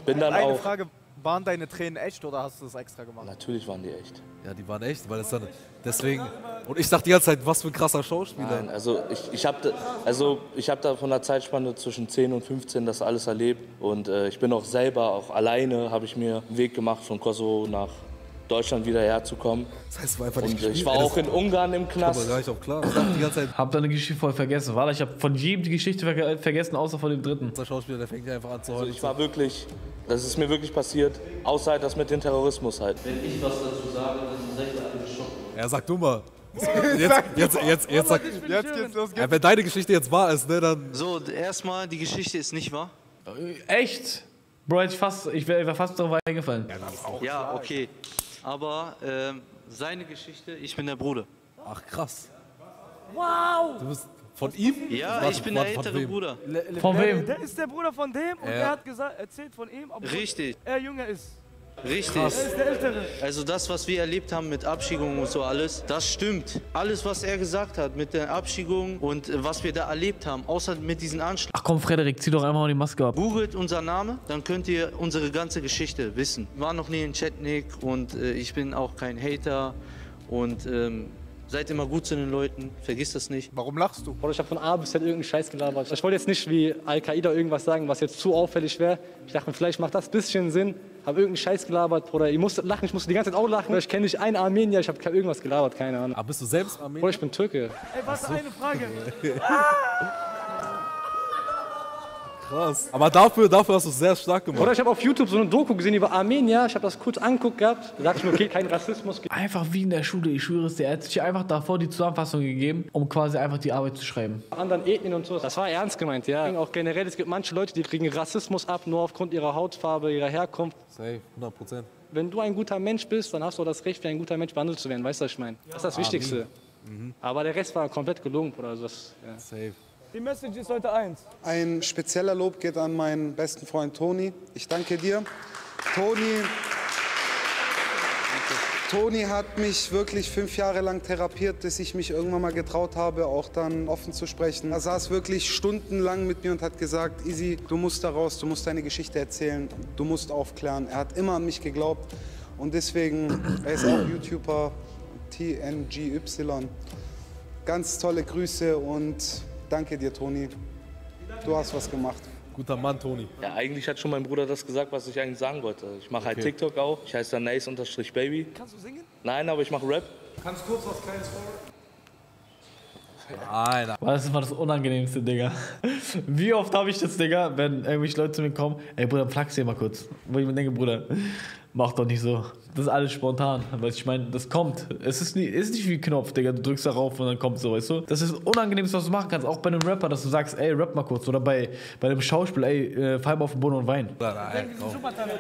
bin dann auch... Eine Frage, waren deine Tränen echt oder hast du das extra gemacht? Natürlich waren die echt. Ja, die waren echt, weil das dann... Deswegen... Und ich dachte die ganze Zeit, was für ein krasser Schauspieler. Nein, also ich, ich habe da, also hab da von der Zeitspanne zwischen zehn und fünfzehn das alles erlebt. Und äh, ich bin auch selber, auch alleine, habe ich mir einen Weg gemacht, von Kosovo nach Deutschland wieder herzukommen. Das heißt, es war einfach nicht gespielt. Ich war auch in Ungarn im Knast. Ich war gar nicht auf klar. Ich dachte die ganze Zeit... Hab deine Geschichte voll vergessen. Warte, ich habe von jedem die Geschichte ver vergessen, außer von dem dritten. Der Schauspieler, der fängt ja einfach an zu heulen. Also ich war wirklich... Das ist mir wirklich passiert. Außer halt das mit dem Terrorismus halt. Wenn ich was dazu sage, dann sind alle geschockt. Ja, sag du mal. Jetzt, jetzt, jetzt, jetzt, sag, jetzt geht's los. Ja, wenn deine Geschichte jetzt wahr ist, ne, dann... So, erstmal, die Geschichte ist nicht wahr. Echt? Bro, ich, fast, ich wäre fast darauf eingefallen. Ja, das ist auch ja okay. Aber äh, seine Geschichte, ich bin der Bruder. Ach, krass. Wow! Du bist von ihm? Ja, warte, ich bin warte, der ältere wem? Bruder. Le Le von wem? Der ist der Bruder von dem und ja. Der hat gesagt, erzählt von ihm, obwohl richtig. Er jünger ist. Richtig. Also das, was wir erlebt haben mit Abschiebungen und so alles, das stimmt. Alles, was er gesagt hat mit der Abschiebung und was wir da erlebt haben, außer mit diesen Anschlägen. Ach komm, Frederik, zieh doch einfach mal die Maske ab. Googelt unser Name, dann könnt ihr unsere ganze Geschichte wissen. War noch nie in Tschetnik und äh, ich bin auch kein Hater und ähm, seid immer gut zu den Leuten, vergiss das nicht. Warum lachst du? Ich habe von A bis Z irgendeinen Scheiß gelabert. Ich wollte jetzt nicht wie Al-Qaida irgendwas sagen, was jetzt zu auffällig wäre. Ich dachte mir, vielleicht macht das ein bisschen Sinn. Habe irgendeinen Scheiß gelabert, Bruder. Ich musste lachen, ich musste die ganze Zeit auch lachen. Ich kenne nicht einen Armenier, ich habe irgendwas gelabert, keine Ahnung. Aber bist du selbst Armenier? Bruder, ich bin Türke. Ey, was so. Eine Frage. Krass. Aber dafür, dafür hast du es sehr stark gemacht. Oder ich habe auf YouTube so eine Doku gesehen über Armenier. Ich habe das kurz angeguckt gehabt. Da dachte ich mir, okay, kein Rassismus. Einfach wie in der Schule, ich schwöre es dir. Er hat sich einfach davor die Zusammenfassung gegeben, um quasi einfach die Arbeit zu schreiben. Anderen Ethnien und so. Das war ernst gemeint, ja. Auch generell, es gibt manche Leute, die kriegen Rassismus ab, nur aufgrund ihrer Hautfarbe, ihrer Herkunft. Safe, hundert Prozent. Wenn du ein guter Mensch bist, dann hast du auch das Recht, wie ein guter Mensch behandelt zu werden. Weißt du, was ich meine? Ja. Das ist das Wichtigste. Mhm. Aber der Rest war komplett gelungen, Bruder. Also das, ja. Safe. Die Message ist heute eins. Ein spezieller Lob geht an meinen besten Freund Toni. Ich danke dir. Toni, Toni hat mich wirklich fünf Jahre lang therapiert, dass ich mich irgendwann mal getraut habe, auch dann offen zu sprechen. Er saß wirklich stundenlang mit mir und hat gesagt, Izzy, du musst da raus, du musst deine Geschichte erzählen, du musst aufklären. Er hat immer an mich geglaubt und deswegen, er ist auch YouTuber, T N G Y. Ganz tolle Grüße und... Danke dir, Toni. Du hast was gemacht. Guter Mann, Toni. Ja, eigentlich hat schon mein Bruder das gesagt, was ich eigentlich sagen wollte. Ich mache okay. halt TikTok auch. Ich heiße dann nace unterstrich baby. Kannst du singen? Nein, aber ich mache Rap. Kannst du kurz was Kleines vor? Nein. Das war das Unangenehmste, Digga. Wie oft habe ich das, Digga, wenn irgendwelche Leute zu mir kommen, ey, Bruder, flachs dir mal kurz. Wo ich mir denke, Bruder, mach doch nicht so. Das ist alles spontan, weil ich meine, das kommt. Es ist, nie, ist nicht wie ein Knopf, Digga. Du drückst da rauf und dann kommt so, weißt du? Das ist das Unangenehmste, was du machen kannst. Auch bei einem Rapper, dass du sagst, ey, rap mal kurz. Oder bei, bei einem Schauspiel, ey, äh, fall mal auf den Boden und wein.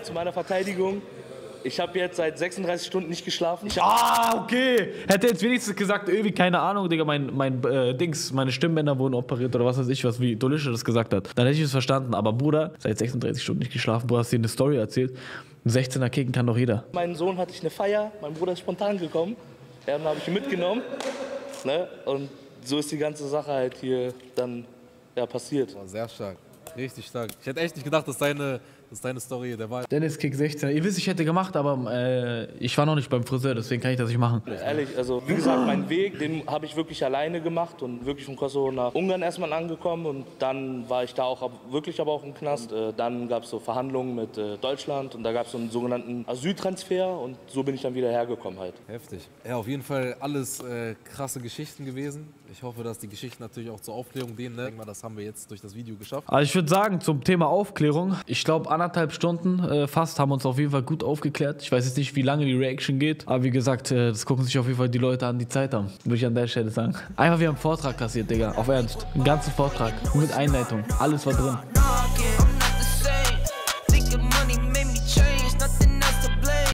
Zu meiner Verteidigung, ich habe jetzt seit sechsunddreißig Stunden nicht geschlafen. Ah, okay. Hätte jetzt wenigstens gesagt, irgendwie, keine Ahnung, Digga, mein, mein äh, Dings, meine Stimmbänder wurden operiert oder was weiß ich was, wie Dolische das gesagt hat. Dann hätte ich es verstanden. Aber Bruder, seit sechsunddreißig Stunden nicht geschlafen, Bruder, hast dir eine Story erzählt. Ein sechzehner kicken kann doch jeder. Meinen Sohn hatte ich eine Feier, mein Bruder ist spontan gekommen. Ja, dann habe ich ihn mitgenommen. Ne? Und so ist die ganze Sache halt hier dann ja, passiert. Sehr stark, richtig stark. Ich hätte echt nicht gedacht, dass deine, Das ist deine Story, der war... Dennis Kick sechzehn. Ihr wisst, ich hätte gemacht, aber äh, ich war noch nicht beim Friseur, deswegen kann ich das nicht machen. Ehrlich, also wie gesagt, meinen Weg, den habe ich wirklich alleine gemacht und wirklich von Kosovo nach Ungarn erstmal angekommen. Und dann war ich da auch wirklich aber auch im Knast. Dann gab es so Verhandlungen mit Deutschland und da gab es so einen sogenannten Asyltransfer und so bin ich dann wieder hergekommen halt. Heftig. Ja, auf jeden Fall alles äh, krasse Geschichten gewesen. Ich hoffe, dass die Geschichten natürlich auch zur Aufklärung dienen. Ne? Ich denke mal, das haben wir jetzt durch das Video geschafft. Also ich würde sagen, zum Thema Aufklärung, ich glaube anderthalb Stunden äh, fast haben uns auf jeden Fall gut aufgeklärt. Ich weiß jetzt nicht, wie lange die Reaction geht, aber wie gesagt, äh, das gucken sich auf jeden Fall die Leute an, die Zeit haben. Würde ich an der Stelle sagen. Einfach, wir haben einen Vortrag kassiert, Digga. Auf Ernst. Einen ganzen Vortrag. Mit Einleitung. Alles war drin.